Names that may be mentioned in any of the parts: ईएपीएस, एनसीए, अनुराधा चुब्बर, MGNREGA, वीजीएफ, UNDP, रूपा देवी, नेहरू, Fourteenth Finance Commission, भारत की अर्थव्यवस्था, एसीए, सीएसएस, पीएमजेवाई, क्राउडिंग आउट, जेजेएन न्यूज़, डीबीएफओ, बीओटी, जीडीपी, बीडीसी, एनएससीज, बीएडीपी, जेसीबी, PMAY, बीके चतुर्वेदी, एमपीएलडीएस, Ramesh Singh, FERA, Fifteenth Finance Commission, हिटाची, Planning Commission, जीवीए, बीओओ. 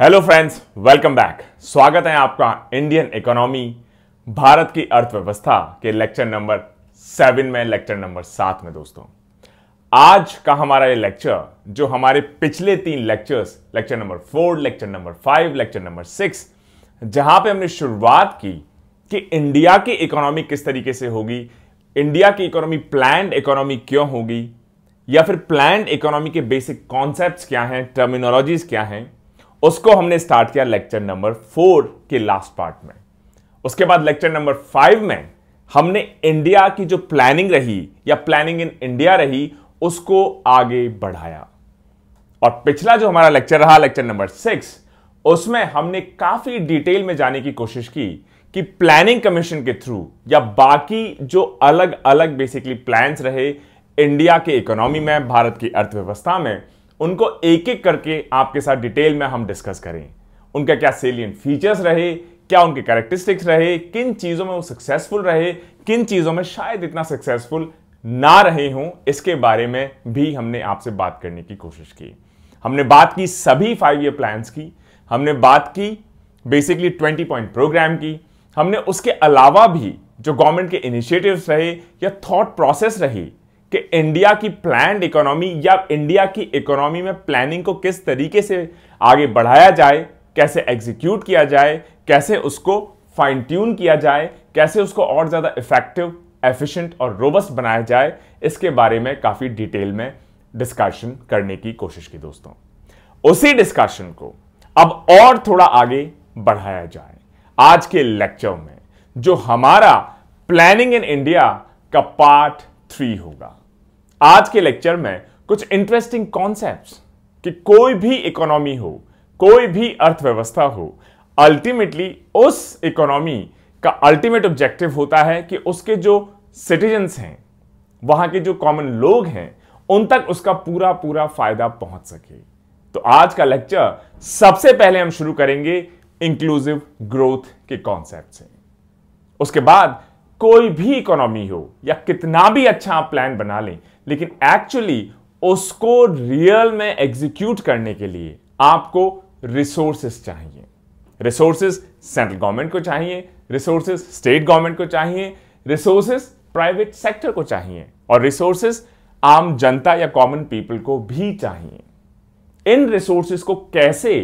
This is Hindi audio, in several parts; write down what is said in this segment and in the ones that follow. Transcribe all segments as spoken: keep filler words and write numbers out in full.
Hello friends, welcome back. स्वागत है आपका इंडियन इकोनॉमी भारत की अर्थव्यवस्था के लेक्चर नंबर सेवन में, लेक्चर नंबर सात में। दोस्तों, आज का हमारा ये लेक्चर जो हमारे पिछले तीन lectures, lecture number four, lecture number five, lecture number six, जहां पे हमने शुरुआत की कि इंडिया की इकोनॉमी किस तरीके से होगी, इंडिया की इकोनॉमी प्लान्ड इकोनॉमी क्यों होगी, या फिर प्लान्ड इकोनॉमी के बेसिक कॉन्सेप्ट क्या हैं, टर्मिनोलॉजीज क्या हैं, उसको हमने स्टार्ट किया लेक्चर नंबर फोर के लास्ट पार्ट में। उसके बाद लेक्चर नंबर फाइव में हमने इंडिया की जो प्लानिंग रही या प्लानिंग इन इंडिया रही उसको आगे बढ़ाया। और पिछला जो हमारा लेक्चर रहा, लेक्चर नंबर सिक्स, उसमें हमने काफी डिटेल में जाने की कोशिश की कि प्लानिंग कमीशन के थ्रू या बाकी जो अलग अलग बेसिकली प्लान्स रहे इंडिया के इकोनॉमी में, भारत की अर्थव्यवस्था में, उनको एक एक करके आपके साथ डिटेल में हम डिस्कस करें। उनका क्या सेलिएंट फीचर्स रहे, क्या उनके कैरेक्टरिस्टिक्स रहे, किन चीज़ों में वो सक्सेसफुल रहे, किन चीज़ों में शायद इतना सक्सेसफुल ना रहे हों, इसके बारे में भी हमने आपसे बात करने की कोशिश की। हमने बात की सभी फाइव ईयर प्लान्स की, हमने बात की बेसिकली ट्वेंटी पॉइंट प्रोग्राम की, हमने उसके अलावा भी जो गवर्नमेंट के इनिशिएटिव्स रहे या थॉट प्रोसेस रही कि इंडिया की प्लान्ड इकोनॉमी या इंडिया की इकोनॉमी में प्लानिंग को किस तरीके से आगे बढ़ाया जाए, कैसे एग्जीक्यूट किया जाए, कैसे उसको फाइन ट्यून किया जाए, कैसे उसको और ज़्यादा इफेक्टिव, एफिशिएंट और रोबस्ट बनाया जाए, इसके बारे में काफ़ी डिटेल में डिस्कशन करने की कोशिश की। दोस्तों, उसी डिस्कशन को अब और थोड़ा आगे बढ़ाया जाए आज के लेक्चर में, जो हमारा प्लानिंग इन इंडिया का पार्ट थ्री होगा। आज के लेक्चर में कुछ इंटरेस्टिंग कॉन्सेप्ट्स कि कोई भी इकोनॉमी हो, कोई भी अर्थव्यवस्था हो, अल्टीमेटली उस इकोनॉमी का अल्टीमेट ऑब्जेक्टिव होता है कि उसके जो सिटीजन्स हैं, वहां के जो कॉमन लोग हैं, उन तक उसका पूरा पूरा फायदा पहुंच सके। तो आज का लेक्चर सबसे पहले हम शुरू करेंगे इंक्लूसिव ग्रोथ के कॉन्सेप्ट से। उसके बाद कोई भी इकोनॉमी हो या कितना भी अच्छा आप प्लान बना लें, लेकिन एक्चुअली उसको रियल में एग्जीक्यूट करने के लिए आपको रिसोर्सेज चाहिए। रिसोर्सेज सेंट्रल गवर्नमेंट को चाहिए, रिसोर्सेज स्टेट गवर्नमेंट को चाहिए, रिसोर्सेज प्राइवेट सेक्टर को चाहिए और रिसोर्सेज आम जनता या कॉमन पीपल को भी चाहिए। इन रिसोर्सेज को कैसे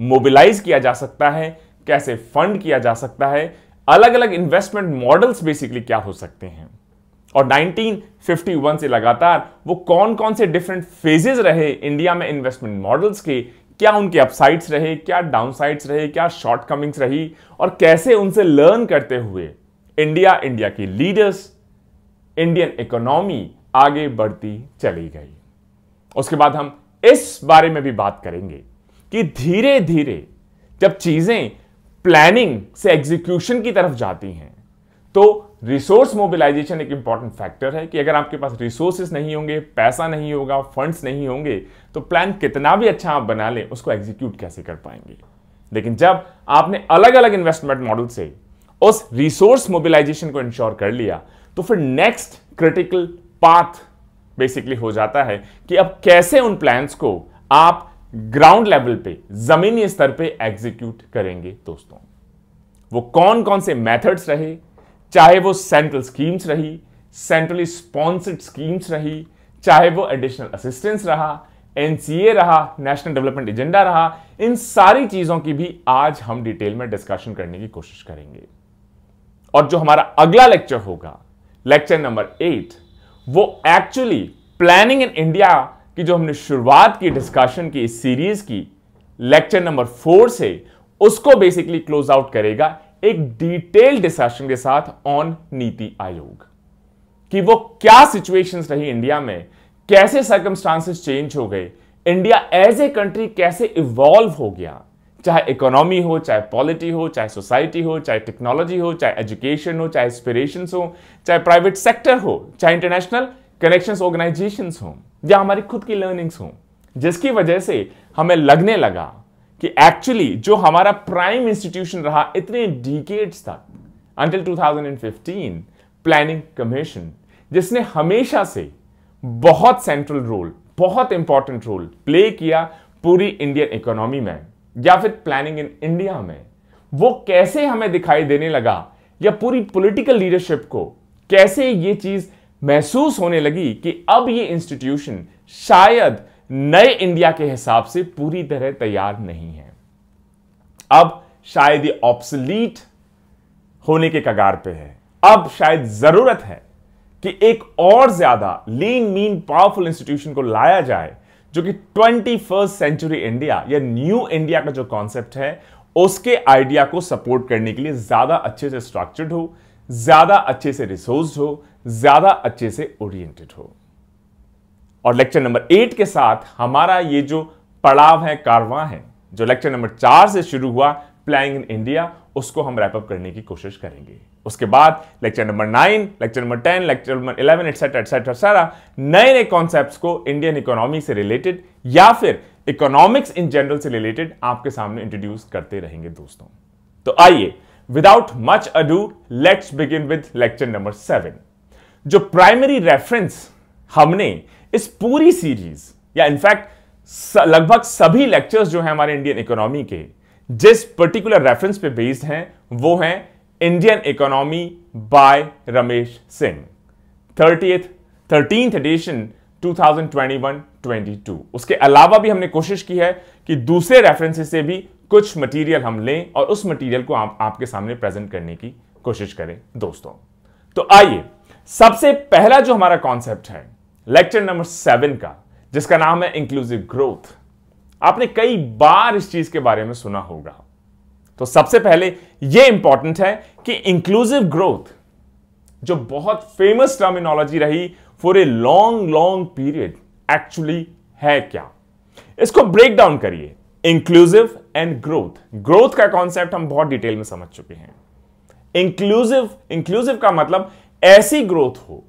मोबिलाइज किया जा सकता है, कैसे फंड किया जा सकता है, अलग अलग इन्वेस्टमेंट मॉडल्स बेसिकली क्या हो सकते हैं, और नाइनटीन फिफ्टी वन से लगातार वो कौन कौन से डिफरेंट फेजेस रहे इंडिया में इन्वेस्टमेंट मॉडल्स के, क्या उनके अपसाइड्स रहे, क्या डाउनसाइड्स रहे, क्या शॉर्टकमिंग्स रही, और कैसे उनसे लर्न करते हुए इंडिया, इंडिया की लीडर्स, इंडियन इकोनॉमी आगे बढ़ती चली गई। उसके बाद हम इस बारे में भी बात करेंगे कि धीरे धीरे जब चीजें प्लानिंग से एग्जीक्यूशन की तरफ जाती हैं तो रिसोर्स मोबिलाइजेशन एक इंपॉर्टेंट फैक्टर है कि अगर आपके पास रिसोर्सेज नहीं होंगे, पैसा नहीं होगा, फंड्स नहीं होंगे, तो प्लान कितना भी अच्छा आप बना लें उसको एग्जीक्यूट कैसे कर पाएंगे। लेकिन जब आपने अलग अलग इन्वेस्टमेंट मॉडल से उस रिसोर्स मोबिलाइजेशन को इंश्योर कर लिया तो फिर नेक्स्ट क्रिटिकल पाथ बेसिकली हो जाता है कि अब कैसे उन प्लान्स को आप ग्राउंड लेवल पे, जमीनी स्तर पे एग्जीक्यूट करेंगे। दोस्तों, वो कौन कौन से मेथड्स रहे, चाहे वो सेंट्रल स्कीम्स रही, सेंट्रली स्पॉन्सर्ड स्कीम्स रही, चाहे वो एडिशनल असिस्टेंस रहा, एनसीए रहा, नेशनल डेवलपमेंट एजेंडा रहा, इन सारी चीजों की भी आज हम डिटेल में डिस्कशन करने की कोशिश करेंगे। और जो हमारा अगला लेक्चर होगा, लेक्चर नंबर एट, वो एक्चुअली प्लानिंग इन इंडिया कि जो हमने शुरुआत की डिस्कशन की इस सीरीज की, लेक्चर नंबर फोर से, उसको बेसिकली क्लोज आउट करेगा एक डिटेल डिस्कशन के साथ ऑन नीति आयोग कि वो क्या सिचुएशंस रही इंडिया में, कैसे सर्कमस्टांसेस चेंज हो गए, इंडिया एज ए कंट्री कैसे इवॉल्व हो गया, चाहे इकोनॉमी हो, चाहे पॉलिटी हो, चाहे सोसाइटी हो, चाहे टेक्नोलॉजी हो, चाहे एजुकेशन हो, चाहे एस्पिरेशंस हो, चाहे प्राइवेट सेक्टर हो, चाहे इंटरनेशनल कनेक्शंस ऑर्गेनाइजेशंस हों या हमारी खुद की लर्निंग्स हों, जिसकी वजह से हमें लगने लगा कि एक्चुअली जो हमारा प्राइम इंस्टीट्यूशन रहा इतने डिकेड्स तक, until two thousand fifteen, planning commission, जिसने हमेशा से बहुत सेंट्रल रोल, बहुत इंपॉर्टेंट रोल प्ले किया पूरी इंडियन इकोनॉमी में, या फिर प्लानिंग इन इंडिया में वो कैसे हमें दिखाई देने लगा या पूरी पॉलिटिकल लीडरशिप को कैसे ये चीज महसूस होने लगी कि अब ये इंस्टीट्यूशन शायद नए इंडिया के हिसाब से पूरी तरह तैयार नहीं है, अब शायद ये ऑब्सोलीट होने के कगार पे है, अब शायद जरूरत है कि एक और ज्यादा लीन मीन पावरफुल इंस्टीट्यूशन को लाया जाए जो कि ट्वेंटी फर्स्ट सेंचुरी इंडिया या न्यू इंडिया का जो कॉन्सेप्ट है उसके आइडिया को सपोर्ट करने के लिए ज्यादा अच्छे से स्ट्रक्चर्ड हो, ज्यादा अच्छे से रिसोर्स्ड हो, ज्यादा अच्छे से ओरिएंटेड हो। और लेक्चर नंबर एट के साथ हमारा ये जो पड़ाव है, कारवां है, जो लेक्चर नंबर चार से शुरू हुआ प्लानिंग इन इंडिया, उसको हम रैपअप करने की कोशिश करेंगे। उसके बाद lecture number nine, lecture number ten, lecture number eleven etcetera etcetera सारा नए नए कॉन्सेप्ट्स को इंडियन इकोनॉमी से रिलेटेड या फिर इकोनॉमिक्स इन जनरल से रिलेटेड आपके सामने इंट्रोड्यूस करते रहेंगे दोस्तों। तो आइए without much ado let's begin with lecture number seven. जो प्राइमरी रेफरेंस हमने इस पूरी सीरीज या इनफैक्ट लगभग सभी लेक्चर्स जो है हमारे इंडियन इकोनॉमी के जिस पर्टिकुलर रेफरेंस पे बेस्ड हैं वो हैं Indian economy by Ramesh Singh, thirtieth thirteenth edition two thousand twenty one two thousand twenty two. उसके अलावा भी हमने कोशिश की है कि दूसरे रेफरेंसेस से भी कुछ मटेरियल हम लें और उस मटेरियल को आप, आपके सामने प्रेजेंट करने की कोशिश करें दोस्तों। तो आइए सबसे पहला जो हमारा कॉन्सेप्ट है लेक्चर नंबर सेवन का, जिसका नाम है इंक्लूसिव ग्रोथ। आपने कई बार इस चीज के बारे में सुना होगा। तो सबसे पहले यह इंपॉर्टेंट है कि इंक्लूसिव ग्रोथ जो बहुत फेमस टर्मिनोलॉजी रही for a long long period actually है क्या। इसको ब्रेक डाउन करिए, इंक्लूसिव एंड ग्रोथ। ग्रोथ का कॉन्सेप्ट हम बहुत डिटेल में समझ चुके हैं। इंक्लूसिव इंक्लूसिव का मतलब ऐसी ग्रोथ हो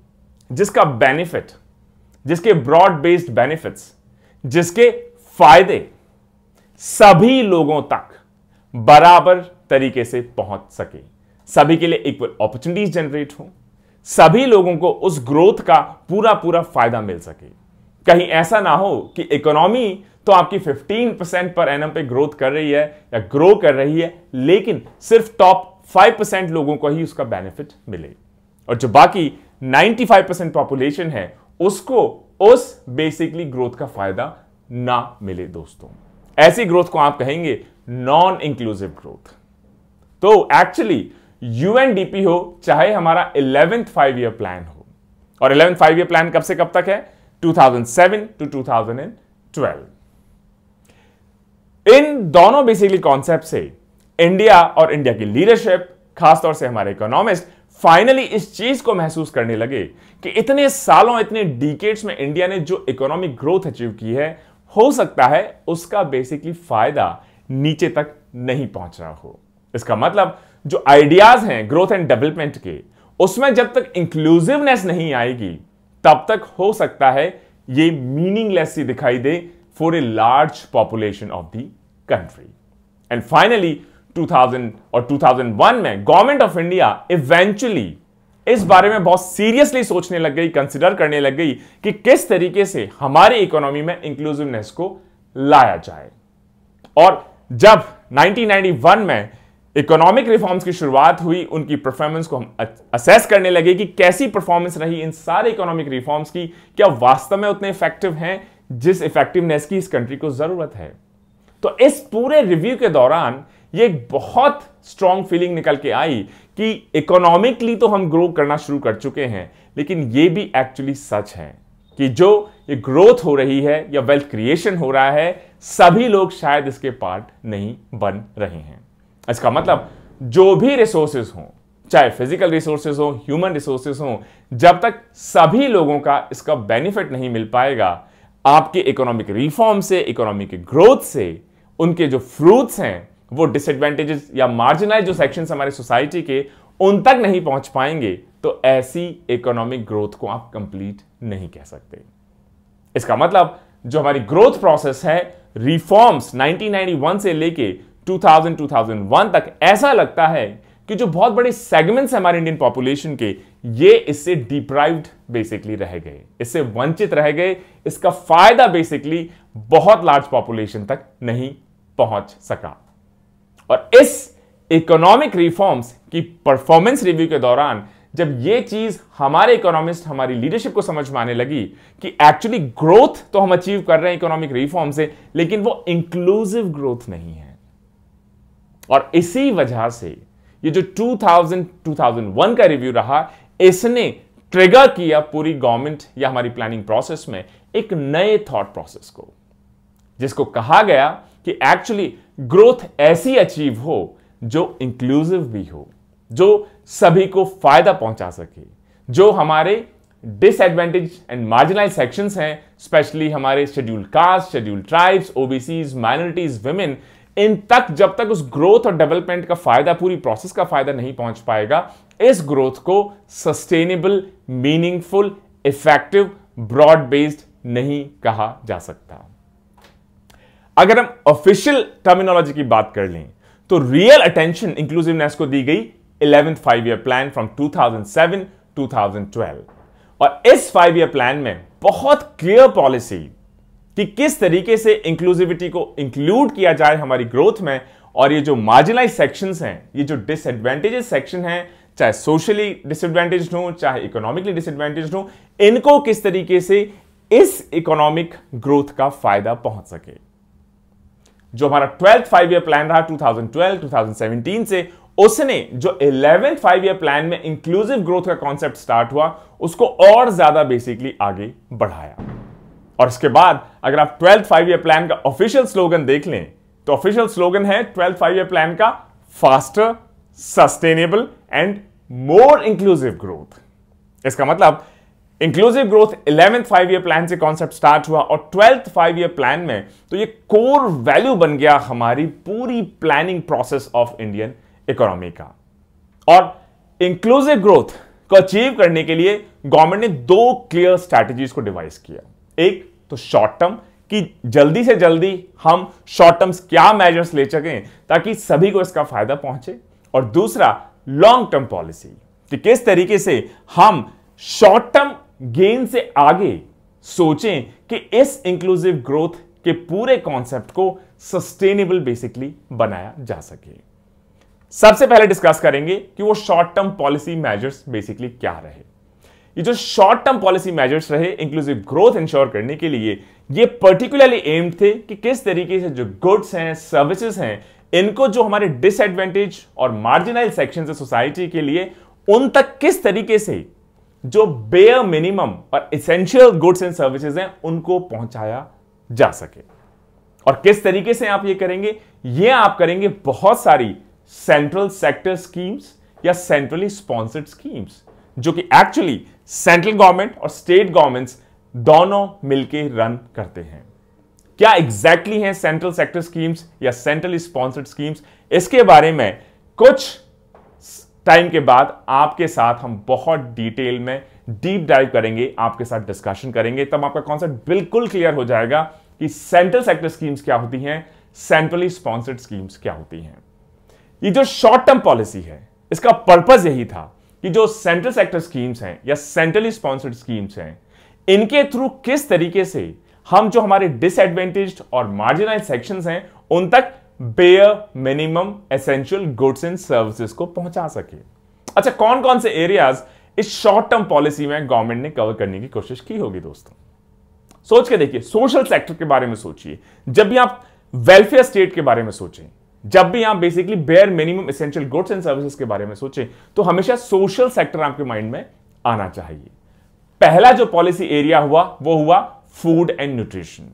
जिसका बेनिफिट, जिसके ब्रॉड बेस्ड बेनिफिट्स, जिसके फायदे सभी लोगों तक बराबर तरीके से पहुंच सके, सभी के लिए इक्वल अपॉर्चुनिटीज जनरेट हो, सभी लोगों को उस ग्रोथ का पूरा पूरा फायदा मिल सके। कहीं ऐसा ना हो कि इकोनॉमी तो आपकी पंद्रह परसेंट पर एनम पे ग्रोथ कर रही है या ग्रो कर रही है लेकिन सिर्फ टॉप पाँच परसेंट लोगों को ही उसका बेनिफिट मिले और जो बाकी पचानवे परसेंट पॉपुलेशन है उसको उस बेसिकली ग्रोथ का फायदा ना मिले दोस्तों। ऐसी ग्रोथ को आप कहेंगे नॉन इंक्लूसिव ग्रोथ। तो एक्चुअली यूएनडीपी हो चाहे हमारा इलेवेंथ फाइव ईयर प्लान हो, और इलेवेंथ फाइव ईयर प्लान कब से कब तक है, two thousand seven to two thousand twelve. इन दोनों बेसिकली कॉन्सेप्ट से इंडिया और इंडिया की लीडरशिप, खासतौर से हमारे इकोनॉमिस्ट, फाइनली इस चीज को महसूस करने लगे कि इतने सालों, इतने डिकेड्स में इंडिया ने जो इकोनॉमिक ग्रोथ अचीव की है हो सकता है उसका बेसिकली फायदा नीचे तक नहीं पहुंच रहा हो। इसका मतलब जो आइडियाज हैं ग्रोथ एंड डेवलपमेंट के उसमें जब तक इंक्लूसिवनेस नहीं आएगी तब तक हो सकता है ये मीनिंगलेस सी दिखाई दे for a large population of the country. And finally two thousand और टू थाउजेंड वन में गवर्नमेंट ऑफ इंडिया इवेंचुअली इस बारे में बहुत सीरियसली सोचने लग गई, कंसिडर करने लग गई कि किस तरीके से हमारी इकोनॉमी में इंक्लूसिवनेस को लाया जाए। और जब नाइनटीन नाइंटी वन में इकोनॉमिक रिफॉर्म्स की शुरुआत हुई, उनकी परफॉर्मेंस को हम असेस करने लगे कि कैसी परफॉर्मेंस रही इन सारे इकोनॉमिक रिफॉर्म्स की, क्या वास्तव में उतने इफेक्टिव हैं जिस इफेक्टिवनेस की इस कंट्री को जरूरत है। तो इस पूरे रिव्यू के दौरान ये एक बहुत स्ट्रॉन्ग फीलिंग निकल के आई कि इकोनॉमिकली तो हम ग्रो करना शुरू कर चुके हैं लेकिन ये भी एक्चुअली सच है कि जो ये ग्रोथ हो रही है या वेल्थ क्रिएशन हो रहा है सभी लोग शायद इसके पार्ट नहीं बन रहे हैं। इसका मतलब जो भी रिसोर्सेज हों, चाहे फिजिकल रिसोर्सेज हों, ह्यूमन रिसोर्सेज हों, जब तक सभी लोगों का इसका बेनिफिट नहीं मिल पाएगा आपके इकोनॉमिक रिफॉर्म से, इकोनॉमिक ग्रोथ से, उनके जो फ्रूट्स हैं वो डिसएडवांटेजेस या मार्जिनाइज जो सेक्शंस हमारे सोसाइटी के उन तक नहीं पहुंच पाएंगे तो ऐसी इकोनॉमिक ग्रोथ को आप कंप्लीट नहीं कह सकते। इसका मतलब जो हमारी ग्रोथ प्रोसेस है, रिफॉर्म्स नाइनटीन नाइंटी वन से लेके two thousand two thousand one तक, ऐसा लगता है कि जो बहुत बड़े सेगमेंट्स हैं हमारे इंडियन पॉपुलेशन के ये इससे डिप्राइव्ड बेसिकली रह गए, इससे वंचित रह गए, इसका फायदा बेसिकली बहुत लार्ज पॉपुलेशन तक नहीं पहुंच सका। और इस इकोनॉमिक रिफॉर्म्स की परफॉर्मेंस रिव्यू के दौरान जब ये चीज हमारे इकोनॉमिस्ट हमारी लीडरशिप को समझ में आने लगी कि एक्चुअली ग्रोथ तो हम अचीव कर रहे हैं इकोनॉमिक रिफॉर्म से, लेकिन वो इंक्लूसिव ग्रोथ नहीं है। और इसी वजह से ये जो दो हज़ार दो हज़ार एक का रिव्यू रहा, इसने ट्रिगर किया पूरी गवर्नमेंट या हमारी प्लानिंग प्रोसेस में एक नए थॉट प्रोसेस को, जिसको कहा गया कि एक्चुअली ग्रोथ ऐसी अचीव हो जो इंक्लूसिव भी हो, जो सभी को फायदा पहुंचा सके, जो हमारे डिसएडवांटेज एंड मार्जिनलाइज सेक्शंस हैं, स्पेशली हमारे scheduled caste, scheduled tribes, OBCs, minorities, women, इन तक जब तक उस ग्रोथ और डेवलपमेंट का फायदा, पूरी प्रोसेस का फायदा नहीं पहुंच पाएगा, इस ग्रोथ को sustainable, meaningful, effective, broad based नहीं कहा जा सकता। अगर हम ऑफिशियल टर्मिनोलॉजी की बात कर लें तो रियल अटेंशन इंक्लूसिवनेस को दी गई eleventh five year plan from दो हज़ार सात दो हज़ार बारह, और इस फाइव ईयर प्लान में बहुत क्लियर पॉलिसी कि किस तरीके से इंक्लूसिविटी को इंक्लूड किया जाए हमारी ग्रोथ में, और ये जो मार्जिनलाइज सेक्शंस हैं, ये जो डिसएडवांटेजेस सेक्शन हैं, चाहे सोशली डिसएडवांटेज्ड हो, चाहे इकोनॉमिकली डिसएडवांटेज्ड हो, इनको किस तरीके से इस इकोनॉमिक ग्रोथ का फायदा पहुंच सके। जो हमारा ट्वेल्थ फाइव ईयर प्लान रहा दो हज़ार बारह दो हज़ार सत्रह से, उसने जो इलेवेंथ फाइव ईयर प्लान में इंक्लूसिव ग्रोथ का कॉन्सेप्ट स्टार्ट हुआ उसको और ज्यादा बेसिकली आगे बढ़ाया। और इसके बाद अगर आप ट्वेल्थ फाइव ईयर प्लान का ऑफिशियल स्लोगन देख लें तो ऑफिशियल स्लोगन है ट्वेल्थ फाइव ईयर प्लान का faster, sustainable and more inclusive growth. इसका मतलब inclusive growth eleventh five year plan से कॉन्सेप्ट स्टार्ट हुआ और ट्वेल्थ फाइव ईयर प्लान में तो ये कोर वैल्यू बन गया हमारी पूरी planning process of Indian economy का। और इंक्लूसिव ग्रोथ को अचीव करने के लिए गवर्नमेंट ने दो क्लियर स्ट्रैटेजीज को डिवाइस किया। एक तो शॉर्ट टर्म, कि जल्दी से जल्दी हम शॉर्ट टर्म्स क्या मेजर्स ले सकें ताकि सभी को इसका फायदा पहुंचे, और दूसरा लॉन्ग टर्म पॉलिसी कि किस तरीके से हम शॉर्ट टर्म गेन से आगे सोचें कि इस इंक्लूसिव ग्रोथ के पूरे कॉन्सेप्ट को सस्टेनेबल बेसिकली बनाया जा सके। सबसे पहले डिस्कस करेंगे कि वो short term policy measures basically क्या रहे। ये जो शॉर्ट टर्म पॉलिसी मेजर्स रहे इंक्लूसिव ग्रोथ इंश्योर करने के लिए, ये पर्टिकुलरली एम्ड थे कि किस तरीके से जो गुड्स हैं, सर्विसेज हैं, इनको जो हमारे डिसएडवांटेज और मार्जिनल सेक्शंस है सोसाइटी के लिए, उन तक किस तरीके से जो बेयर मिनिमम और एसेंशियल गुड्स एंड सर्विसेज हैं उनको पहुंचाया जा सके। और किस तरीके से आप ये करेंगे, ये आप करेंगे बहुत सारी सेंट्रल सेक्टर स्कीम्स या सेंट्रली स्पॉन्सर्ड स्कीम्स, जो कि एक्चुअली सेंट्रल गवर्नमेंट और स्टेट गवर्नमेंट्स दोनों मिलकर रन करते हैं। क्या एग्जैक्टली हैं सेंट्रल सेक्टर स्कीम्स या सेंट्रली स्पॉन्सर्ड स्कीम्स, इसके बारे में कुछ टाइम के बाद आपके साथ हम बहुत डिटेल में डीप डाइव करेंगे, आपके साथ डिस्कशन करेंगे, तब आपका कॉन्सेप्ट बिल्कुल क्लियर हो जाएगा कि सेंट्रल सेक्टर स्कीम्स क्या होती हैं, सेंट्रली स्पॉन्सर्ड स्कीम्स क्या होती हैं। ये जो शॉर्ट टर्म पॉलिसी है इसका पर्पस यही था कि जो सेंट्रल सेक्टर स्कीम्स हैं या सेंट्रली स्पॉन्सर्ड स्कीम्स हैं, इनके थ्रू किस तरीके से हम जो हमारे डिसएडवांटेज्ड और मार्जिनलाइज्ड सेक्शंस हैं उन तक bare minimum essential goods and services को पहुंचा सके। अच्छा, कौन कौन से एरियाज इस शॉर्ट टर्म पॉलिसी में गवर्नमेंट ने कवर करने की कोशिश की होगी? दोस्तों सोच के देखिए, सोशल सेक्टर के बारे में सोचिए, जब भी आप वेलफेयर स्टेट के बारे में सोचें, जब भी आप basically bare minimum essential goods and services के बारे में सोचें, तो हमेशा सोशल सेक्टर आपके माइंड में आना चाहिए। पहला जो पॉलिसी एरिया हुआ वो हुआ food and nutrition.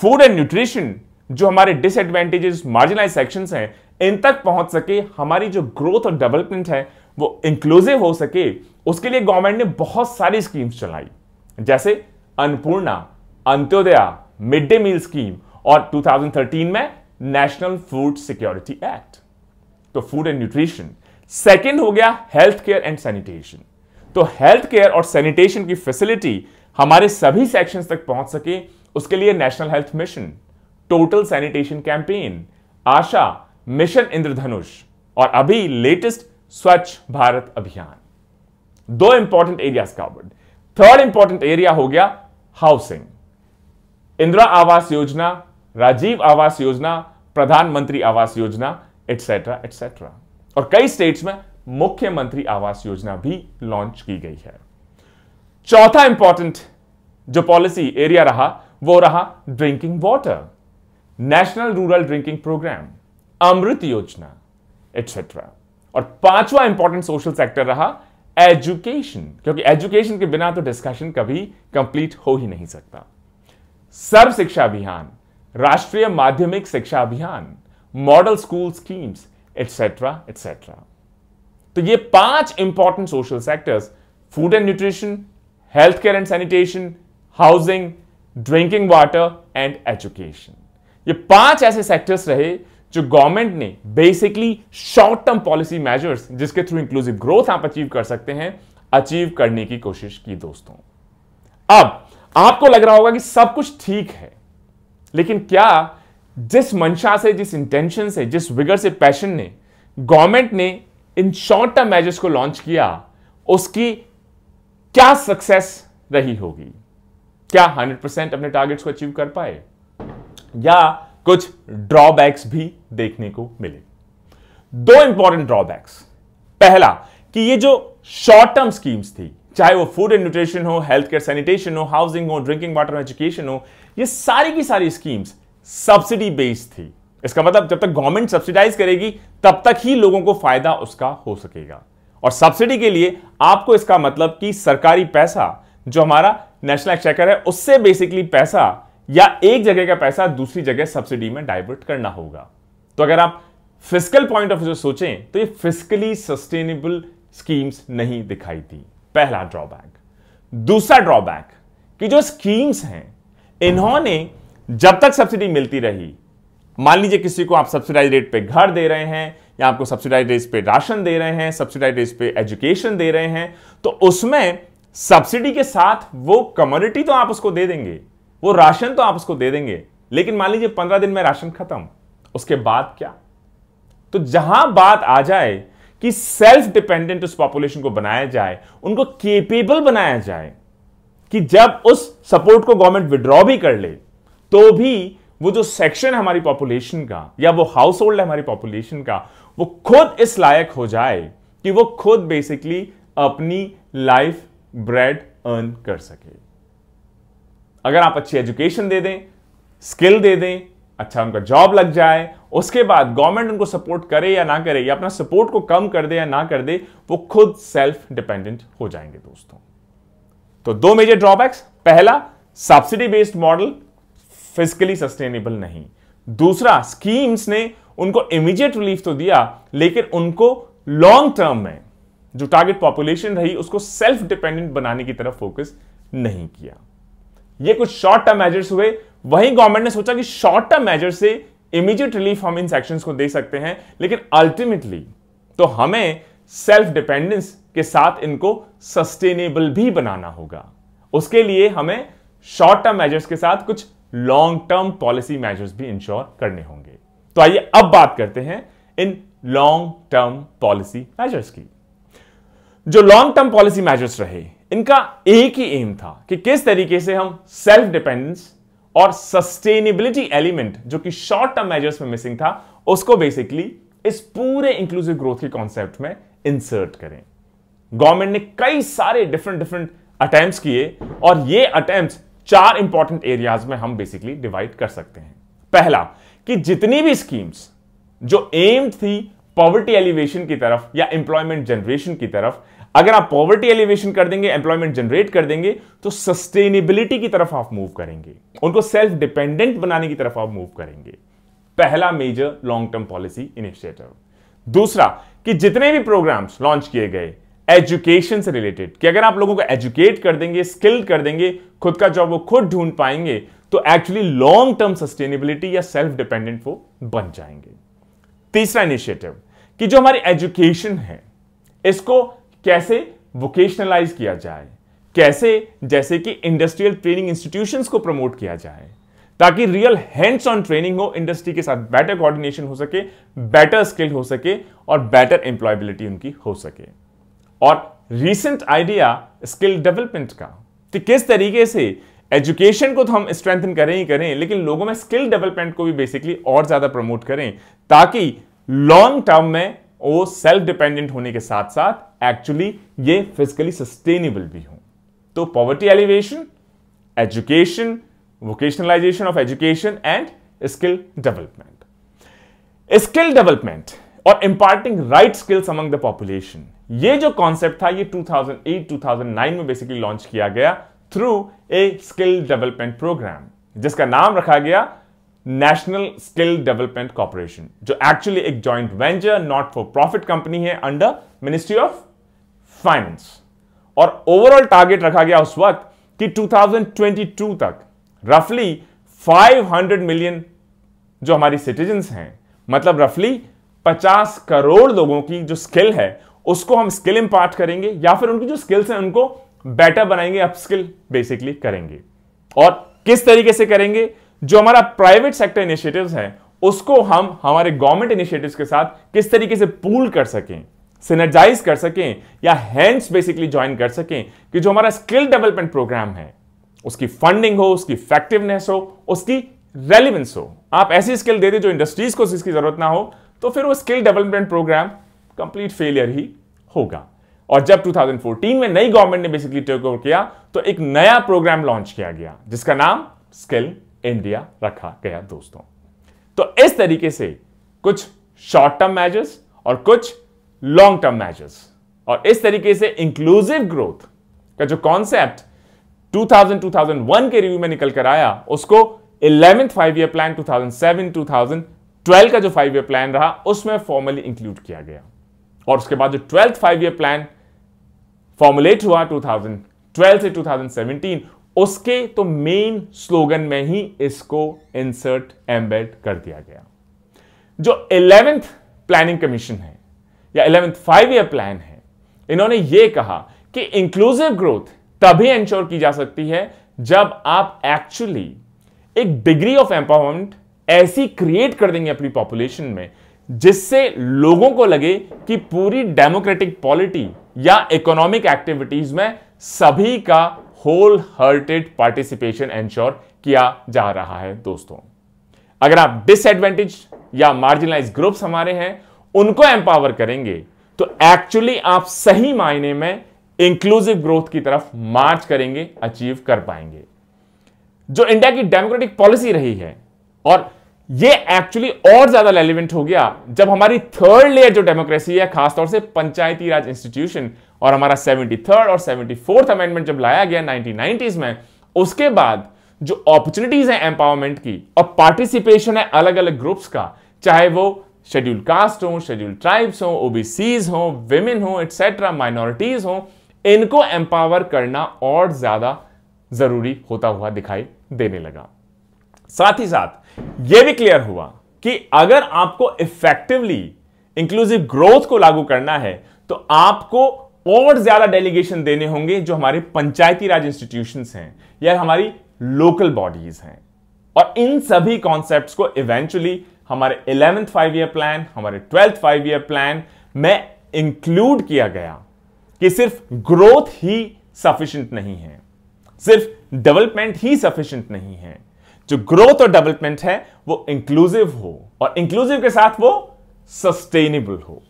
Food and nutrition जो हमारे डिसएडवांटेजेस, मार्जिनलाइज सेक्शंस हैं, इन तक पहुंच सके, हमारी जो ग्रोथ और डेवलपमेंट है वो इंक्लूसिव हो सके, उसके लिए गवर्नमेंट ने बहुत सारी स्कीम्स चलाई, जैसे Annapurna, Antyodaya, mid day meal scheme और दो हज़ार तेरह में नेशनल फूड सिक्योरिटी एक्ट। तो फूड एंड न्यूट्रिशन। सेकेंड हो गया हेल्थ केयर एंड सैनिटेशन। तो हेल्थ केयर और सैनिटेशन की फैसिलिटी हमारे सभी सेक्शंस तक पहुंच सके, उसके लिए national health mission, total sanitation campaign, ASHA, mission Indradhanush और अभी लेटेस्ट स्वच्छ भारत अभियान। दो important areas covered. Third important area हो गया हाउसिंग। इंदिरा आवास योजना, राजीव आवास योजना, प्रधानमंत्री आवास योजना एटसेट्रा एटसेट्रा और कई स्टेट्स में मुख्यमंत्री आवास योजना भी लॉन्च की गई है। चौथा इंपॉर्टेंट जो पॉलिसी एरिया रहा वो रहा drinking water, national rural drinking programme, अमृत योजना एटसेट्रा। और पांचवा इंपॉर्टेंट सोशल सेक्टर रहा एजुकेशन, क्योंकि एजुकेशन के बिना तो डिस्कशन कभी कंप्लीट हो ही नहीं सकता। सर्व शिक्षा अभियान, राष्ट्रीय माध्यमिक शिक्षा अभियान, model school schemes etcetera etcetera. तो ये पांच important social sectors, food and nutrition, health care and sanitation, housing, drinking water and education, ये पांच ऐसे सेक्टर्स रहे जो गवर्नमेंट ने basically short term policy measures जिसके थ्रू इंक्लूसिव ग्रोथ आप अचीव कर सकते हैं, अचीव करने की कोशिश की। दोस्तों, अब आपको लग रहा होगा कि सब कुछ ठीक है, लेकिन क्या जिस मंशा से, जिस इंटेंशन से, जिस विगर से, पैशन ने गवर्नमेंट ने इन शॉर्ट टर्म मेजर्स को लॉन्च किया, उसकी क्या सक्सेस रही होगी? क्या हंड्रेड परसेंट अपने टारगेट्स को अचीव कर पाए या कुछ ड्रॉबैक्स भी देखने को मिले? दो इंपॉर्टेंट ड्रॉबैक्स। पहला कि ये जो शॉर्ट टर्म स्कीम्स थी, चाहे वो फूड एंड न्यूट्रिशन हो, हेल्थ केयर सैनिटेशन हो, हाउसिंग हो, ड्रिंकिंग वाटर और एजुकेशन हो, ये सारी की सारी स्कीम्स सब्सिडी बेस्ड थी। इसका मतलब जब तक गवर्नमेंट सब्सिडाइज करेगी तब तक ही लोगों को फायदा उसका हो सकेगा। और सब्सिडी के लिए आपको इसका मतलब कि सरकारी पैसा, जो हमारा नेशनल एक्सचेकर है, उससे बेसिकली पैसा या एक जगह का पैसा दूसरी जगह सब्सिडी में डाइवर्ट करना होगा। तो अगर आप फिस्कल पॉइंट ऑफ व्यू से सोचें तो ये फिस्कली सस्टेनेबल स्कीम्स नहीं दिखाई दी, पहला ड्रॉबैक। दूसरा ड्रॉबैक कि जो स्कीम्स हैं इन्होंने जब तक सब्सिडी मिलती रही, मान लीजिए किसी को आप सब्सिडाइज रेट पे घर दे रहे हैं या आपको सब्सिडाइज रेट पे राशन दे रहे हैं, सब्सिडाइज रेट पे एजुकेशन दे रहे हैं, तो उसमें सब्सिडी के साथ वो कमोडिटी तो आप उसको दे देंगे, वो राशन तो आप उसको दे देंगे, लेकिन मान लीजिए पंद्रह दिन में राशन खत्म, उसके बाद क्या? तो जहां बात आ जाए कि सेल्फ डिपेंडेंट उस पॉपुलेशन को बनाया जाए, उनको केपेबल बनाया जाए कि जब उस सपोर्ट को गवर्नमेंट विड्रॉ भी कर ले तो भी वो जो सेक्शन है हमारी पॉपुलेशन का या वो हाउस होल्ड है हमारी पॉपुलेशन का, वो खुद इस लायक हो जाए कि वो खुद बेसिकली अपनी लाइफ ब्रेड अर्न कर सके। अगर आप अच्छी एजुकेशन दे दें, स्किल दे दें, अच्छा उनका जॉब लग जाए, उसके बाद गवर्नमेंट उनको सपोर्ट करे या ना करे या अपना सपोर्ट को कम कर दे या ना कर दे, वो खुद सेल्फ डिपेंडेंट हो जाएंगे। दोस्तों, तो दो मेजर ड्रॉबैक्स, पहला subsidy based model physically sustainable नहीं, दूसरा स्कीम्स ने उनको इमीडिएट रिलीफ तो दिया लेकिन उनको लॉन्ग टर्म में जो टारगेट पॉपुलेशन रही उसको सेल्फ डिपेंडेंट बनाने की तरफ फोकस नहीं किया। ये कुछ शॉर्ट टर्म मेजर्स हुए। वहीं गवर्नमेंट ने सोचा कि शॉर्ट टर्म मेजर से इमीडिएट रिलीफ हम इन सेक्शंस को दे सकते हैं, लेकिन अल्टीमेटली तो हमें सेल्फ डिपेंडेंस के साथ इनको सस्टेनेबल भी बनाना होगा। उसके लिए हमें शॉर्ट टर्म मेजर्स के साथ कुछ लॉन्ग टर्म पॉलिसी मेजर्स भी इंश्योर करने होंगे। तो आइए अब बात करते हैं इन लॉन्ग टर्म पॉलिसी मेजर्स की। जो लॉन्ग टर्म पॉलिसी मेजर्स रहे, इनका एक ही एम था कि किस तरीके से हम सेल्फ डिपेंडेंस और सस्टेनेबिलिटी एलिमेंट जो कि शॉर्ट टर्म मेजर्स में मिसिंग था, उसको बेसिकली इस पूरे इंक्लूसिव ग्रोथ के कॉन्सेप्ट में इंसर्ट करें। गवर्नमेंट ने कई सारे डिफरेंट डिफरेंट अटेम्प्ट्स किए और ये अटेम्प्ट्स चार इंपॉर्टेंट एरियाज में हम बेसिकली डिवाइड कर सकते हैं। पहला कि जितनी भी स्कीम्स जो एम्ड थी पॉवर्टी एलिवेशन की तरफ या एम्प्लॉयमेंट जनरेशन की तरफ, अगर आप पॉवर्टी एलिवेशन कर देंगे, एम्प्लॉयमेंट जनरेट कर देंगे, तो सस्टेनेबिलिटी की तरफ आप मूव करेंगे, उनको सेल्फ डिपेंडेंट बनाने की तरफ आप मूव करेंगे। पहला major long term policy initiative. दूसरा कि जितने भी प्रोग्राम्स लॉन्च किए गए एजुकेशन से रिलेटेड, कि अगर आप लोगों को एजुकेट कर देंगे, स्किल्ड कर देंगे, खुद का जॉब वो खुद ढूंढ पाएंगे, तो एक्चुअली लॉन्ग टर्म सस्टेनेबिलिटी या सेल्फ डिपेंडेंट वो बन जाएंगे। तीसरा इनिशिएटिव कि जो हमारी एजुकेशन है इसको कैसे वोकेशनलाइज किया जाए, कैसे जैसे कि इंडस्ट्रियल ट्रेनिंग इंस्टीट्यूशंस को प्रमोट किया जाए ताकि रियल हैंड्स ऑन ट्रेनिंग हो, इंडस्ट्री के साथ बेटर कोऑर्डिनेशन हो सके, बेटर स्किल हो सके और बेटर एम्प्लॉयबिलिटी उनकी हो सके। और रीसेंट आइडिया स्किल डेवलपमेंट का कि किस तरीके से एजुकेशन को तो हम स्ट्रेंथन करें ही करें, लेकिन लोगों में स्किल डेवलपमेंट को भी बेसिकली और ज्यादा प्रमोट करें, ताकि लॉन्ग टर्म में वो सेल्फ डिपेंडेंट होने के साथ साथ एक्चुअली ये फिजिकली सस्टेनेबल भी हो। तो poverty alleviation, education, vocationalization of education and skill development. Skill development और imparting right skills among the population, ये जो कॉन्सेप्ट था ये two thousand eight two thousand nine में बेसिकली लॉन्च किया गया through a skill development programme, जिसका नाम रखा गया नेशनल स्किल डेवलपमेंट कॉर्पोरेशन, जो एक्चुअली एक joint venture not for profit company है अंडर मिनिस्ट्री ऑफ फाइनेंस। और ओवरऑल टारगेट रखा गया उस वक्त कि टू थाउजेंड ट्वेंटी टू तक रफली फाइव हंड्रेड मिलियन जो हमारी सिटीजन्स हैं, मतलब रफली पचास करोड़ लोगों की जो स्किल है उसको हम स्किल इंपार्ट करेंगे या फिर उनकी जो स्किल्स हैं उनको बेटर बनाएंगे, अपस्किल बेसिकली करेंगे। और किस तरीके से करेंगे? जो हमारा प्राइवेट सेक्टर इनिशिएटिव्स है उसको हम हमारे गवर्नमेंट इनिशिएटिव्स के साथ किस तरीके से पूल कर सकें, सिनर्जाइज कर सकें या हैंड्स बेसिकली ज्वाइन कर सकें कि जो हमारा स्किल डेवलपमेंट प्रोग्राम है उसकी फंडिंग हो, उसकी इफेक्टिवनेस हो, उसकी रेलिवेंस हो। आप ऐसी स्किल दे दें जो इंडस्ट्रीज को इसकी जरूरत ना हो तो फिर वो skill development programme complete failure ही होगा। और जब टू थाउजेंड फोर्टीन में नई गवर्नमेंट ने बेसिकली टेक ओवर किया तो एक नया प्रोग्राम लॉन्च किया गया जिसका नाम स्किल इंडिया रखा गया दोस्तों। तो इस तरीके से कुछ शॉर्ट टर्म मेजर्स और कुछ लॉन्ग टर्म मेजर्स, और इस तरीके से इंक्लूसिव ग्रोथ का जो concept two thousand two thousand one के रिव्यू में निकल कर आया, उसको eleventh five year plan two thousand seven two thousand twelve का जो फाइव ईयर प्लान रहा उसमें फॉर्मली इंक्लूड किया गया। और उसके बाद जो twelfth five year plan formulate हुआ टू थाउजेंड ट्वेल्व से टू थाउजेंड सेवनटीन, उसके तो मेन स्लोगन में ही इसको इंसर्ट एम्बेड कर दिया गया। जो इलेवेंथ प्लानिंग कमीशन है या इलेवेंथ फाइव ईयर प्लान है, इन्होंने ये कहा कि इंक्लूसिव ग्रोथ तभी इंश्योर की जा सकती है जब आप एक्चुअली एक डिग्री ऑफ एम्पावरमेंट ऐसी क्रिएट कर देंगे अपनी पॉपुलेशन में जिससे लोगों को लगे कि पूरी डेमोक्रेटिक पॉलिटी या इकोनॉमिक एक्टिविटीज में सभी का होल हार्टेड पार्टिसिपेशन एंश्योर किया जा रहा है दोस्तों। अगर आप डिसएडवांटेज या मार्जिनलाइज ग्रुप्स हमारे हैं उनको एम्पावर करेंगे तो एक्चुअली आप सही मायने में इंक्लूसिव ग्रोथ की तरफ मार्च करेंगे, अचीव कर पाएंगे। जो इंडिया की डेमोक्रेटिक पॉलिसी रही है और ये एक्चुअली और ज्यादा रेलिवेंट हो गया जब हमारी थर्ड लेयर जो डेमोक्रेसी है खासतौर से पंचायती राज इंस्टीट्यूशन और हमारा सेवेंटी थर्ड और सेवेंटी फोर्थ अमेंडमेंट जब लाया गया नाइनटीन नाइंटीज़ में, उसके बाद जो अपॉर्चुनिटीज हैं एम्पावरमेंट की और पार्टिसिपेशन है अलग अलग ग्रुप्स का, चाहे वो शेड्यूल कास्ट हो, शेड्यूल ट्राइब्स हो, ओबीसीज हो, विमेन हो, एटसेट्रा माइनॉरिटीज हो, इनको एम्पावर करना और ज्यादा जरूरी होता हुआ दिखाई देने लगा। साथ ही साथ यह भी क्लियर हुआ कि अगर आपको इफेक्टिवली इंक्लूसिव ग्रोथ को लागू करना है तो आपको और ज्यादा डेलीगेशन देने होंगे जो हमारे पंचायती राज इंस्टीट्यूशंस हैं या हमारी लोकल बॉडीज हैं। और इन सभी कॉन्सेप्ट्स को इवेंचुअली हमारे इलेवेंथ फाइव ईयर प्लान, हमारे ट्वेल्थ फाइव ईयर प्लान में इंक्लूड किया गया कि सिर्फ ग्रोथ ही सफिशिएंट नहीं है, सिर्फ डेवलपमेंट ही सफिशिएंट नहीं है, जो ग्रोथ और डेवलपमेंट है वो इंक्लूसिव हो और इंक्लूसिव के साथ वो सस्टेनेबल हो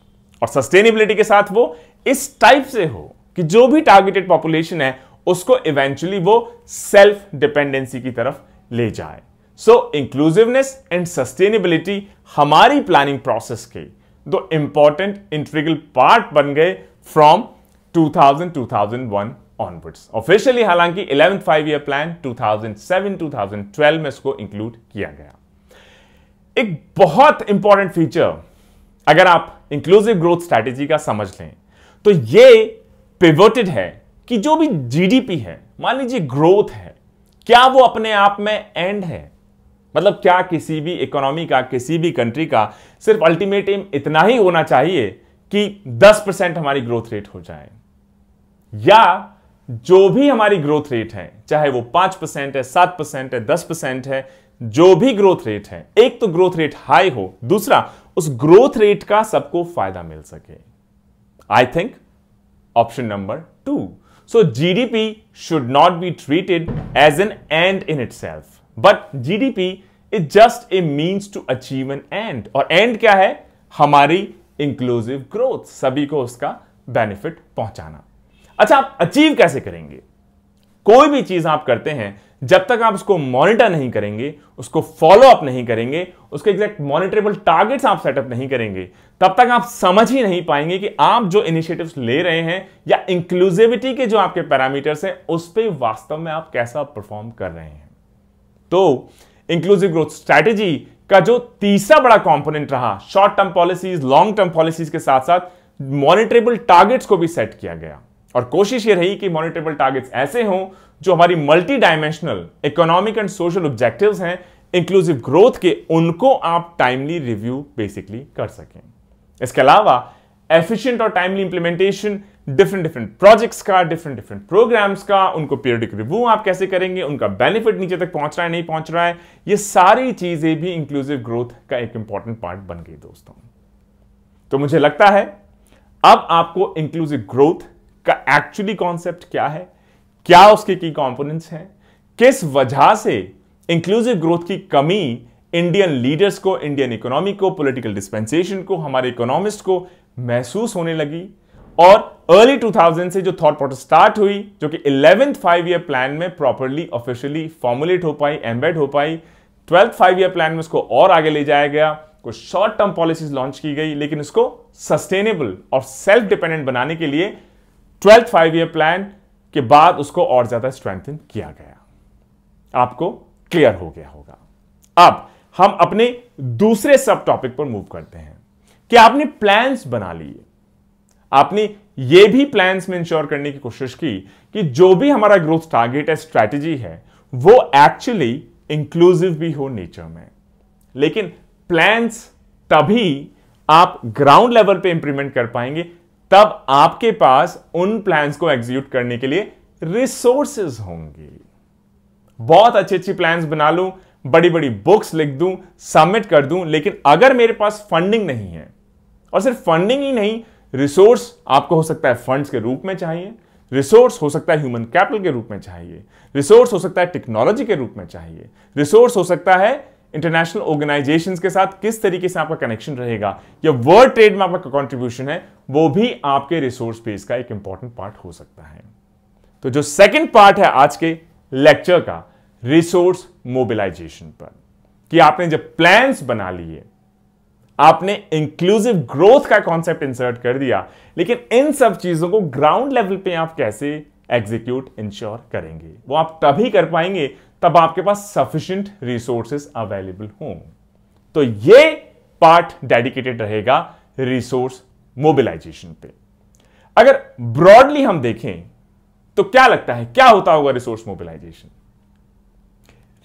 और सस्टेनेबिलिटी के साथ वो इस टाइप से हो कि जो भी टारगेटेड पॉपुलेशन है उसको इवेंचुअली वो सेल्फ डिपेंडेंसी की तरफ ले जाए। सो इंक्लूसिवनेस एंड सस्टेनेबिलिटी हमारी प्लानिंग प्रोसेस के दो इंपॉर्टेंट इंटीग्रल पार्ट बन गए from two thousand two thousand one onwards. Officially हालांकि eleventh five year plan two thousand seven two thousand twelve में इसको इंक्लूड किया गया। एक बहुत इंपॉर्टेंट फीचर अगर आप इंक्लूसिव ग्रोथ स्ट्रैटेजी का समझ लें तो ये पिवोटेड है कि जो भी जीडीपी है, मान लीजिए ग्रोथ है, क्या वो अपने आप में एंड है? मतलब क्या किसी भी इकोनॉमी का, किसी भी कंट्री का सिर्फ अल्टीमेट एम इतना ही होना चाहिए कि दस परसेंट हमारी ग्रोथ रेट हो जाए, या जो भी हमारी ग्रोथ रेट है चाहे वो पांच परसेंट है, सात परसेंट है, दस परसेंट है, जो भी ग्रोथ रेट है, एक तो ग्रोथ रेट हाई हो, दूसरा उस ग्रोथ रेट का सबको फायदा मिल सके। I think option number two. So G D P should not be treated as an end in itself, but G D P is just a means to achieve an end. और end क्या है? हमारी inclusive growth, सभी को उसका benefit पहुंचाना। अच्छा, आप achieve कैसे करेंगे? कोई भी चीज आप करते हैं, जब तक आप उसको मॉनिटर नहीं करेंगे, उसको फॉलो अप नहीं करेंगे, उसके एग्जैक्ट मॉनिटरेबल टारगेट्स आप सेटअप नहीं करेंगे, तब तक आप समझ ही नहीं पाएंगे कि आप जो इनिशिएटिव्स ले रहे हैं या इंक्लूसिविटी के जो आपके पैरामीटर्स हैं उस पे वास्तव में आप कैसा परफॉर्म कर रहे हैं। तो इंक्लूसिव ग्रोथ स्ट्रैटेजी का जो तीसरा बड़ा कॉम्पोनेंट रहा, short term policies, long term policies के साथ साथ मॉनिटरेबल टारगेट्स को भी सेट किया गया, और कोशिश ये रही कि मॉनिटरेबल टारगेट्स ऐसे हों जो हमारी multi dimensional economic and social objectives हैं इंक्लूसिव ग्रोथ के, उनको आप टाइमली रिव्यू बेसिकली कर सकें। इसके अलावा एफिशिएंट और timely implementation different different projects का, डिफरेंट डिफरेंट प्रोग्राम्स का, उनको पीरियडिक रिव्यू आप कैसे करेंगे, उनका बेनिफिट नीचे तक पहुंच रहा है नहीं पहुंच रहा है, ये सारी चीजें भी इंक्लूसिव ग्रोथ का एक इंपॉर्टेंट पार्ट बन गई। दोस्तों, तो मुझे लगता है अब आपको इंक्लूसिव ग्रोथ का एक्चुअली कॉन्सेप्ट क्या है, क्या उसके की कंपोनेंट्स हैं, किस वजह से इंक्लूसिव ग्रोथ की कमी इंडियन लीडर्स को, इंडियन इकोनॉमी को, पॉलिटिकल डिस्पेंसेशन को, हमारे इकोनॉमिस्ट को महसूस होने लगी, और अर्ली टू थाउजेंड से जो थॉट प्रोसेस स्टार्ट हुई, जो कि इलेवेंथ फाइव ईयर प्लान में प्रॉपरली ऑफिशियली फॉर्मुलेट हो पाई, एम्बेड हो पाई, ट्वेल्थ फाइव ईयर प्लान में उसको और आगे ले जाया गया, कुछ शॉर्ट टर्म पॉलिसीज लॉन्च की गई, लेकिन इसको सस्टेनेबल और सेल्फ डिपेंडेंट बनाने के लिए ट्वेल्थ फाइव ईयर प्लान के बाद उसको और ज्यादा स्ट्रेंथन किया गया। आपको क्लियर हो गया होगा। अब हम अपने दूसरे सब टॉपिक पर मूव करते हैं कि आपने प्लान्स बना लिए, आपने ये भी प्लान्स में इंश्योर करने की कोशिश की कि जो भी हमारा ग्रोथ टारगेट है, स्ट्रैटेजी है, वो एक्चुअली इंक्लूसिव भी हो नेचर में। लेकिन प्लान्स तभी आप ग्राउंड लेवल पे इंप्लीमेंट कर पाएंगे तब आपके पास उन प्लान्स को एग्जीक्यूट करने के लिए रिसोर्सेज होंगे। बहुत अच्छी अच्छी प्लान्स बना लूं, बड़ी बड़ी बुक्स लिख दूं, सबमिट कर दूं, लेकिन अगर मेरे पास फंडिंग नहीं है, और सिर्फ फंडिंग ही नहीं, रिसोर्स आपको हो सकता है फंड्स के रूप में चाहिए, रिसोर्स हो सकता है ह्यूमन कैपिटल के रूप में चाहिए, रिसोर्स हो सकता है टेक्नोलॉजी के रूप में चाहिए, रिसोर्स हो सकता है इंटरनेशनल ऑर्गेनाइजेशंस के साथ किस तरीके से आपका कनेक्शन रहेगा या वर्ल्ड ट्रेड में आपका कंट्रीब्यूशन है, वो भी आपके रिसोर्स बेस का एक इंपॉर्टेंट पार्ट हो सकता है। तो जो सेकंड पार्ट है आज के लेक्चर का, रिसोर्स मोबिलाइजेशन पर, कि आपने जब प्लान्स बना लिए, आपने इंक्लूसिव ग्रोथ का कॉन्सेप्ट इंसर्ट कर दिया, लेकिन इन सब चीजों को ग्राउंड लेवल पे आप कैसे एग्जीक्यूट इंश्योर करेंगे, वो आप तभी कर पाएंगे तब आपके पास सफिशिएंट रिसोर्सेज अवेलेबल हों। तो ये पार्ट डेडिकेटेड रहेगा रिसोर्स मोबिलाइजेशन पे। अगर ब्रॉडली हम देखें तो क्या लगता है क्या होता होगा रिसोर्स मोबिलाइजेशन?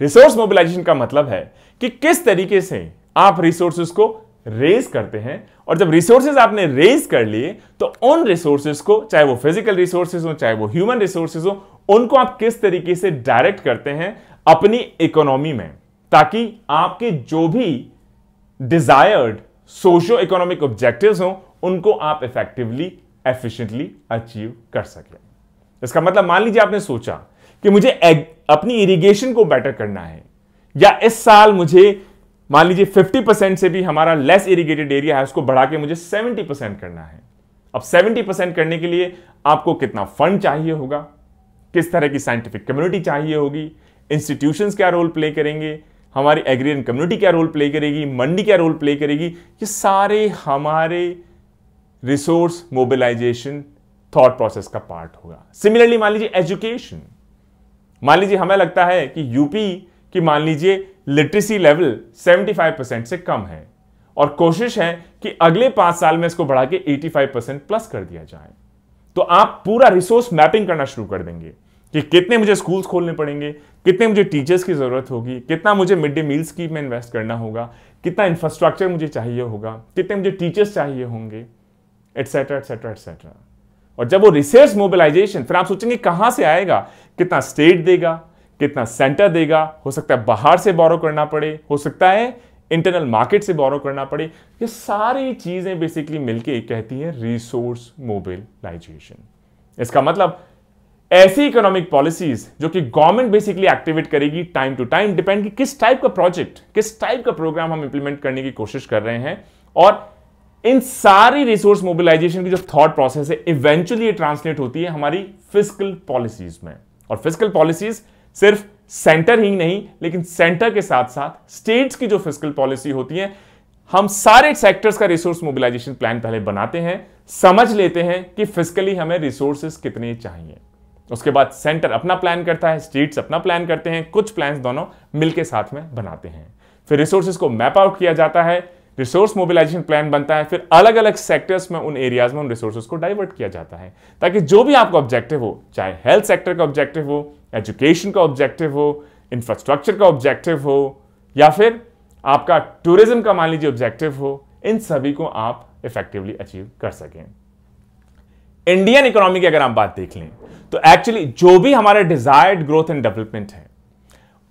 रिसोर्स मोबिलाइजेशन का मतलब है कि किस तरीके से आप रिसोर्सेज को रेज करते हैं, और जब रिसोर्सेज आपने रेज कर लिए तो उन रिसोर्सेज को, चाहे वो फिजिकल रिसोर्सेज हो, चाहे वो ह्यूमन रिसोर्सेज हो, उनको आप किस तरीके से डायरेक्ट करते हैं अपनी इकोनॉमी में, ताकि आपके जो भी डिजायर्ड सोशो इकोनॉमिक ऑब्जेक्टिव्स हों उनको आप इफेक्टिवली, एफिशिएंटली अचीव कर सकें। इसका मतलब, मान लीजिए आपने सोचा कि मुझे अपनी इरिगेशन को बेटर करना है, या इस साल मुझे, मान लीजिए फिफ्टी परसेंट से भी हमारा लेस इरिगेटेड एरिया है उसको बढ़ा के मुझे सेवेंटी परसेंट करना है। अब सेवेंटी परसेंट करने के लिए आपको कितना फंड चाहिए होगा, किस तरह की साइंटिफिक कम्युनिटी चाहिए होगी, इंस्टीट्यूशंस क्या रोल प्ले करेंगे, हमारी एग्रीयन कम्युनिटी क्या रोल प्ले करेगी, मंडी क्या रोल प्ले करेगी, ये सारे हमारे रिसोर्स मोबिलाइजेशन थॉट प्रोसेस का पार्ट होगा। सिमिलरली मान लीजिए एजुकेशन, मान लीजिए हमें लगता है कि यूपी की, मान लीजिए, literacy level seventy five percent से कम है, और कोशिश है कि अगले पांच साल में इसको बढ़ा के एटी फाइव परसेंट प्लस कर दिया जाए, तो आप पूरा रिसोर्स मैपिंग करना शुरू कर देंगे कि कितने मुझे स्कूल्स खोलने पड़ेंगे, कितने मुझे टीचर्स की ज़रूरत होगी, कितना मुझे मिड डे मील स्कीम में इन्वेस्ट करना होगा, कितना इंफ्रास्ट्रक्चर मुझे चाहिए होगा, कितने मुझे टीचर्स चाहिए होंगे, एटसेट्रा एटसेट्रा एटसेट्रा। और जब वो रिसोर्स मोबिलाइजेशन, फिर आप सोचेंगे कहाँ से आएगा, कितना स्टेट देगा, कितना सेंटर देगा, हो सकता है बाहर से बोरो करना पड़े, हो सकता है इंटरनल मार्केट से बोरो करना पड़े, ये सारी चीजें बेसिकली मिलके कहती हैं रिसोर्स मोबिलाइजेशन। इसका मतलब ऐसी इकोनॉमिक पॉलिसीज जो कि गवर्नमेंट बेसिकली एक्टिवेट करेगी टाइम टू टाइम, डिपेंड कि किस टाइप का प्रोजेक्ट, किस टाइप का प्रोग्राम हम इंप्लीमेंट करने की कोशिश कर रहे हैं, और इन सारी रिसोर्स मोबिलाइजेशन की जो थॉट प्रोसेस है इवेंचुअली ट्रांसलेट होती है हमारी फिस्कल पॉलिसीज में। और फिस्कल पॉलिसीज सिर्फ सेंटर ही नहीं, लेकिन सेंटर के साथ साथ स्टेट्स की जो फिस्कल पॉलिसी होती है, हम सारे सेक्टर्स का रिसोर्स मोबिलाइजेशन प्लान पहले बनाते हैं, समझ लेते हैं कि फिस्कली हमें रिसोर्सेस कितने चाहिए, उसके बाद सेंटर अपना प्लान करता है, स्टेट्स अपना प्लान करते हैं, कुछ प्लान्स दोनों मिलकर साथ में बनाते हैं, फिर रिसोर्सेज को मैप आउट किया जाता है, रिसोर्स मोबिलाइजेशन प्लान बनता है, फिर अलग अलग सेक्टर्स में उन एरियाज में उन रिसोर्सेज को डाइवर्ट किया जाता है, ताकि जो भी आपका ऑब्जेक्टिव हो, चाहे हेल्थ सेक्टर का ऑब्जेक्टिव हो, एजुकेशन का ऑब्जेक्टिव हो, इंफ्रास्ट्रक्चर का ऑब्जेक्टिव हो, या फिर आपका टूरिज्म का मान लीजिए ऑब्जेक्टिव हो, इन सभी को आप इफेक्टिवली अचीव कर सकें। इंडियन इकोनॉमी की अगर आप बात देख लें तो एक्चुअली जो भी हमारा डिजायर्ड ग्रोथ एंड डेवलपमेंट है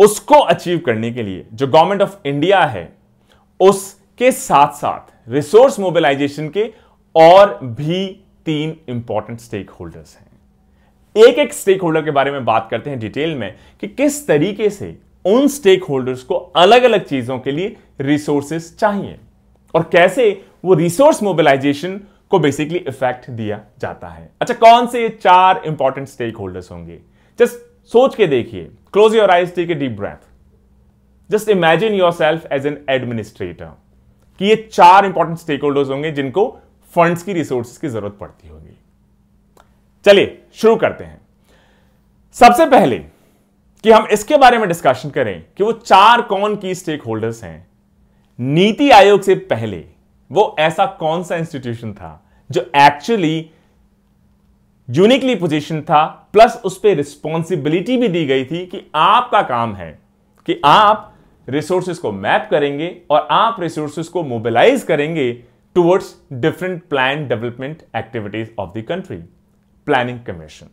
उसको अचीव करने के लिए जो गवर्नमेंट ऑफ इंडिया है उसके साथ साथ रिसोर्स मोबिलाइजेशन के और भी तीन इंपॉर्टेंट स्टेक होल्डर्स हैं। एक एक स्टेक होल्डर के बारे में बात करते हैं डिटेल में कि किस तरीके से उन स्टेक होल्डर्स को अलग अलग चीजों के लिए रिसोर्सेस चाहिए और कैसे वो रिसोर्स मोबिलाइजेशन को बेसिकली इफेक्ट दिया जाता है। अच्छा, कौन से ये चार इंपॉर्टेंट स्टेक होल्डर्स होंगे? जस्ट सोच के देखिए, close your eyes, take a deep breath, just imagine yourself as an administrator कि ये चार इंपॉर्टेंट स्टेक होल्डर्स होंगे जिनको फंड्स की, रिसोर्सेज की जरूरत पड़ती होगी। चलिए शुरू करते हैं। सबसे पहले कि हम इसके बारे में डिस्कशन करें कि वो चार कौन की स्टेक होल्डर्स हैं। नीति आयोग से पहले वो ऐसा कौन सा इंस्टीट्यूशन था जो एक्चुअली यूनिकली पोजीशन था, प्लस उस पर रिस्पॉन्सिबिलिटी भी दी गई थी कि आपका काम है कि आप रिसोर्सेज को मैप करेंगे और आप रिसोर्सेज को मोबिलाइज करेंगे towards different plan development activities of the country. Planning commission,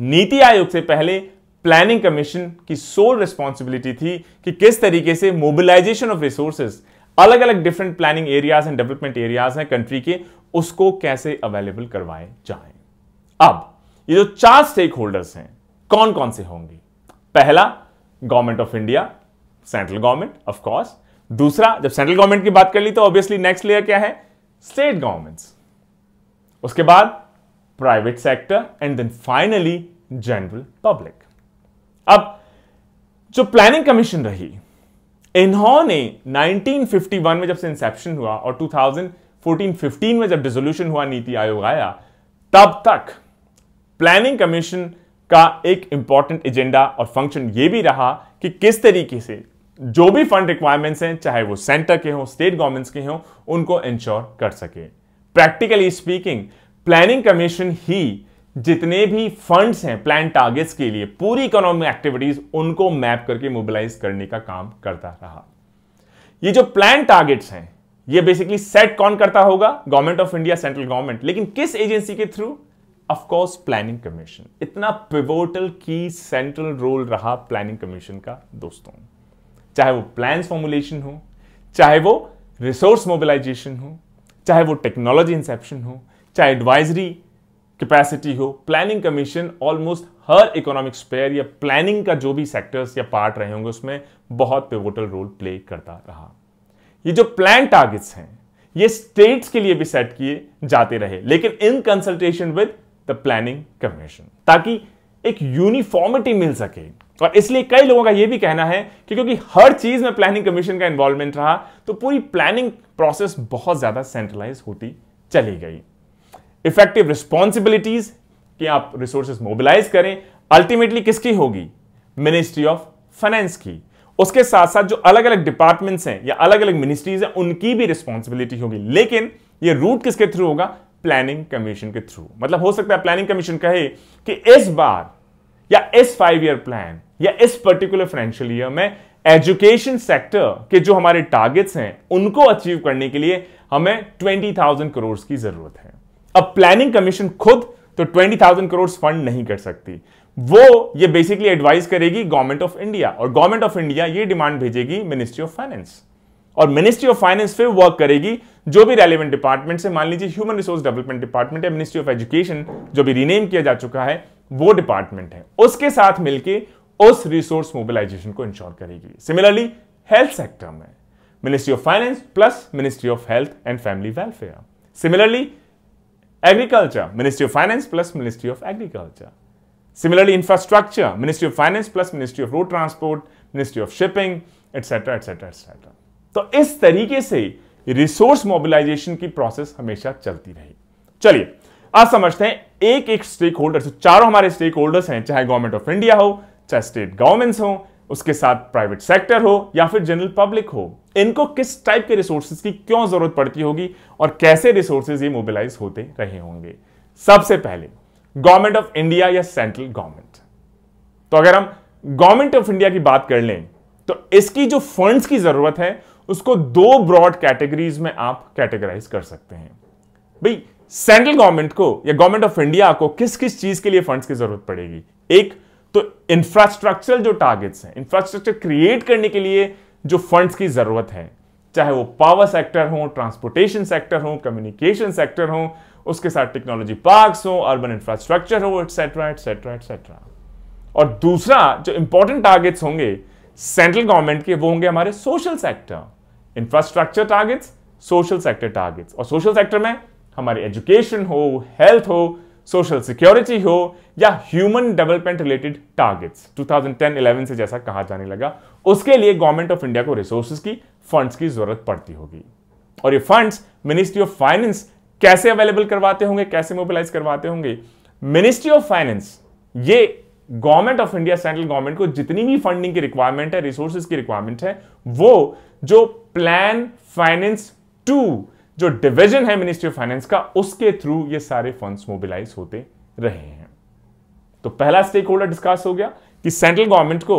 नीति आयोग से पहले प्लानिंग कमीशन की सोल रिस्पॉन्सिबिलिटी थी कि किस तरीके से मोबिलाइजेशन ऑफ रिसोर्सेज, अलग अलग different planning areas and development areas हैं कंट्री के, उसको कैसे अवेलेबल करवाए जाएं। अब ये जो चार स्टेक होल्डर्स हैं कौन कौन से होंगे? पहला government of India, central government of course. दूसरा, जब सेंट्रल गवर्नमेंट की बात कर ली तो ऑब्वियसली नेक्स्ट लेयर क्या है? State governments. उसके बाद private sector and then finally general public. अब जो प्लानिंग कमीशन रही, इन्होंने नाइनटीन फिफ्टी वन में जब से इंसेप्शन हुआ और टू थाउजेंड फोर्टीन फिफ्टीन में जब डिसोल्यूशन हुआ, नीति आयोग आया, तब तक प्लानिंग कमीशन का एक इंपॉर्टेंट एजेंडा और फंक्शन यह भी रहा कि किस तरीके से जो भी फंड रिक्वायरमेंट्स हैं, चाहे वो सेंटर के हों, स्टेट गवर्नमेंट्स के हों, उनको इंश्योर कर सके। प्रैक्टिकली स्पीकिंग, प्लानिंग कमीशन ही जितने भी फंड्स हैं प्लान टारगेट्स के लिए, पूरी इकोनॉमिक एक्टिविटीज, उनको मैप करके मोबिलाइज करने का काम करता रहा। ये जो प्लान टारगेट्स हैं ये बेसिकली सेट कौन करता होगा? Government of India, central government, लेकिन किस एजेंसी के through? Of course planning commission. इतना पिवोटल की सेंट्रल रोल रहा प्लानिंग कमीशन का दोस्तों, चाहे वो प्लान फॉर्मुलेशन हो, चाहे वो रिसोर्स मोबिलाइजेशन हो, चाहे वो टेक्नोलॉजी इंसेप्शन हो, चाहे एडवाइजरी कैपेसिटी हो, प्लानिंग कमीशन ऑलमोस्ट हर इकोनॉमिक स्पेयर या प्लानिंग का जो भी सेक्टर्स या पार्ट रहे होंगे उसमें बहुत पिवोटल रोल प्ले करता रहा। ये जो प्लान टारगेट्स हैं ये स्टेट्स के लिए भी सेट किए जाते रहे, लेकिन in consultation with the planning commission, ताकि एक यूनिफॉर्मिटी मिल सके। और इसलिए कई लोगों का यह भी कहना है कि क्योंकि हर चीज में प्लानिंग कमीशन का इन्वॉल्वमेंट रहा तो पूरी प्लानिंग प्रोसेस बहुत ज्यादा सेंट्रलाइज होती चली गई। इफेक्टिव रिस्पॉन्सिबिलिटीज कि आप रिसोर्सेज मोबिलाइज करें, अल्टीमेटली किसकी होगी? मिनिस्ट्री ऑफ फाइनेंस की। उसके साथ साथ जो अलग अलग डिपार्टमेंट्स हैं या अलग अलग मिनिस्ट्रीज हैं उनकी भी रिस्पॉन्सिबिलिटी होगी, लेकिन ये रूट किसके थ्रू होगा? प्लानिंग कमीशन के थ्रू। मतलब हो सकता है प्लानिंग कमीशन कहे कि इस बार या इस फाइव ईयर प्लान या इस पर्टिकुलर फाइनेंशियल ईयर में एजुकेशन सेक्टर के जो हमारे टारगेट्स हैं उनको अचीव करने के लिए हमें ट्वेंटी थाउजेंड करोड़ की जरूरत है। अब प्लानिंग कमीशन खुद तो ट्वेंटी थाउजेंड करोड़ फंड नहीं कर सकती, वो ये बेसिकली एडवाइस करेगी गवर्नमेंट ऑफ इंडिया, और गवर्नमेंट ऑफ इंडिया ये डिमांड भेजेगी मिनिस्ट्री ऑफ फाइनेंस, और मिनिस्ट्री ऑफ फाइनेंस फिर वर्क करेगी जो भी रेलेवेंट डिपार्टमेंट से, मान लीजिए ह्यूमन रिसोर्स डेवलपमेंट डिपार्टमेंट या मिनिस्ट्री ऑफ एजुकेशन जो भी रीनेम किया जा चुका है, वो डिपार्टमेंट है उसके साथ मिलके उस रिसोर्स मोबिलाइजेशन को इंश्योर करेगी। सिमिलरली हेल्थ सेक्टर में ministry of finance plus ministry of health and family welfare. Similarly agriculture ministry of finance plus ministry of agriculture. Similarly infrastructure ministry of finance plus ministry of road transport, ministry of shipping, etcetera etcetera etcetera. तो इस तरीके से रिसोर्स मोबिलाइजेशन की प्रोसेस हमेशा चलती रही। चलिए आज समझते हैं एक एक स्टेक होल्डर, तो चारों हमारे स्टेक होल्डर्स हैं, चाहे गवर्नमेंट ऑफ इंडिया हो, चाहे स्टेट गवर्नमेंट्स हो, उसके साथ प्राइवेट सेक्टर हो या फिर जनरल पब्लिक हो, इनको किस टाइप के रिसोर्सेज की क्यों जरूरत पड़ती होगी और कैसे रिसोर्सेज ये मोबिलाइज होते रहे होंगे। सबसे पहले गवर्नमेंट ऑफ इंडिया या सेंट्रल गवर्नमेंट। तो अगर हम गवर्नमेंट ऑफ इंडिया की बात कर लें तो इसकी जो फंड्स की जरूरत है उसको दो ब्रॉड कैटेगरीज में आप कैटेगराइज कर सकते हैं। भाई सेंट्रल गवर्नमेंट को या गवर्नमेंट ऑफ इंडिया को किस किस चीज के लिए फंड्स की जरूरत पड़ेगी। एक तो इंफ्रास्ट्रक्चरल जो टारगेट्स हैं, इंफ्रास्ट्रक्चर क्रिएट करने के लिए जो फंड्स की जरूरत है, चाहे वो पावर सेक्टर हो, ट्रांसपोर्टेशन सेक्टर हो, कम्युनिकेशन सेक्टर हो, उसके साथ टेक्नोलॉजी पार्क्स हो, अर्बन इंफ्रास्ट्रक्चर हो, एटसेट्रा एटसेट्रा एटसेट्रा। और दूसरा जो इंपॉर्टेंट टारगेट्स होंगे सेंट्रल गवर्नमेंट के वो होंगे हमारे social sector, infrastructure targets, social sector targets. और सोशल सेक्टर में हमारे एजुकेशन हो, हेल्थ हो, सोशल सिक्योरिटी हो या human development related targets twenty ten eleven से जैसा कहा जाने लगा, उसके लिए गवर्नमेंट ऑफ इंडिया को रिसोर्सेज की फंड्स की जरूरत पड़ती होगी। और ये फंड्स मिनिस्ट्री ऑफ फाइनेंस कैसे अवेलेबल करवाते होंगे, कैसे मोबिलाइज करवाते होंगे। मिनिस्ट्री ऑफ फाइनेंस ये government of India central government को जितनी भी फंडिंग की रिक्वायरमेंट है, रिसोर्सेज की रिक्वायरमेंट है, वो जो प्लान फाइनेंस टू जो डिवीजन है मिनिस्ट्री ऑफ फाइनेंस का, उसके थ्रू ये सारे फंड्स मोबिलाइज होते रहे हैं। तो पहला स्टेक होल्डर डिस्कस हो गया कि सेंट्रल गवर्नमेंट को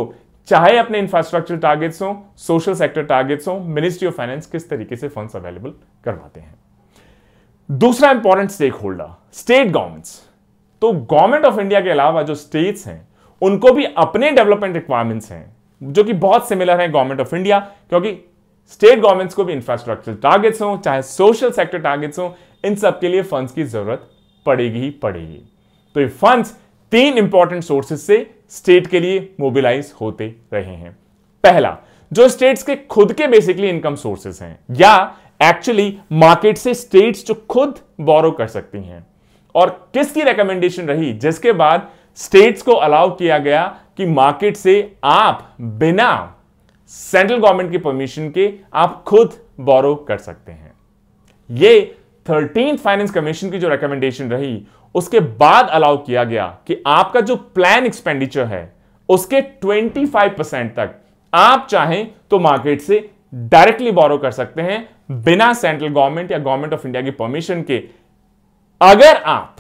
चाहे अपने इंफ्रास्ट्रक्चर टारगेट्स हो, सोशल सेक्टर टारगेट्स हो, मिनिस्ट्री ऑफ फाइनेंस किस तरीके से फंड्स अवेलेबल करवाते हैं। दूसरा important stakeholder state governments. तो गवर्नमेंट ऑफ इंडिया के अलावा जो स्टेट्स हैं उनको भी अपने डेवलपमेंट रिक्वायरमेंट्स हैं जो कि बहुत सिमिलर हैं गवर्नमेंट ऑफ इंडिया, क्योंकि स्टेट गवर्नमेंट्स को भी इंफ्रास्ट्रक्चर टारगेट्स हों, चाहे सोशल सेक्टर टारगेट्स हों, इन सब के लिए फंड्स की जरूरत पड़ेगी ही पड़ेगी। तो ये फंड्स तीन इंपॉर्टेंट सोर्सेज से स्टेट के लिए मोबिलाइज होते रहे हैं। पहला जो स्टेट्स के खुद के बेसिकली इनकम सोर्सेज हैं या एक्चुअली मार्केट से स्टेट्स जो खुद बोरो कर सकती हैं, और किसकी रिकमेंडेशन रही जिसके बाद स्टेट्स को अलाउ किया गया कि मार्केट से आप बिना सेंट्रल गवर्नमेंट की परमिशन के आप खुद बोरो कर सकते हैं। ये थर्टीन्थ फाइनेंस कमीशन की जो रिकमेंडेशन रही उसके बाद अलाउ किया गया कि आपका जो प्लान एक्सपेंडिचर है उसके पच्चीस परसेंट तक आप चाहें तो मार्केट से डायरेक्टली बोरो कर सकते हैं बिना सेंट्रल गवर्नमेंट या गवर्नमेंट ऑफ इंडिया की परमिशन के, अगर आप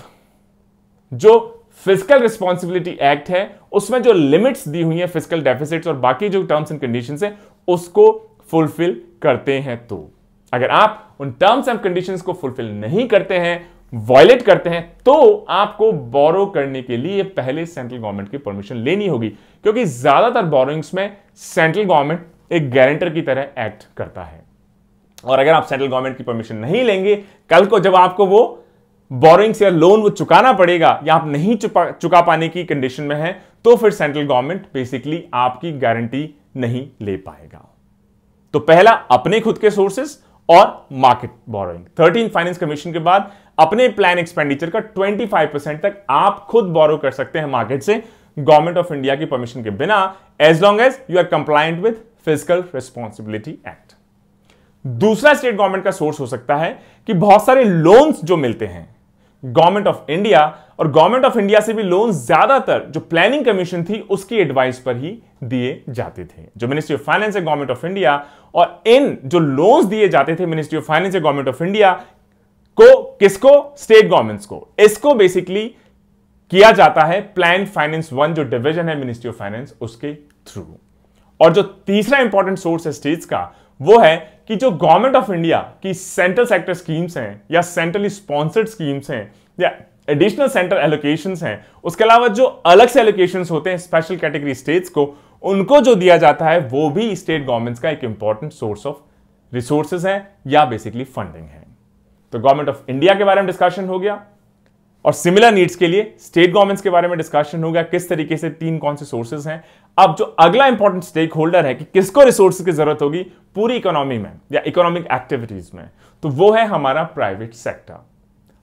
जो फिस्कल रिस्पॉन्सिबिलिटी एक्ट है उसमें जो लिमिट्स दी हुई है फिस्कल डेफिसिट्स और बाकी जो टर्म्स एंड कंडीशंस है उसको फुलफिल करते हैं। तो अगर आप उन टर्म्स एंड कंडीशंस को फुलफिल नहीं करते हैं, वायलेट करते हैं, तो आपको बोरो करने के लिए पहले सेंट्रल गवर्नमेंट की परमिशन लेनी होगी, क्योंकि ज्यादातर बोरोइंग्स में सेंट्रल गवर्नमेंट एक गारंटर की तरह एक्ट करता है। और अगर आप सेंट्रल गवर्नमेंट की परमिशन नहीं लेंगे, कल को जब आपको वो बोरिंग्स या लोन वो चुकाना पड़ेगा या आप नहीं चुका चुका पाने की कंडीशन में है, तो फिर सेंट्रल गवर्नमेंट बेसिकली आपकी गारंटी नहीं ले पाएगा। तो पहला अपने खुद के सोर्सेस और market borrowing. Thirteen finance commission के बाद अपने प्लान एक्सपेंडिचर का पच्चीस परसेंट तक आप खुद बोरो कर सकते हैं मार्केट से गवर्नमेंट ऑफ इंडिया की परमिशन के बिना, as long as you are compliant with fiscal responsibility act. दूसरा स्टेट गवर्नमेंट का सोर्स हो सकता है कि बहुत सारे लोन्स जो मिलते हैं गवर्नमेंट ऑफ इंडिया, और गवर्नमेंट ऑफ इंडिया से भी लोन ज्यादातर जो प्लानिंग कमीशन थी उसकी एडवाइस पर ही दिए जाते थे, जो मिनिस्ट्री ऑफ फाइनेंस है गवर्नमेंट ऑफ इंडिया, और इन जो लोन्स दिए जाते थे मिनिस्ट्री ऑफ फाइनेंस है गवर्नमेंट ऑफ इंडिया को किसको, स्टेट गवर्नमेंट्स को, इसको बेसिकली किया जाता है प्लान फाइनेंस वन जो डिविजन है मिनिस्ट्री ऑफ फाइनेंस उसके थ्रू। और जो तीसरा इंपॉर्टेंट सोर्स है स्टेट्स का वो है कि जो गवर्नमेंट ऑफ इंडिया की सेंट्रल सेक्टर स्कीम्स हैं या सेंट्रली स्पॉन्सर्ड स्कीम्स हैं या एडिशनल सेंट्रल एलोकेशंस हैं, उसके अलावा जो अलग से एलोकेशंस होते हैं स्पेशल कैटेगरी स्टेट्स को, उनको जो दिया जाता है वो भी स्टेट गवर्नमेंट्स का एक इंपॉर्टेंट सोर्स ऑफ रिसोर्सेज है या बेसिकली फंडिंग है। तो गवर्नमेंट ऑफ इंडिया के बारे में डिस्कशन हो गया, और सिमिलर नीड्स के लिए स्टेट गवर्नमेंट्स के बारे में डिस्कशन होगा, किस तरीके से तीन कौन से सोर्सेज हैं। अब जो अगला इंपॉर्टेंट स्टेक होल्डर है कि किसको रिसोर्स की जरूरत होगी पूरी इकोनॉमी में या इकोनॉमिक एक्टिविटीज में, तो वो है हमारा प्राइवेट सेक्टर।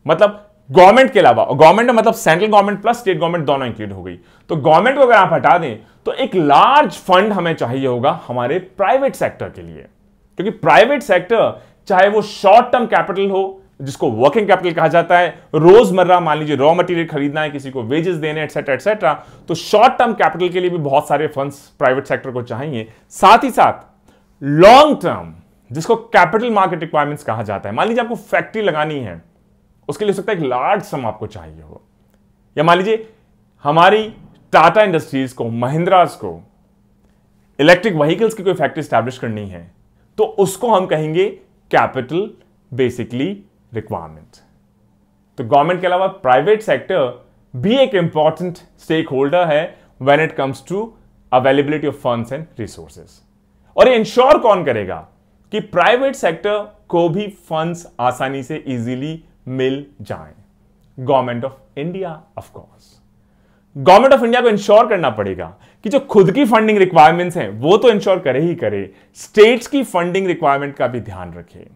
मतलब गवर्नमेंट के अलावा, गवर्नमेंट मतलब central government plus state government दोनों इंक्लूड हो गई, तो गवर्नमेंट को अगर आप हटा दें तो एक लार्ज फंड हमें चाहिए होगा हमारे प्राइवेट सेक्टर के लिए, क्योंकि प्राइवेट सेक्टर चाहे वो शॉर्ट टर्म कैपिटल हो जिसको वर्किंग कैपिटल कहा जाता है, रोजमर्रा मान लीजिए रॉ मटेरियल खरीदना है, किसी को वेजेस देने एटसेट्रा एटसेट्रा, तो शॉर्ट टर्म कैपिटल के लिए भी बहुत सारे फंड्स प्राइवेट सेक्टर को चाहिए। साथ ही साथ लॉन्ग टर्म जिसको कैपिटल मार्केट रिक्वायरमेंट्स कहा जाता है, मान लीजिए आपको फैक्ट्री लगानी है, उसके लिए हो सकता है एक लार्ज सम आपको चाहिए हो, या मान लीजिए हमारी टाटा इंडस्ट्रीज को, महिंद्राज को इलेक्ट्रिक व्हीकल्स की कोई फैक्ट्री स्टैब्लिश करनी है, तो उसको हम कहेंगे कैपिटल बेसिकली रिक्वायरमेंट। तो गवर्नमेंट के अलावा प्राइवेट सेक्टर भी एक इंपॉर्टेंट स्टेक होल्डर है when it comes to availability of funds and resources. और ये इंश्योर कौन करेगा कि प्राइवेट सेक्टर को भी फंड्स आसानी से इजीली मिल जाएं? Government of India of course. Government of India को इंश्योर करना पड़ेगा कि जो खुद की फंडिंग रिक्वायरमेंट्स हैं वो तो इंश्योर करे ही करे, स्टेट्स की फंडिंग रिक्वायरमेंट का भी ध्यान रखे,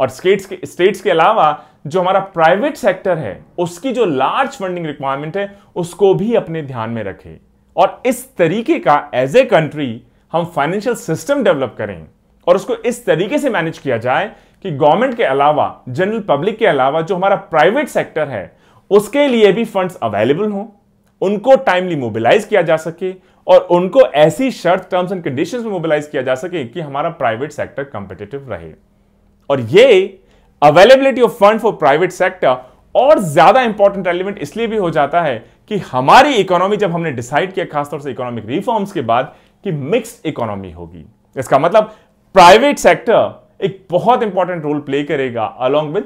और स्टेट्स के स्टेट्स के अलावा जो हमारा प्राइवेट सेक्टर है उसकी जो लार्ज फंडिंग रिक्वायरमेंट है उसको भी अपने ध्यान में रखें, और इस तरीके का एज ए कंट्री हम फाइनेंशियल सिस्टम डेवलप करें और उसको इस तरीके से मैनेज किया जाए कि गवर्नमेंट के अलावा, जनरल पब्लिक के अलावा जो हमारा प्राइवेट सेक्टर है उसके लिए भी फंड्स अवेलेबल हों, उनको टाइमली मोबिलाइज किया जा सके और उनको ऐसी शर्त, टर्म्स एंड कंडीशंस में मोबिलाइज किया जा सके कि हमारा प्राइवेट सेक्टर कॉम्पिटिटिव रहे। और ये availability of fund for private sector और ज्यादा इंपॉर्टेंट एलिमेंट इसलिए भी हो जाता है कि हमारी इकोनॉमी, जब हमने डिसाइड किया खासतौर से इकोनॉमिक रिफॉर्म्स के बाद, कि मिक्स्ड इकोनॉमी होगी, इसका मतलब प्राइवेट सेक्टर एक बहुत इंपॉर्टेंट रोल प्ले करेगा along with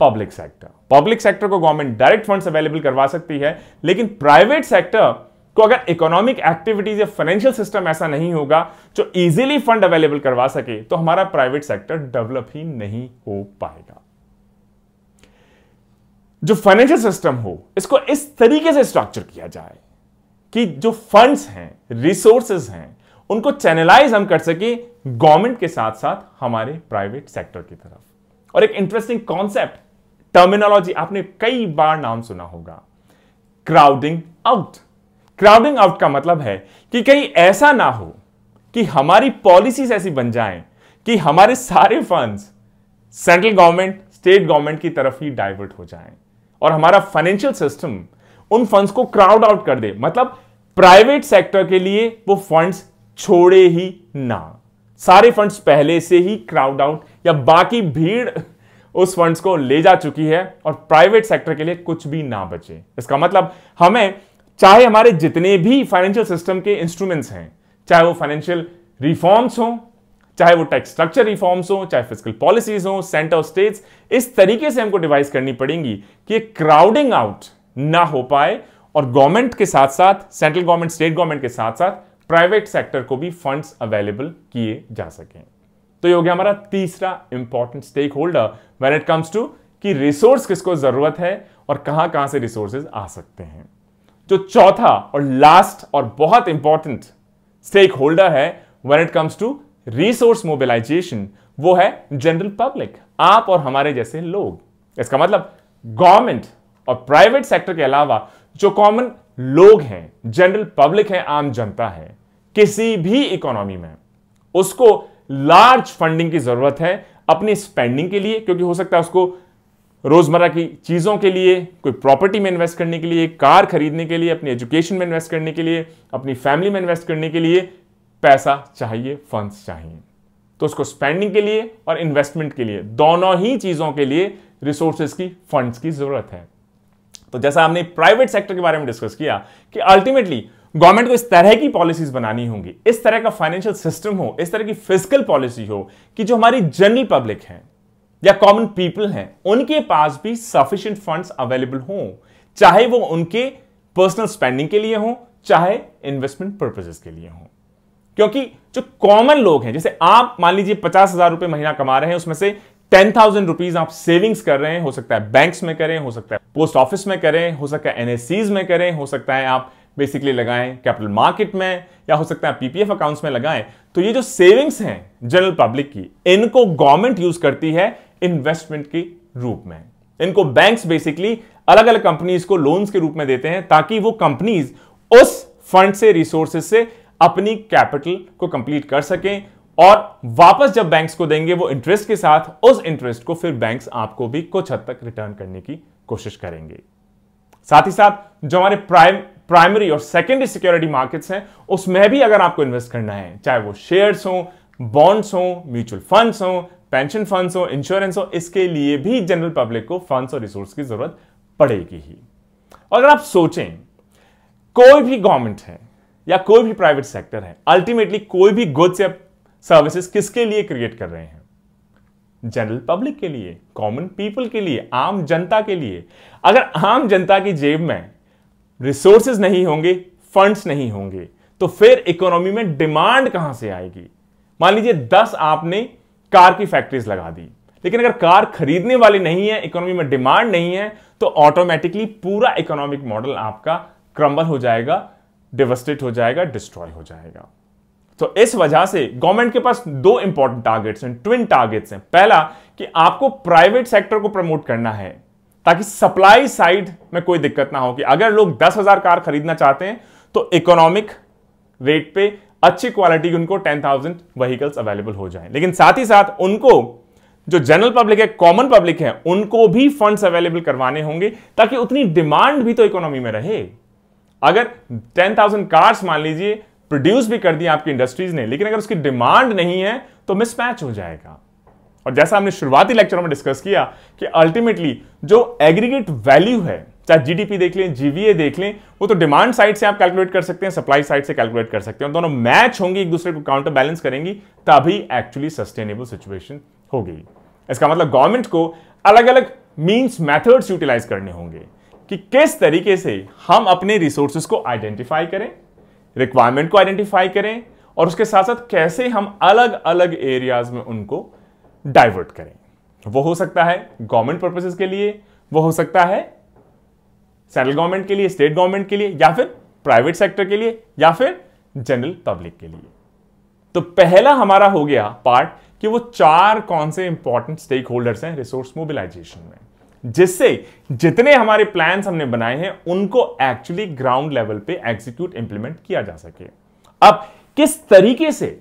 public sector. Public sector को गवर्नमेंट डायरेक्ट फंड्स अवेलेबल करवा सकती है, लेकिन प्राइवेट सेक्टर को अगर इकोनॉमिक एक्टिविटीज या फाइनेंशियल सिस्टम ऐसा नहीं होगा जो इजीली फंड अवेलेबल करवा सके, तो हमारा प्राइवेट सेक्टर डेवलप ही नहीं हो पाएगा। जो फाइनेंशियल सिस्टम हो इसको इस तरीके से स्ट्रक्चर किया जाए कि जो फंड्स हैं, रिसोर्सेज हैं, उनको चैनलाइज हम कर सके गवर्नमेंट के साथ साथ हमारे प्राइवेट सेक्टर की तरफ। और एक इंटरेस्टिंग कॉन्सेप्ट, टर्मिनोलॉजी आपने कई बार नाम सुना होगा, क्राउडिंग आउट। क्राउडिंग आउट का मतलब है कि कहीं ऐसा ना हो कि हमारी पॉलिसीज ऐसी बन जाएं कि हमारे सारे funds central government, state government की तरफ ही डाइवर्ट हो जाएं और हमारा फाइनेंशियल सिस्टम उन फंड्स को क्राउड आउट कर दे, मतलब प्राइवेट सेक्टर के लिए वो फंड्स छोड़े ही ना, सारे फंड्स पहले से ही क्राउड आउट या बाकी भीड़ उस फंड्स को ले जा चुकी है और प्राइवेट सेक्टर के लिए कुछ भी ना बचे। इसका मतलब हमें, चाहे हमारे जितने भी फाइनेंशियल सिस्टम के इंस्ट्रूमेंट्स हैं, चाहे वो फाइनेंशियल रिफॉर्म्स हों, चाहे वो टैक्स स्ट्रक्चर रिफॉर्म्स हों, चाहे फिस्कल पॉलिसीज हों, सेंटर और स्टेट्स, इस तरीके से हमको डिवाइस करनी पड़ेंगी कि क्राउडिंग आउट ना हो पाए और गवर्नमेंट के साथ साथ, सेंट्रल गवर्नमेंट, स्टेट गवर्नमेंट के साथ साथ प्राइवेट सेक्टर को भी फंड्स अवेलेबल किए जा सकें। तो ये हो गया हमारा तीसरा important stakeholder when it comes to कि रिसोर्स किसको जरूरत है और कहां कहां से रिसोर्सेज आ सकते हैं। जो चौथा और लास्ट और बहुत इंपॉर्टेंट स्टेक होल्डर है when it comes to resource mobilisation, वो है जनरल पब्लिक, आप और हमारे जैसे लोग। इसका मतलब गवर्नमेंट और प्राइवेट सेक्टर के अलावा जो कॉमन लोग हैं, जनरल पब्लिक है, आम जनता है, किसी भी इकोनॉमी में उसको लार्ज फंडिंग की जरूरत है अपनी स्पेंडिंग के लिए, क्योंकि हो सकता है उसको रोजमर्रा की चीजों के लिए, कोई प्रॉपर्टी में इन्वेस्ट करने के लिए, कार खरीदने के लिए, अपनी एजुकेशन में इन्वेस्ट करने के लिए, अपनी फैमिली में इन्वेस्ट करने के लिए पैसा चाहिए, फंड्स चाहिए। तो उसको स्पेंडिंग के लिए और इन्वेस्टमेंट के लिए, दोनों ही चीजों के लिए रिसोर्सेज की, फंड्स की जरूरत है। तो जैसा हमने प्राइवेट सेक्टर के बारे में डिस्कस किया कि अल्टीमेटली गवर्नमेंट को इस तरह की पॉलिसीज बनानी होंगी, इस तरह का फाइनेंशियल सिस्टम हो, इस तरह की फिस्कल पॉलिसी हो कि जो हमारी जनरल पब्लिक है या कॉमन पीपल हैं उनके पास भी सफिशिएंट फंड्स अवेलेबल हों, चाहे वो उनके पर्सनल स्पेंडिंग के लिए हो, चाहे इन्वेस्टमेंट पर्पसेस के लिए हो। क्योंकि जो कॉमन लोग हैं, जैसे आप मान लीजिए पचास हजार रुपए महीना कमा रहे हैं, उसमें से टेन थाउजेंड रुपीज आप सेविंग्स कर रहे हैं, हो सकता है बैंक्स में करें, हो सकता है पोस्ट ऑफिस में करें, हो सकता है एनएससीज में करें, हो सकता है आप बेसिकली लगाएं कैपिटल मार्केट में, या हो सकता है पीपीएफ अकाउंट्स में लगाएं, तो ये जो सेविंग्स हैं जनरल पब्लिक की, इनको गवर्नमेंट यूज करती है इन्वेस्टमेंट के रूप में। इनको बैंक्स बेसिकली अलग अलग कंपनीज को लोन्स के रूप में देते हैं ताकि वो कंपनीज उस फंड से, रिसोर्सेज से अपनी कैपिटल को कंप्लीट कर सकें और वापस जब बैंक्स को देंगे वो इंटरेस्ट के साथ, उस इंटरेस्ट को फिर बैंक्स आपको भी कुछ हद तक रिटर्न करने की कोशिश करेंगे। साथ ही साथ जो हमारे प्राइम प्राइमरी और सेकेंडरी सिक्योरिटी मार्केट्स हैं उसमें भी अगर आपको इन्वेस्ट करना है, चाहे वो शेयर्स हो, बॉन्ड्स हो, म्यूचुअल फंड्स हो, पेंशन फंड्स हो, इंश्योरेंस हो, इसके लिए भी जनरल पब्लिक को फंड्स और रिसोर्स की जरूरत पड़ेगी ही। और अगर आप सोचें, कोई भी गवर्नमेंट है या कोई भी प्राइवेट सेक्टर है, अल्टीमेटली कोई भी गुड्स या सर्विसेज किसके लिए क्रिएट कर रहे हैं? जनरल पब्लिक के लिए, कॉमन पीपल के लिए, आम जनता के लिए। अगर आम जनता की जेब में रिसोर्सेज नहीं होंगे, फंड्स नहीं होंगे, तो फिर इकोनॉमी में डिमांड कहां से आएगी? मान लीजिए दस आपने कार की फैक्ट्रीज लगा दी, लेकिन अगर कार खरीदने वाले नहीं है, इकोनॉमी में डिमांड नहीं है, तो ऑटोमेटिकली पूरा इकोनॉमिक मॉडल आपका क्रम्बल हो जाएगा, डिवेस्टेट हो जाएगा, डिस्ट्रॉय हो जाएगा। तो इस वजह से गवर्नमेंट के पास दो इंपॉर्टेंट टारगेट्स हैं, ट्विन टारगेट्स हैं। पहला कि आपको प्राइवेट सेक्टर को प्रमोट करना है ताकि सप्लाई साइड में कोई दिक्कत ना हो, कि अगर लोग दस हजार कार खरीदना चाहते हैं तो इकोनॉमिक रेट पे अच्छी क्वालिटी उनको टेन थाउजेंड व्हीकल्स अवेलेबल हो जाए। लेकिन साथ ही साथ उनको, जो जनरल पब्लिक है, कॉमन पब्लिक है, उनको भी फंड्स अवेलेबल करवाने होंगे ताकि उतनी डिमांड भी तो इकोनॉमी में रहे। अगर टेन थाउजेंड कार्स मान लीजिए प्रोड्यूस भी कर दिया आपकी इंडस्ट्रीज ने, लेकिन अगर उसकी डिमांड नहीं है तो मिसमैच हो जाएगा। और जैसा हमने शुरुआती लेक्चरों में डिस्कस किया कि अल्टीमेटली जो एग्रीगेट वैल्यू है, चाहे जीडीपी देख लें, जीवीए देख लें, वो तो डिमांड साइड से आप कैलकुलेट कर सकते हैं, सप्लाई साइड से कैलकुलेट कर सकते हैं, और दोनों मैच होंगी, एक दूसरे को काउंटर बैलेंस करेंगी, तभी एक्चुअली सस्टेनेबल सिचुएशन होगी। इसका मतलब गवर्नमेंट को अलग अलग मीन्स मैथड्स यूटिलाइज करने होंगे कि किस तरीके से हम अपने रिसोर्सेज को आइडेंटिफाई करें, रिक्वायरमेंट को आइडेंटिफाई करें, और उसके साथ साथ कैसे हम अलग अलग एरियाज में उनको डाइवर्ट करें। वो हो सकता है गवर्नमेंट पर्पसेस के लिए, वो हो सकता है सेंट्रल गवर्नमेंट के लिए, स्टेट गवर्नमेंट के लिए, या फिर प्राइवेट सेक्टर के लिए, या फिर जनरल पब्लिक के लिए। तो पहला हमारा हो गया पार्ट कि वो चार कौन से इंपॉर्टेंट स्टेक होल्डर्स हैं रिसोर्स मोबिलाइजेशन में, जिससे जितने हमारे प्लान्स हमने बनाए हैं उनको एक्चुअली ग्राउंड लेवल पे एग्जीक्यूट, इंप्लीमेंट किया जा सके। अब किस तरीके से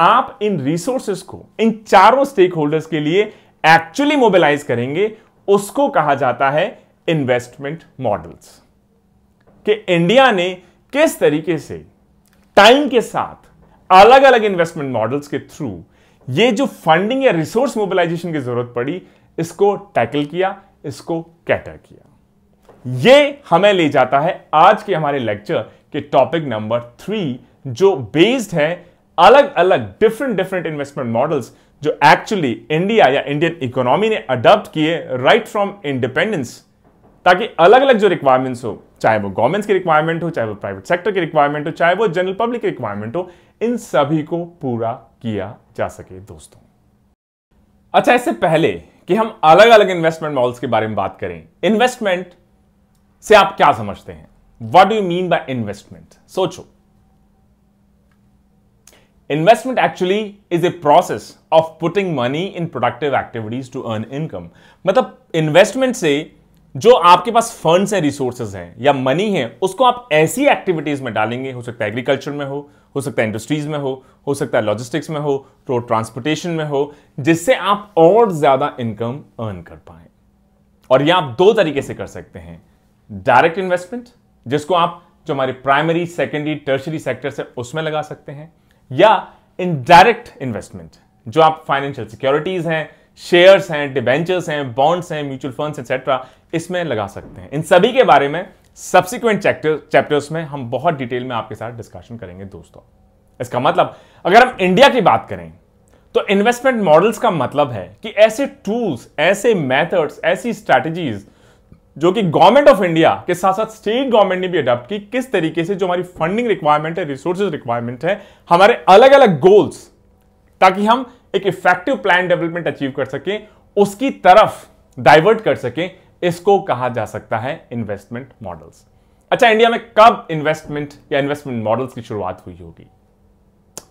आप इन रिसोर्सेस को इन चारों स्टेक होल्डर्स के लिए एक्चुअली मोबिलाइज करेंगे, उसको कहा जाता है इन्वेस्टमेंट मॉडल्स। कि इंडिया ने किस तरीके से टाइम के साथ अलग अलग इन्वेस्टमेंट मॉडल्स के थ्रू ये जो फंडिंग या रिसोर्स मोबिलाइजेशन की जरूरत पड़ी, इसको टैकल किया, इसको कैटर किया। ये हमें ले जाता है आज के हमारे लेक्चर के टॉपिक नंबर थ्री, जो बेस्ड है अलग अलग डिफरेंट डिफरेंट इन्वेस्टमेंट मॉडल्स जो एक्चुअली इंडिया या इंडियन इकोनॉमी ने अडॉप्ट किए राइट फ्रॉम इंडिपेंडेंस, ताकि अलग अलग जो रिक्वायरमेंट्स हो, चाहे वो गवर्नमेंट्स की रिक्वायरमेंट हो, चाहे वो प्राइवेट सेक्टर की रिक्वायरमेंट हो, चाहे वो जनरल पब्लिक की रिक्वायरमेंट हो, इन सभी को पूरा किया जा सके। दोस्तों, अच्छा, इससे पहले कि हम अलग अलग इन्वेस्टमेंट मॉडल्स के बारे में बात करें, इन्वेस्टमेंट से आप क्या समझते हैं? What do you mean by investment? सोचो, investment actually is a process of putting money in productive activities to earn income. मतलब इन्वेस्टमेंट से जो आपके पास फंड्स हैं, रिसोर्सेज हैं या मनी है, उसको आप ऐसी एक्टिविटीज में डालेंगे, हो सकता है एग्रीकल्चर में हो हो सकता है इंडस्ट्रीज में हो हो सकता है लॉजिस्टिक्स में हो, रोड ट्रांसपोर्टेशन में हो, जिससे आप और ज्यादा इनकम अर्न कर पाए। और ये आप दो तरीके से कर सकते हैं, डायरेक्ट इन्वेस्टमेंट, जिसको आप जो हमारे प्राइमरी, सेकेंडरी, टर्शरी सेक्टर से उसमें लगा सकते हैं, या इनडायरेक्ट इन्वेस्टमेंट, जो आप फाइनेंशियल सिक्योरिटीज हैं, शेयर्स हैं, डिबेंचर्स हैं, बॉन्ड्स हैं, म्यूचुअल फंड्स एक्सेट्रा, इसमें लगा सकते हैं। इन सभी के बारे में सब्सिक्वेंट चैप्टर चैप्टर्स में हम बहुत डिटेल में आपके साथ डिस्कशन करेंगे दोस्तों। इसका मतलब अगर हम इंडिया की बात करें तो इन्वेस्टमेंट मॉडल्स का मतलब है कि ऐसे टूल्स, ऐसे मेथड्स, ऐसी स्ट्रैटेजीज जो कि गवर्नमेंट ऑफ इंडिया के साथ साथ स्टेट गवर्नमेंट ने भी अडॉप्ट की, किस तरीके से जो हमारी फंडिंग रिक्वायरमेंट है, रिसोर्सेज रिक्वायरमेंट है, हमारे अलग अलग गोल्स, ताकि हम एक इफेक्टिव प्लान डेवलपमेंट अचीव कर सकें, उसकी तरफ डाइवर्ट कर सकें, इसको कहा जा सकता है इन्वेस्टमेंट मॉडल्स। अच्छा, इंडिया में कब इन्वेस्टमेंट या इन्वेस्टमेंट मॉडल्स की शुरुआत हुई होगी?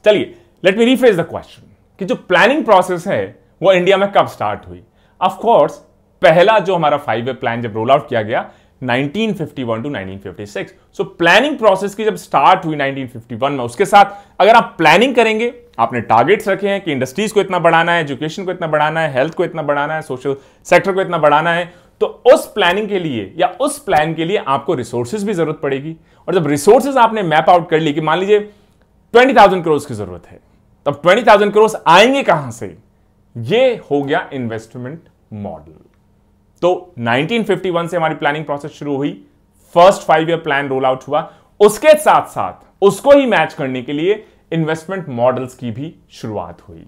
चलिए let me rephrase the question कि जो प्लानिंग प्रोसेस है वो इंडिया में कब स्टार्ट हुई। ऑफ कोर्स पहला जो हमारा फाइव ईयर प्लान जब रोल आउट किया गया nineteen fifty one to nineteen fifty six, so planning process की जब स्टार्ट हुई नाइनटीन फिफ्टी वन में, उसके साथ अगर आप प्लानिंग करेंगे, आपने टारगेट्स रखे हैं कि इंडस्ट्रीज को इतना बढ़ाना है, एजुकेशन को इतना बढ़ाना है, हेल्थ को इतना बढ़ाना है, सोशल सेक्टर को इतना बढ़ाना है, तो उस प्लानिंग के लिए या उस प्लान के लिए आपको रिसोर्सेज भी जरूरत पड़ेगी। और जब रिसोर्सेज आपने मैप आउट कर ली कि मान लीजिए बीस हज़ार करोड़ की जरूरत है, तब बीस हज़ार करोड़ आएंगे कहां से? ये हो गया इन्वेस्टमेंट मॉडल। तो नाइनटीन फिफ्टी वन से हमारी प्लानिंग प्रोसेस शुरू हुई, first five year plan roll out हुआ, उसके साथ साथ उसको ही मैच करने के लिए इन्वेस्टमेंट मॉडल्स की भी शुरुआत हुई।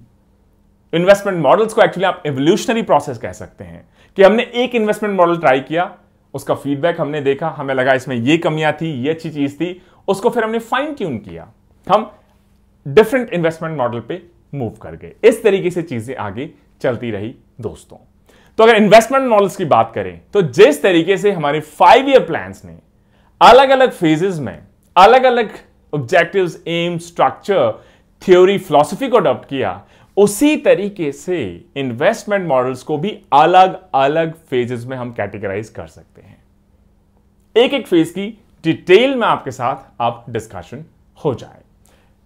इन्वेस्टमेंट मॉडल्स को एक्चुअली आप एवोल्यूशनरी प्रोसेस कह सकते हैं कि हमने एक इन्वेस्टमेंट मॉडल ट्राई किया, उसका फीडबैक हमने देखा, हमें लगा इसमें ये कमियां थी, ये अच्छी चीज थी, उसको फिर हमने फाइन ट्यून किया, हम डिफरेंट इन्वेस्टमेंट मॉडल पे मूव कर गए। इस तरीके से चीजें आगे चलती रही दोस्तों। तो अगर इन्वेस्टमेंट मॉडल्स की बात करें तो जिस तरीके से हमारे फाइव ईयर प्लान्स ने अलग अलग फेजेस में अलग अलग objectives, aim, structure, theory, philosophy को अडॉप्ट किया, उसी तरीके से इन्वेस्टमेंट मॉडल्स को भी अलग अलग फेजेस में हम कैटेगराइज कर सकते हैं। एक एक फेज की डिटेल में आपके साथ आप डिस्कशन हो जाए।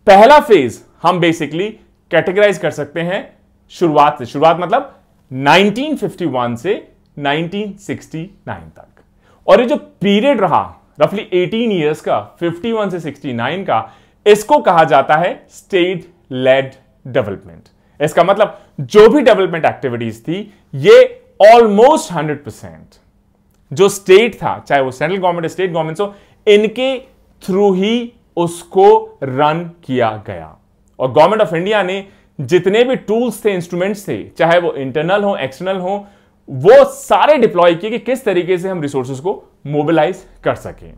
पहला फेज हम बेसिकली कैटेगराइज कर सकते हैं शुरुआत से, शुरुआत मतलब नाइनटीन फिफ्टी वन से नाइनटीन सिक्सटी नाइन तक, और ये जो पीरियड रहा रफली अठारह इयर्स का, इक्यावन से उनहत्तर का, इसको कहा जाता है स्टेट लेड डेवलपमेंट। इसका मतलब जो भी डेवलपमेंट एक्टिविटीज थी ये ऑलमोस्ट हंड्रेड परसेंट जो स्टेट था, चाहे वो सेंट्रल गवर्नमेंट स्टेट गवर्नमेंट हो, इनके थ्रू ही उसको रन किया गया। और गवर्नमेंट ऑफ इंडिया ने जितने भी टूल्स थे, इंस्ट्रूमेंट्स थे, चाहे वो इंटरनल हो, एक्सटर्नल हो, वो सारे डिप्लॉय किए कि किस तरीके से हम रिसोर्सेज को मोबिलाइज कर सकें।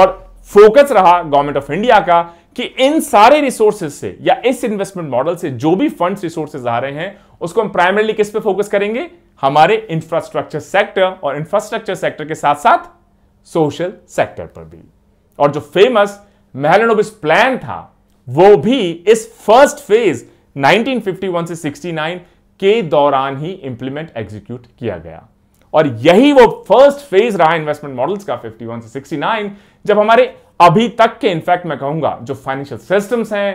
और फोकस रहा गवर्नमेंट ऑफ इंडिया का कि इन सारे रिसोर्सेज से या इस इन्वेस्टमेंट मॉडल से जो भी फंड्स रिसोर्सेज आ रहे हैं उसको हम प्राइमरीली किस पे फोकस करेंगे? हमारे इंफ्रास्ट्रक्चर सेक्टर, और इंफ्रास्ट्रक्चर सेक्टर के साथ साथ सोशल सेक्टर पर भी। और जो फेमस महलोनोबिस प्लान था वो भी इस first phase nineteen fifty one से उनहत्तर के दौरान ही इंप्लीमेंट एग्जीक्यूट किया गया। और यही वो फर्स्ट फेज रहा इन्वेस्टमेंट मॉडल्स का इक्यावन से उनहत्तर, जब हमारे अभी तक के, इनफैक्ट मैं कहूंगा, जो फाइनेंशियल सिस्टम्स हैं,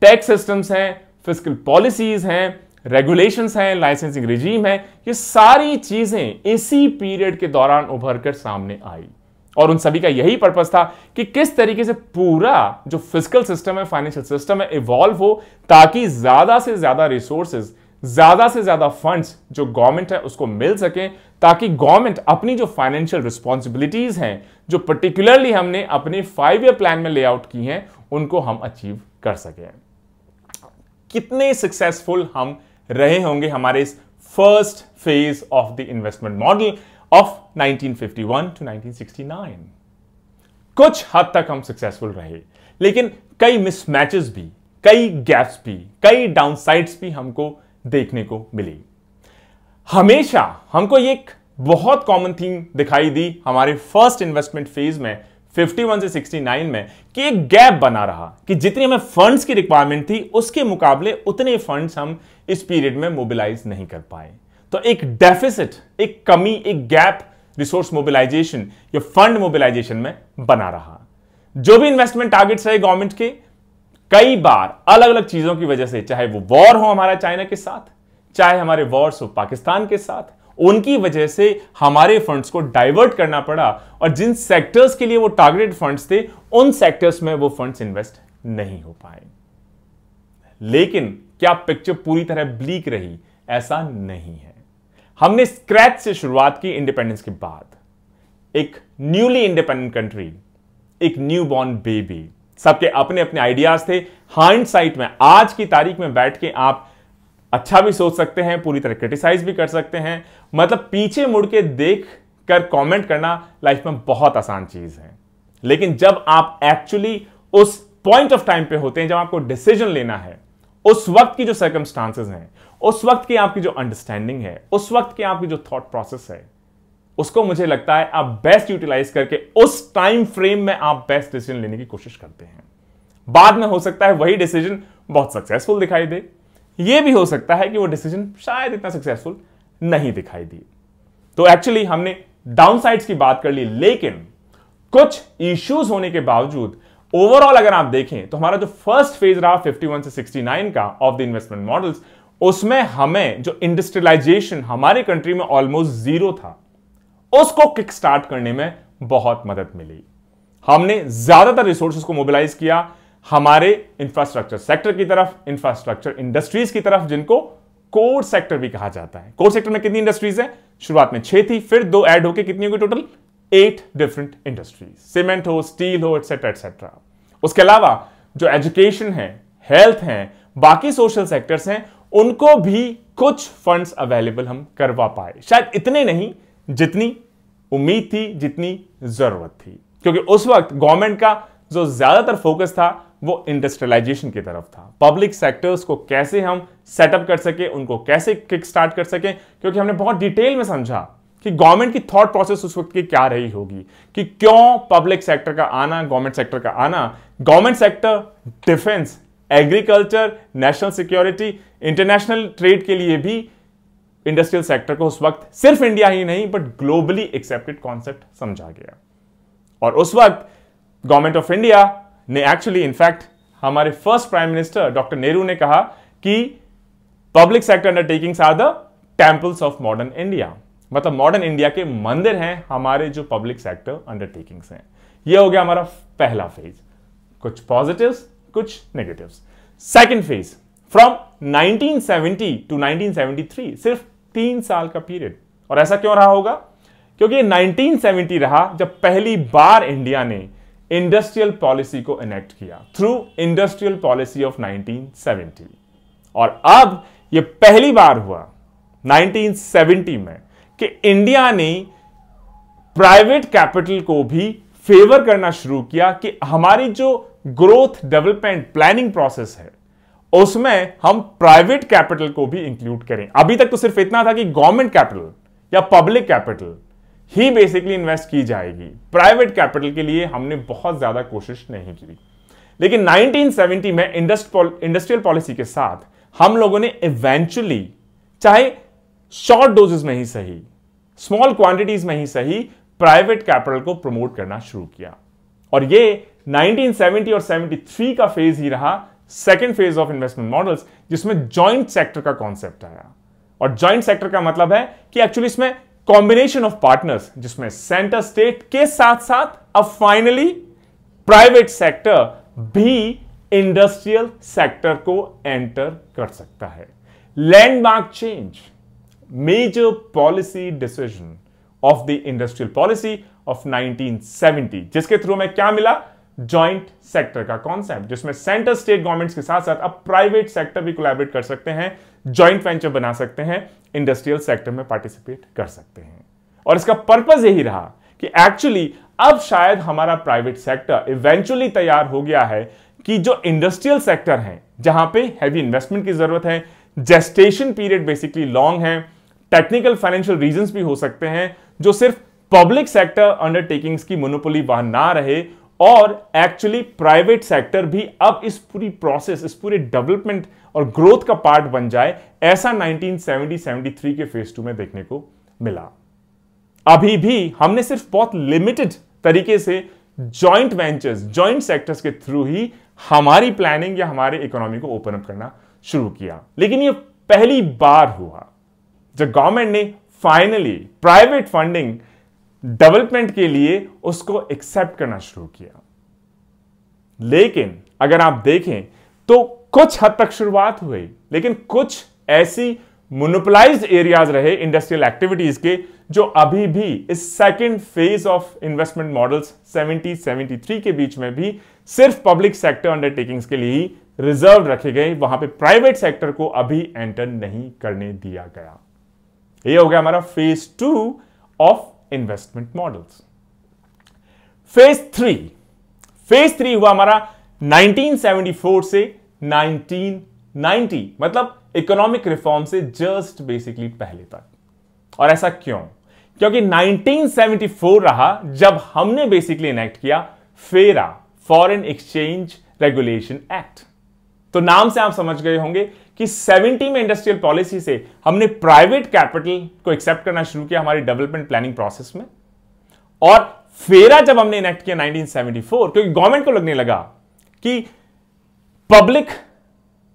टैक्स सिस्टम्स हैं, फिस्कल पॉलिसीज हैं, रेगुलेशंस हैं, लाइसेंसिंग रिजीम है, ये सारी चीजें इसी पीरियड के दौरान उभर कर सामने आई। और उन सभी का यही पर्पस था कि किस तरीके से पूरा जो फिस्कल सिस्टम है, फाइनेंशियल सिस्टम है, इवॉल्व हो, ताकि ज्यादा से ज्यादा रिसोर्सेज, ज्यादा से ज्यादा फंड्स जो गवर्नमेंट है उसको मिल सके, ताकि गवर्नमेंट अपनी जो फाइनेंशियल रिस्पॉन्सिबिलिटीज हैं, जो पर्टिकुलरली हमने अपने फाइव ईयर प्लान में लेआउट की हैं, उनको हम अचीव कर सके। कितने सक्सेसफुल हम रहे होंगे हमारे इस first phase of the investment model of nineteen fifty one to nineteen sixty nine? कुछ हद तक हम सक्सेसफुल रहे, लेकिन कई मिसमैचेस भी, कई गैप्स भी, कई डाउनसाइड्स भी हमको देखने को मिली। हमेशा हमको एक बहुत कॉमन थीम दिखाई दी हमारे फर्स्ट इन्वेस्टमेंट फेज में इक्यावन से उनहत्तर में कि एक गैप बना रहा कि जितनी हमें फंड्स की रिक्वायरमेंट थी उसके मुकाबले उतने फंड्स हम इस पीरियड में मोबिलाइज नहीं कर पाए। तो एक डेफिसिट, एक कमी, एक गैप रिसोर्स मोबिलाइजेशन या फंड मोबिलाइजेशन में बना रहा। जो भी इन्वेस्टमेंट टारगेट्स रहे गवर्नमेंट के, कई बार अलग अलग चीजों की वजह से, चाहे वो वॉर हो हमारा चाइना के साथ, चाहे हमारे वॉर्स हो पाकिस्तान के साथ, उनकी वजह से हमारे फंड्स को डाइवर्ट करना पड़ा, और जिन सेक्टर्स के लिए वो टारगेटेड फंड्स थे उन सेक्टर्स में वो फंड्स इन्वेस्ट नहीं हो पाए। लेकिन क्या पिक्चर पूरी तरह ब्लीक रही? ऐसा नहीं है। हमने स्क्रैच से शुरुआत की इंडिपेंडेंस के बाद। एक न्यूली इंडिपेंडेंट कंट्री, एक न्यू बॉर्न बेबी, सबके अपने अपने आइडियाज थे। हाइंडसाइट में आज की तारीख में बैठ के आप अच्छा भी सोच सकते हैं, पूरी तरह क्रिटिसाइज भी कर सकते हैं, मतलब पीछे मुड़ के देख कर कॉमेंट करना लाइफ में बहुत आसान चीज है। लेकिन जब आप एक्चुअली उस पॉइंट ऑफ टाइम पे होते हैं जब आपको डिसीजन लेना है, उस वक्त की जो सर्कमस्टांसेस हैं, उस वक्त की आपकी जो अंडरस्टैंडिंग है, उस वक्त की आपकी जो थॉट प्रोसेस है, उसको मुझे लगता है आप बेस्ट यूटिलाइज करके उस टाइम फ्रेम में आप बेस्ट डिसीजन लेने की कोशिश करते हैं। बाद में हो सकता है वही डिसीजन बहुत सक्सेसफुल दिखाई दे, यह भी हो सकता है कि वो डिसीजन शायद इतना सक्सेसफुल नहीं दिखाई दिए। तो एक्चुअली हमने डाउनसाइड्स की बात कर ली, लेकिन कुछ इश्यूज होने के बावजूद ओवरऑल अगर आप देखें तो हमारा जो फर्स्ट फेज रहा इक्यावन से उनहत्तर का ऑफ द इन्वेस्टमेंट मॉडल्स, उसमें हमें जो इंडस्ट्रियलाइजेशन हमारी कंट्री में ऑलमोस्ट जीरो था, उसको किक स्टार्ट करने में बहुत मदद मिली। हमने ज्यादातर रिसोर्सेज को मोबिलाइज किया हमारे इंफ्रास्ट्रक्चर सेक्टर की तरफ, इंफ्रास्ट्रक्चर इंडस्ट्रीज की तरफ, जिनको कोर सेक्टर भी कहा जाता है। कोर सेक्टर में कितनी इंडस्ट्रीज हैं? शुरुआत में छह थी, फिर दो ऐड होकर कितनी होगी total? Eight different industries, cement हो, स्टील हो, एटसेट्रा एटसेट्रा। उसके अलावा जो एजुकेशन है, हेल्थ है, बाकी सोशल सेक्टर्स हैं, उनको भी कुछ फंड्स अवेलेबल हम करवा पाए, शायद इतने नहीं जितनी उम्मीद थी, जितनी जरूरत थी, क्योंकि उस वक्त गवर्नमेंट का जो ज्यादातर फोकस था वो इंडस्ट्रियलाइजेशन की तरफ था। पब्लिक सेक्टर्स को कैसे हम सेटअप कर सके, उनको कैसे किक स्टार्ट कर सके, क्योंकि हमने बहुत डिटेल में समझा कि गवर्नमेंट की थॉट प्रोसेस उस वक्त की क्या रही होगी, कि क्यों पब्लिक सेक्टर का आना, गवर्नमेंट सेक्टर का आना, government sector defence, agriculture, national security, international trade के लिए भी इंडस्ट्रियल सेक्टर को उस वक्त सिर्फ इंडिया ही नहीं बट ग्लोबली एक्सेप्टेड कॉन्सेप्ट समझा गया। और उस वक्त गवर्नमेंट ऑफ इंडिया ने एक्चुअली, इनफैक्ट हमारे first prime minister doctor नेहरू ने कहा कि public sector undertakings are the temples of modern India, मतलब मॉडर्न इंडिया के मंदिर हैं हमारे जो पब्लिक सेक्टर अंडरटेकिंग्स हैं। ये हो गया हमारा पहला फेज, कुछ पॉजिटिव्स कुछ negatives. Second phase from nineteen seventy to nineteen seventy three, सिर्फ तीन साल का पीरियड। और ऐसा क्यों रहा होगा? क्योंकि नाइनटीन सेवेंटी रहा जब पहली बार इंडिया ने इंडस्ट्रियल पॉलिसी को इनेक्ट किया through industrial policy of nineteen seventy. और अब यह पहली बार हुआ नाइनटीन सेवेंटी में कि इंडिया ने प्राइवेट कैपिटल को भी फेवर करना शुरू किया कि हमारी जो ग्रोथ डेवलपमेंट प्लानिंग प्रोसेस है उसमें हम प्राइवेट कैपिटल को भी इंक्लूड करें। अभी तक तो सिर्फ इतना था कि गवर्नमेंट कैपिटल या पब्लिक कैपिटल ही बेसिकली इन्वेस्ट की जाएगी, प्राइवेट कैपिटल के लिए हमने बहुत ज्यादा कोशिश नहीं की। लेकिन नाइनटीन सेवेंटी में इंडस्ट्रियल पॉलिसी के साथ हम लोगों ने इवेंचुअली, चाहे शॉर्ट डोजेस में ही सही, स्मॉल क्वांटिटीज में ही सही, प्राइवेट कैपिटल को प्रमोट करना शुरू किया। और ये नाइनटीन सेवेंटी और सेवेंटी थ्री का फेज ही रहा second phase of investment models, जिसमें जॉइंट सेक्टर का कॉन्सेप्ट आया। और जॉइंट सेक्टर का मतलब है कि एक्चुअली इसमें कॉम्बिनेशन ऑफ पार्टनर्स, जिसमें सेंटर स्टेट के साथ साथ अब फाइनली प्राइवेट सेक्टर भी इंडस्ट्रियल सेक्टर को एंटर कर सकता है। Landmark change, major policy decision of the industrial policy of nineteen seventy, जिसके थ्रू हमें क्या मिला? जॉइंट सेक्टर का कॉन्सेप्ट, जिसमें सेंटर स्टेट गवर्नमेंट्स के साथ साथ अब प्राइवेट सेक्टर भी कोलैबोरेट कर सकते हैं, जॉइंट वेंचर बना सकते हैं, इंडस्ट्रियल सेक्टर में पार्टिसिपेट कर सकते हैं। और इसका पर्पस यही रहा कि एक्चुअली अब शायद हमारा प्राइवेट सेक्टर इवेंचुअली तैयार हो गया है कि जो इंडस्ट्रियल सेक्टर है, जहां पे हैवी इन्वेस्टमेंट की जरूरत है, जेस्टेशन पीरियड बेसिकली लॉन्ग है, टेक्निकल फाइनेंशियल रीजंस भी हो सकते हैं, जो सिर्फ पब्लिक सेक्टर अंडरटेकिंग्स की मोनोपोली वहां ना रहे, और एक्चुअली प्राइवेट सेक्टर भी अब इस पूरी प्रोसेस, इस पूरे डेवलपमेंट और ग्रोथ का पार्ट बन जाए, ऐसा नाइनटीन सेवेंटी सेवेंटी थ्री के फेज टू में देखने को मिला। अभी भी हमने सिर्फ बहुत लिमिटेड तरीके से जॉइंट वेंचर्स, जॉइंट सेक्टर्स के थ्रू ही हमारी प्लानिंग या हमारे इकोनॉमी को ओपन अप करना शुरू किया। लेकिन यह पहली बार हुआ जब गवर्नमेंट ने फाइनली प्राइवेट फंडिंग डेवलपमेंट के लिए उसको एक्सेप्ट करना शुरू किया। लेकिन अगर आप देखें तो कुछ हद तक शुरुआत हुई, लेकिन कुछ ऐसी मोनोपोलाइज्ड एरियाज रहे इंडस्ट्रियल एक्टिविटीज के जो अभी भी इस second phase of investment models seventy seventy three के बीच में भी सिर्फ पब्लिक सेक्टर अंडरटेकिंग्स के लिए ही रिजर्व रखे गए। वहां पे प्राइवेट सेक्टर को अभी एंटर नहीं करने दिया गया। ये हो गया हमारा phase two of investment models. Phase three, phase three हुआ हमारा नाइनटीन सेवेंटी फोर से नाइनटीन नाइंटी, मतलब इकोनॉमिक रिफॉर्म से जस्ट बेसिकली पहले तक। और ऐसा क्यों? क्योंकि नाइनटीन सेवेंटी फोर रहा जब हमने बेसिकली इनेक्ट किया फेरा, फॉरेन एक्सचेंज रेगुलेशन एक्ट। तो नाम से आप समझ गए होंगे कि सेवेंटी में इंडस्ट्रियल पॉलिसी से हमने प्राइवेट कैपिटल को एक्सेप्ट करना शुरू किया हमारी डेवलपमेंट प्लानिंग प्रोसेस में। और फेरा जब हमने इनेक्ट किया नाइनटीन सेवेंटी फोर, क्योंकि गवर्नमेंट को लगने लगा कि पब्लिक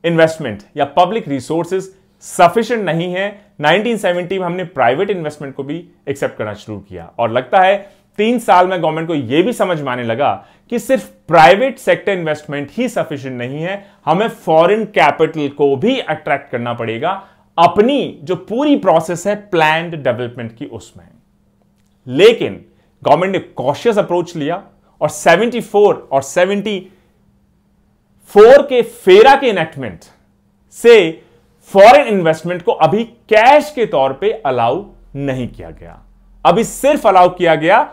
इन्वेस्टमेंट या पब्लिक रिसोर्सेज सफिशिएंट नहीं है, नाइनटीन सेवेंटी में हमने प्राइवेट इन्वेस्टमेंट को भी एक्सेप्ट करना शुरू किया। और लगता है तीन साल में गवर्नमेंट को यह भी समझ में आने लगा कि सिर्फ प्राइवेट सेक्टर इन्वेस्टमेंट ही सफिशिएंट नहीं है, हमें फॉरेन कैपिटल को भी अट्रैक्ट करना पड़ेगा अपनी जो पूरी प्रोसेस है प्लान्ड डेवलपमेंट की उसमें। लेकिन गवर्नमेंट ने कॉशियस अप्रोच लिया और सेवेंटी फोर और सेवेंटी फोर के फेरा के इनेक्टमेंट से फॉरेन इन्वेस्टमेंट को अभी कैश के तौर पे अलाउ नहीं किया गया, अभी सिर्फ अलाउ किया गया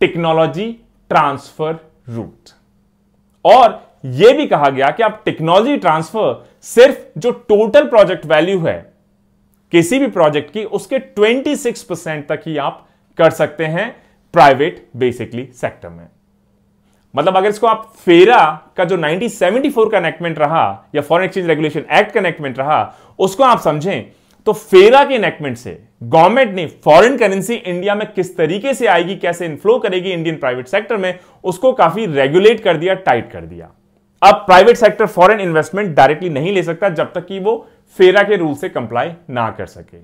टेक्नोलॉजी ट्रांसफर रूट। और यह भी कहा गया कि आप टेक्नोलॉजी ट्रांसफर सिर्फ जो टोटल प्रोजेक्ट वैल्यू है किसी भी प्रोजेक्ट की उसके छब्बीस परसेंट तक ही आप कर सकते हैं प्राइवेट बेसिकली सेक्टर में। मतलब अगर इसको आप फेरा का जो नाइनटीन सेवेंटी फोर का इनेक्टमेंट रहा या फॉरेन एक्सचेंज रेगुलेशन एक्ट का इनेक्टमेंट रहा उसको आप समझें तो फेरा के इनेक्टमेंट से गवर्नमेंट ने फॉरेन करेंसी इंडिया में किस तरीके से आएगी, कैसे इनफ्लो करेगी इंडियन प्राइवेट सेक्टर में, उसको काफी रेगुलेट कर दिया, टाइट कर दिया। अब private sector foreign investment directly नहीं ले सकता जब तक कि वो फेरा के रूल से कंप्लाई ना कर सके।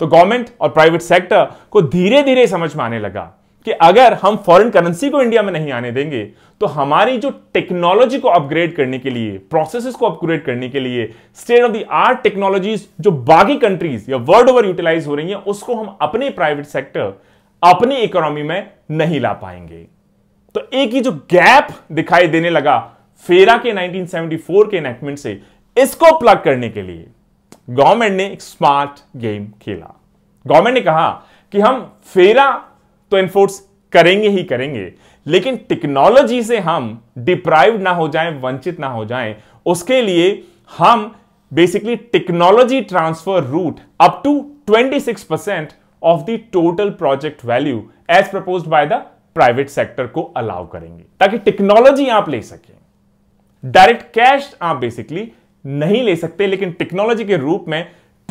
तो गवर्नमेंट और प्राइवेट सेक्टर को धीरे धीरे समझ में आने लगा कि अगर हम फॉरेन करेंसी को इंडिया में नहीं आने देंगे तो हमारी जो टेक्नोलॉजी को अपग्रेड करने के लिए, प्रोसेसेस को अपग्रेड करने के लिए, state of the art technologies जो बाकी कंट्रीज या वर्ल्ड ओवर यूटिलाइज हो रही हैं उसको हम अपने प्राइवेट सेक्टर अपनी इकोनॉमी में नहीं ला पाएंगे। तो एक ही जो गैप दिखाई देने लगा फेरा के नाइनटीन सेवेंटी फोर के इनेक्टमेंट से, इसको प्लग करने के लिए गवर्नमेंट ने एक स्मार्ट गेम खेला। गवर्नमेंट ने कहा कि हम फेरा तो एनफोर्स करेंगे ही करेंगे, लेकिन टेक्नोलॉजी से हम डिप्राइव ना हो जाएं, वंचित ना हो जाएं, उसके लिए हम basically technology transfer route up to छब्बीस percent of the total project value as proposed by the private sector को अलाउ करेंगे, ताकि टेक्नोलॉजी आप ले सकें। डायरेक्ट कैश आप बेसिकली नहीं ले सकते, लेकिन टेक्नोलॉजी के रूप में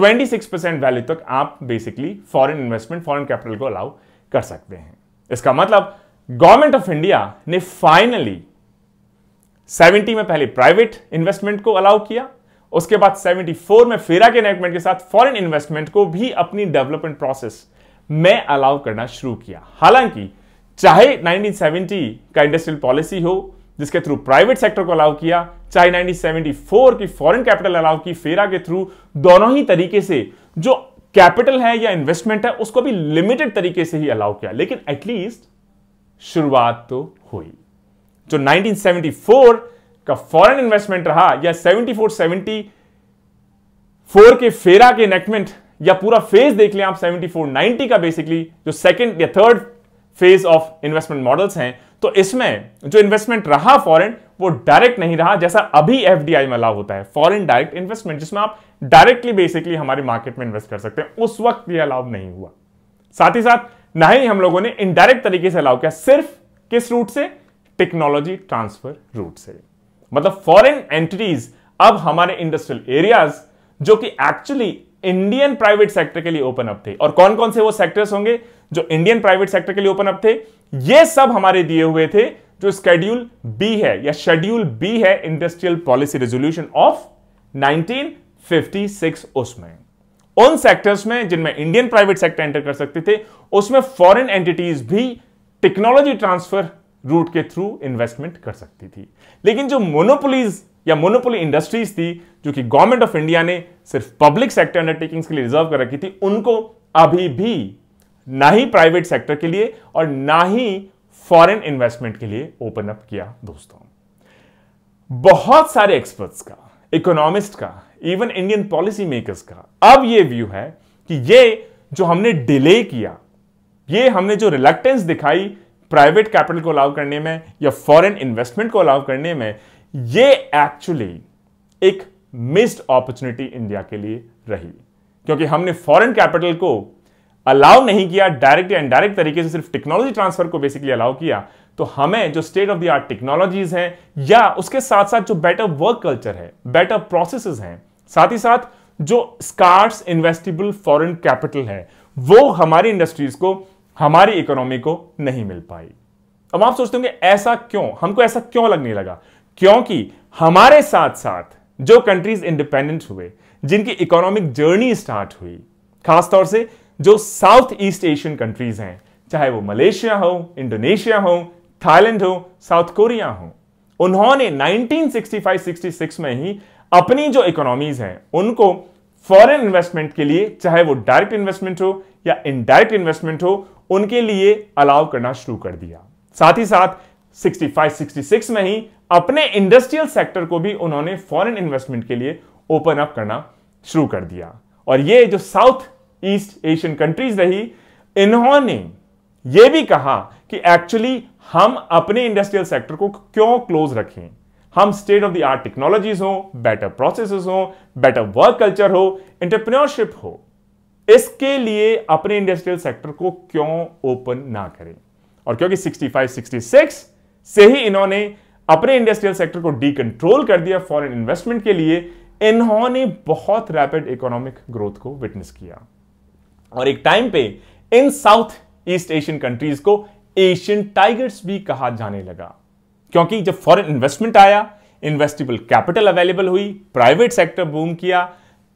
छब्बीस परसेंट वैल्यू तक आप basically foreign investment, foreign capital को अलाउ कर सकते हैं। इसका मतलब गवर्नमेंट ऑफ इंडिया ने फाइनली सेवेंटी में पहले प्राइवेट इन्वेस्टमेंट को अलाउ किया, उसके बाद सेवेंटी फोर में फेरा के इनेक्टमेंट के साथ फॉरेन इन्वेस्टमेंट को भी अपनी डेवलपमेंट प्रोसेस में अलाउ करना शुरू किया। हालांकि चाहे नाइनटीन सेवेंटी का इंडस्ट्रियल पॉलिसी हो जिसके थ्रू प्राइवेट सेक्टर को अलाउ किया, चाहे नाइनटीन सेवेंटी फोर की फॉरेन कैपिटल अलाउ की फेरा के थ्रू, दोनों ही तरीके से जो कैपिटल है या इन्वेस्टमेंट है उसको भी लिमिटेड तरीके से ही अलाउ किया, लेकिन एटलीस्ट शुरुआत तो हुई। जो नाइनटीन सेवेंटी फोर का फॉरेन इन्वेस्टमेंट रहा या सेवेंटी फोर सेवेंटी फोर के फेरा के इनेक्टमेंट या पूरा फेज देख लें आप सेवेंटी फोर नाइंटी का बेसिकली जो सेकंड या third phase of investment models हैं, तो इसमें जो इन्वेस्टमेंट रहा फॉरेन वो डायरेक्ट नहीं रहा जैसा अभी एफडीआई में अलाउ होता है, फॉरेन डायरेक्ट इन्वेस्टमेंट, जिसमें आप डायरेक्टली बेसिकली हमारे मार्केट में इन्वेस्ट कर सकते हैं। उस वक्त ये अलाउ नहीं हुआ। साथ ही साथ ना ही हम लोगों ने इनडायरेक्ट तरीके से अलाउ किया, सिर्फ किस रूट से? टेक्नोलॉजी ट्रांसफर रूट से। मतलब फॉरेन एंटिटीज अब हमारे इंडस्ट्रियल एरियाज जो कि एक्चुअली इंडियन प्राइवेट सेक्टर के लिए ओपन अप थे, और कौन कौन से वो सेक्टर्स होंगे जो इंडियन प्राइवेट सेक्टर के लिए ओपन अप थे, ये सब हमारे दिए हुए थे जो स्केड्यूल बी है या शेड्यूल बी है industrial policy resolution of nineteen fifty six. उसमें उन सेक्टर्स में जिनमें इंडियन प्राइवेट सेक्टर एंटर कर सकते थे उसमें फॉरेन एंटिटीज भी टेक्नोलॉजी ट्रांसफर रूट के थ्रू इन्वेस्टमेंट कर सकती थी। लेकिन जो मोनोपोलीज या मोनोपोली इंडस्ट्रीज थी जो कि गवर्नमेंट ऑफ इंडिया ने सिर्फ पब्लिक सेक्टर अंडरटेकिंग्स के लिए रिजर्व कर रखी थी, उनको अभी भी ना ही प्राइवेट सेक्टर के लिए और ना ही फॉरेन इन्वेस्टमेंट के लिए ओपन अप किया। दोस्तों, बहुत सारे एक्सपर्ट्स का, इकोनॉमिस्ट का, इवन इंडियन पॉलिसी मेकर्स का अब यह व्यू है कि ये जो हमने डिले किया, ये हमने जो रिलक्टेंस दिखाई प्राइवेट कैपिटल को अलाउ करने में या फॉरेन इन्वेस्टमेंट को अलाउ करने में, ये एक्चुअली एक मिस्ड अपॉर्चुनिटी इंडिया के लिए रही, क्योंकि हमने फॉरेन कैपिटल को अलाउ नहीं किया, डायरेक्ट या इनडायरेक्ट तरीके से सिर्फ टेक्नोलॉजी ट्रांसफर को बेसिकली अलाउ किया। तो हमें जो state of the art technologies हैं या उसके साथ साथ जो बेटर वर्क कल्चर है, बेटर प्रोसेसेस हैं, साथ ही साथ जो स्कार्स इन्वेस्टेबल फॉरेन कैपिटल है, वो हमारी इंडस्ट्रीज को, हमारी इकोनॉमी को नहीं मिल पाई। अब आप सोचते होंगे ऐसा क्यों, हमको ऐसा क्यों लगने लगा? क्योंकि हमारे साथ साथ जो कंट्रीज इंडिपेंडेंट हुए, जिनकी इकोनॉमिक जर्नी स्टार्ट हुई, खासतौर से जो साउथ ईस्ट एशियन कंट्रीज हैं, चाहे वो मलेशिया हो, इंडोनेशिया हो, थाईलैंड हो, साउथ कोरिया हो, उन्होंने nineteen sixty five sixty six में ही अपनी जो इकोनॉमीज हैं उनको फॉरेन इन्वेस्टमेंट के लिए, चाहे वो डायरेक्ट इन्वेस्टमेंट हो या इनडायरेक्ट इन्वेस्टमेंट हो, उनके लिए अलाउ करना शुरू कर दिया। साथ ही साथ सिक्सटी फाइव सिक्सटी सिक्स में ही अपने इंडस्ट्रियल सेक्टर को भी उन्होंने फॉरेन इन्वेस्टमेंट के लिए ओपन अप करना शुरू कर दिया। और ये जो साउथ ईस्ट एशियन कंट्रीज रही, इन्होंने ये भी कहा कि एक्चुअली हम अपने इंडस्ट्रियल सेक्टर को क्यों क्लोज रखें, हम state of the art technologies हो, बेटर प्रोसेसेस हो, बेटर वर्क कल्चर हो, एंटरप्रेन्योरशिप हो, इसके लिए अपने इंडस्ट्रियल सेक्टर को क्यों ओपन ना करें। और क्योंकि सिक्सटी फाइव सिक्सटी सिक्स से ही इन्होंने अपने इंडस्ट्रियल सेक्टर को डीकंट्रोल कर दिया फॉरेन इन्वेस्टमेंट के लिए, इन्होंने बहुत रैपिड इकोनॉमिक ग्रोथ को विटनेस किया। और एक टाइम पे इन साउथ ईस्ट एशियन कंट्रीज को एशियन टाइगर्स भी कहा जाने लगा, क्योंकि जब फॉरेन इन्वेस्टमेंट आया, इन्वेस्टेबल कैपिटल अवेलेबल हुई, प्राइवेट सेक्टर बूम किया,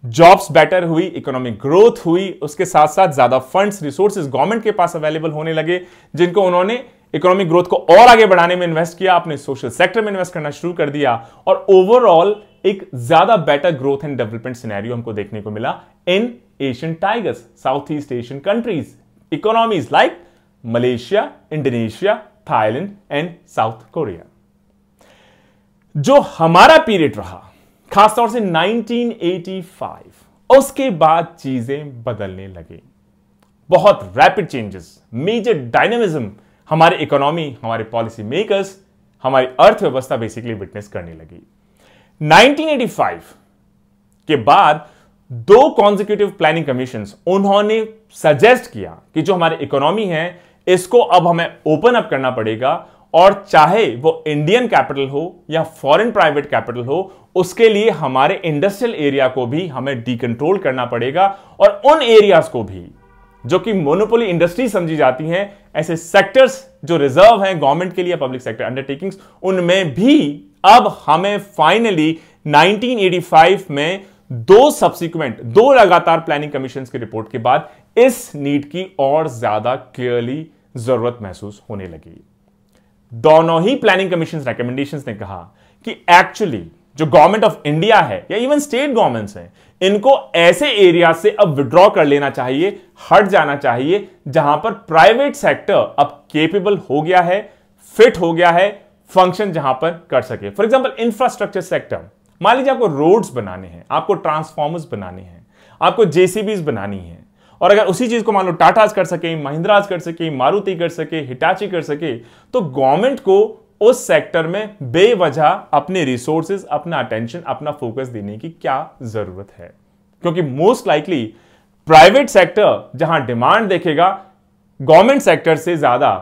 जॉब्स बेटर हुई, इकोनॉमिक ग्रोथ हुई, उसके साथ साथ ज्यादा फंड्स, रिसोर्सेज गवर्नमेंट के पास अवेलेबल होने लगे, जिनको उन्होंने इकोनॉमिक ग्रोथ को और आगे बढ़ाने में इन्वेस्ट किया, अपने सोशल सेक्टर में इन्वेस्ट करना शुरू कर दिया, और ओवरऑल एक ज्यादा better growth and development scenario हमको देखने को मिला इन Asian tigers, south east Asian countries economies like Malaysia, Indonesia, Thailand and South Korea. जो हमारा पीरियड रहा, खासतौर से नाइनटीन एटी फाइव, उसके बाद चीजें बदलने लगी। बहुत रैपिड चेंजेस, मेजर डायनामिज्म हमारे इकोनॉमी, हमारे पॉलिसी मेकर्स, हमारी अर्थव्यवस्था बेसिकली विटनेस करने लगी। नाइनटीन एटी फाइव के बाद दो कॉन्जिक्यूटिव प्लानिंग कमीशंस, उन्होंने सजेस्ट किया कि जो हमारी इकोनॉमी है इसको अब हमें ओपन अप करना पड़ेगा, और चाहे वो इंडियन कैपिटल हो या फॉरेन प्राइवेट कैपिटल हो, उसके लिए हमारे इंडस्ट्रियल एरिया को भी हमें डीकंट्रोल करना पड़ेगा, और उन एरियाज को भी जो कि मोनोपोली इंडस्ट्री समझी जाती हैं, ऐसे सेक्टर्स जो रिजर्व हैं गवर्नमेंट के लिए, पब्लिक सेक्टर अंडरटेकिंग्स, उनमें भी अब हमें फाइनली नाइनटीन एटी फाइव में दो सब्सिक्वेंट, दो लगातार प्लानिंग कमीशन की रिपोर्ट के बाद इस नीड की और ज्यादा क्लियरली जरूरत महसूस होने लगी। दोनों ही प्लानिंग कमीशन रिकमेंडेशंस ने कहा कि एक्चुअली जो गवर्नमेंट ऑफ इंडिया है या इवन स्टेट गवर्नमेंट्स हैं, इनको ऐसे एरिया से अब विड्रॉ कर लेना चाहिए, हट जाना चाहिए जहां पर प्राइवेट सेक्टर अब केपेबल हो गया है, फिट हो गया है, फंक्शन जहां पर कर सके। फॉर एग्जांपल इंफ्रास्ट्रक्चर सेक्टर, मान लीजिए आपको रोड्स बनाने हैं, आपको ट्रांसफॉर्मर्स बनाने हैं, आपको जेसीबीज बनानी है, और अगर उसी चीज को मान लो टाटाज कर सके, महिंद्राज कर सके, मारुति कर सके, हिटाची कर सके, तो गवर्नमेंट को उस सेक्टर में बेवजह अपने रिसोर्सेज, अपना अटेंशन, अपना फोकस देने की क्या जरूरत है, क्योंकि मोस्ट लाइकली प्राइवेट सेक्टर जहां डिमांड देखेगा, गवर्नमेंट सेक्टर से ज्यादा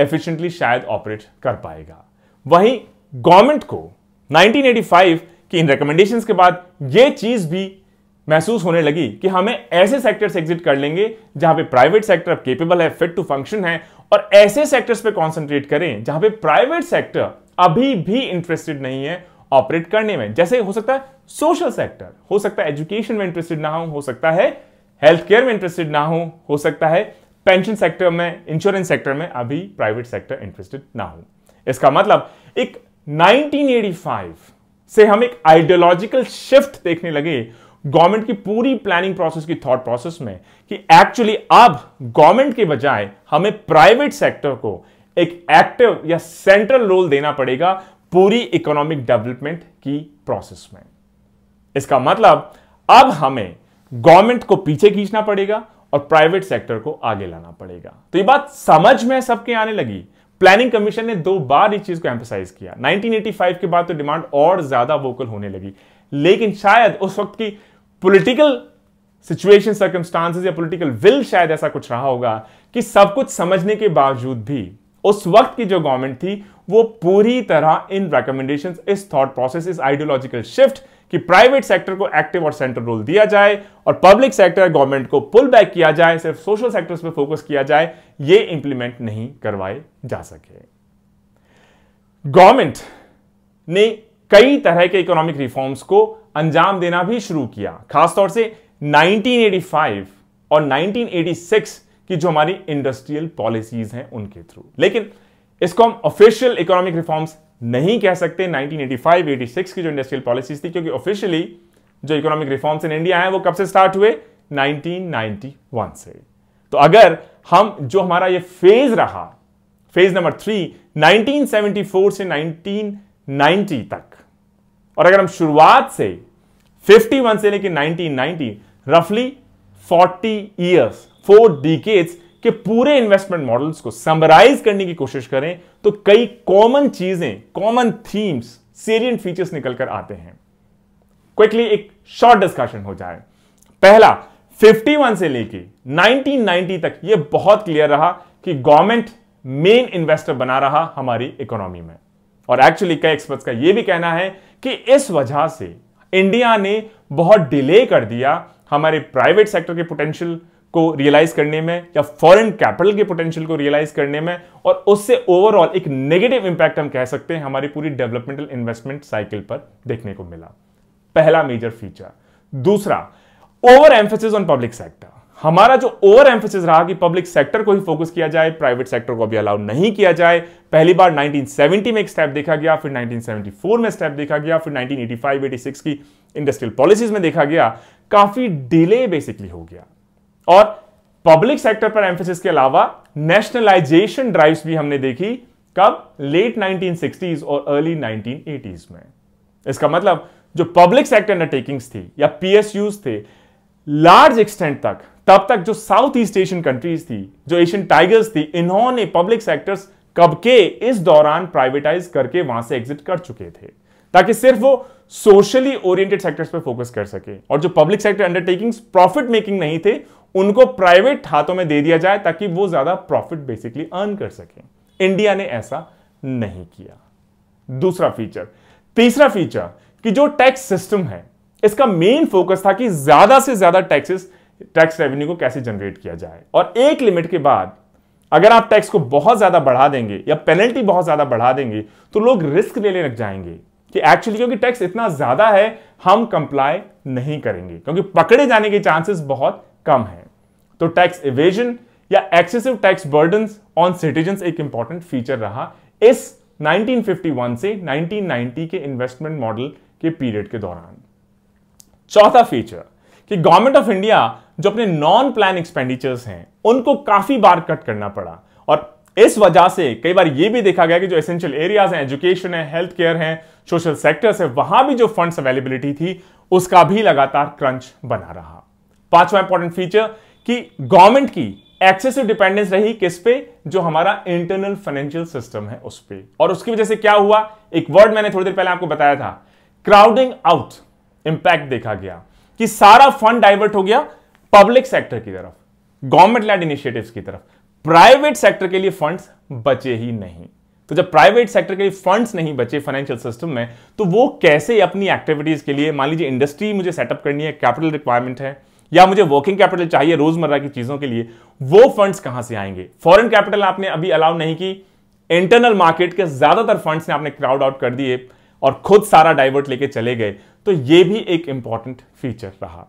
एफिशिएंटली शायद ऑपरेट कर पाएगा। वहीं गवर्नमेंट को नाइनटीन एटी फाइव की इन रिकमेंडेशंस के बाद यह चीज भी महसूस होने लगी कि हमें ऐसे सेक्टर से एग्जिट कर लेंगे जहां पे प्राइवेट सेक्टर अब केपेबल है, फिट टू फंक्शन है, और ऐसे सेक्टर्स पे कॉन्सेंट्रेट करें जहां पे प्राइवेट सेक्टर अभी भी इंटरेस्टेड नहीं है ऑपरेट करने में। जैसे हो सकता है सोशल सेक्टर, हो सकता है एजुकेशन में इंटरेस्टेड ना हो, हो सकता है हेल्थ केयर में इंटरेस्टेड ना हो, हो सकता है पेंशन सेक्टर में, इंश्योरेंस सेक्टर में अभी प्राइवेट सेक्टर इंटरेस्टेड ना हो। इसका मतलब एक नाइनटीन एटी फाइव से हम एक आइडियोलॉजिकल शिफ्ट देखने लगे गवर्नमेंट की पूरी प्लानिंग प्रोसेस की, थॉट प्रोसेस में, कि एक्चुअली अब गवर्नमेंट के बजाय हमें प्राइवेट सेक्टर को एक एक्टिव या सेंट्रल रोल देना पड़ेगा पूरी इकोनॉमिक डेवलपमेंट की प्रोसेस में। इसका मतलब अब हमें गवर्नमेंट को पीछे खींचना पड़ेगा और प्राइवेट सेक्टर को आगे लाना पड़ेगा। तो ये बात समझ में सबके आने लगी। प्लानिंग कमीशन ने दो बार इस चीज को एम्फसाइज किया। नाइनटीन एटी फाइव के बाद तो डिमांड और ज्यादा वोकल होने लगी। लेकिन शायद उस वक्त की पॉलिटिकल सिचुएशन, सर्कमस्टांसेस या पॉलिटिकल विल शायद ऐसा कुछ रहा होगा कि सब कुछ समझने के बावजूद भी उस वक्त की जो गवर्नमेंट थी वो पूरी तरह इन रिकमेंडेशंस, इस थॉट प्रोसेस, इस आइडियोलॉजिकल शिफ्ट कि प्राइवेट सेक्टर को एक्टिव और सेंट्रल रोल दिया जाए और पब्लिक सेक्टर गवर्नमेंट को पुल बैक किया जाए, सिर्फ सोशल सेक्टर्स पर फोकस किया जाए, ये इंप्लीमेंट नहीं करवाए जा सके। गवर्नमेंट ने कई तरह के इकोनॉमिक रिफॉर्म्स को अंजाम देना भी शुरू किया, खासतौर से नाइनटीन एटी फाइव और नाइनटीन एटी सिक्स की जो हमारी इंडस्ट्रियल पॉलिसीज हैं उनके थ्रू। लेकिन इसको हम ऑफिशियल इकोनॉमिक रिफॉर्म्स नहीं कह सकते nineteen eighty five eighty six की जो इंडस्ट्रियल पॉलिसीज थी, क्योंकि ऑफिशियली जो इकोनॉमिक रिफॉर्म्स इन इंडिया है वो कब से स्टार्ट हुए? नाइनटीन नाइंटी वन से। तो अगर हम जो हमारा ये फेज रहा, phase number three nineteen seventy four से नाइनटीन नाइंटी तक, और अगर हम शुरुआत से इक्यावन से लेकर नाइनटीन नाइंटी, रफली फोर्टी इयर्स, फोर डिकेड्स के पूरे इन्वेस्टमेंट मॉडल्स को समराइज करने की कोशिश करें तो कई कॉमन चीजें, कॉमन थीम्स, सेरियंट फीचर्स निकल कर आते हैं। क्विकली एक शॉर्ट डिस्कशन हो जाए। पहला, इक्यावन से लेके नाइनटीन नाइंटी तक ये बहुत क्लियर रहा कि गवर्नमेंट मेन इन्वेस्टर बना रहा हमारी इकोनॉमी में, और एक्चुअली कई एक्सपर्ट्स का यह भी कहना है कि इस वजह से इंडिया ने बहुत डिले कर दिया हमारे प्राइवेट सेक्टर के पोटेंशियल को रियलाइज करने में या फॉरेन कैपिटल के पोटेंशियल को रियलाइज करने में, और उससे ओवरऑल एक नेगेटिव इंपैक्ट हम कह सकते हैं हमारी पूरी डेवलपमेंटल इन्वेस्टमेंट साइकिल पर देखने को मिला। पहला मेजर फीचर। दूसरा, over emphasis on public sector. हमारा जो ओवर एम्फेसिस रहा कि पब्लिक सेक्टर को ही फोकस किया जाए, प्राइवेट सेक्टर को अभी अलाउ नहीं किया जाए, पहली बार नाइनटीन सेवेंटी में एक स्टेप देखा गया, फिर नाइनटीन सेवेंटी फोर में स्टेप देखा गया, फिर nineteen eighty five eighty six की इंडस्ट्रियल पॉलिसीज में देखा गया, काफी डिले बेसिकली हो गया। और पब्लिक सेक्टर पर एम्फेसिस के अलावा नेशनलाइजेशन ड्राइव्स भी हमने देखी, कब? लेट नाइनटीन सिक्सटीज और अर्ली नाइनटीन एटीज में। इसका मतलब जो पब्लिक सेक्टर अंडरटेकिंग्स थी या पीएसयूज थे, लार्ज एक्सटेंट तक, तब तक जो साउथ ईस्ट एशियन कंट्रीज थी, जो एशियन टाइगर्स थी, इन्होंने पब्लिक सेक्टर्स कब के इस दौरान प्राइवेटाइज करके वहां से एग्जिट कर चुके थे, ताकि सिर्फ वो सोशली ओरिएंटेड सेक्टर्स पर फोकस कर सके, और जो public sector undertakings profit making नहीं थे उनको प्राइवेट हाथों में दे दिया जाए ताकि वो ज्यादा प्रॉफिट बेसिकली अर्न कर सके। इंडिया ने ऐसा नहीं किया। दूसरा फीचर। तीसरा फीचर कि जो टैक्स सिस्टम है इसका मेन फोकस था कि ज्यादा से ज्यादा टैक्सेस, टैक्स रेवेन्यू को कैसे जनरेट किया जाए, और एक लिमिट के बाद अगर आप टैक्स को बहुत ज्यादा बढ़ा देंगे या पेनल्टी बहुत ज्यादा बढ़ा देंगे तो लोग रिस्क लेने लग जाएंगे कि एक्चुअली क्योंकि टैक्स इतना ज्यादा है हम कंप्लाई नहीं करेंगे, क्योंकि पकड़े जाने के चांसेस बहुत कम है। तो टैक्स इवेजन या excessive tax burden on citizens एक इंपॉर्टेंट फीचर रहा इस नाइनटीन फिफ्टी वन से नाइनटीन नाइंटी के इन्वेस्टमेंट मॉडल के पीरियड के दौरान। चौथा फीचर कि गवर्नमेंट ऑफ इंडिया जो अपने नॉन प्लान एक्सपेंडिचर्स हैं उनको काफी बार कट करना पड़ा, और इस वजह से कई बार यह भी देखा गया कि जो एसेंशियल एरियाज हैं, एजुकेशन है, हेल्थ केयर है, सोशल सेक्टर्स है, वहां भी जो फंड्स अवेलेबिलिटी थी उसका भी लगातार क्रंच बना रहा। पांचवा इंपॉर्टेंट फीचर कि गवर्नमेंट की एक्सेसिव डिपेंडेंस रही किस पे? जो हमारा इंटरनल फाइनेंशियल सिस्टम है उस पे, और उसकी वजह से क्या हुआ? एक वर्ड मैंने थोड़ी देर पहले आपको बताया था, क्राउडिंग आउट इंपैक्ट देखा गया कि सारा फंड डाइवर्ट हो गया पब्लिक सेक्टर की तरफ, गवर्नमेंट लैंड इनिशिएटिव्स की तरफ, प्राइवेट सेक्टर के लिए फंड्स बचे ही नहीं। तो जब प्राइवेट सेक्टर के लिए फंड्स नहीं बचे फाइनेंशियल सिस्टम में तो वो कैसे अपनी एक्टिविटीज के लिए, मान लीजिए इंडस्ट्री मुझे सेटअप करनी है, कैपिटल रिक्वायरमेंट है, या मुझे वर्किंग कैपिटल चाहिए रोजमर्रा की चीजों के लिए, वो फंड्स कहां से आएंगे? फॉरेन कैपिटल आपने अभी अलाउ नहीं की, इंटरनल मार्केट के ज्यादातर फंड्स ने आपने क्राउड आउट कर दिए और खुद सारा डाइवर्ट लेके चले गए। तो ये भी एक इंपॉर्टेंट फीचर रहा।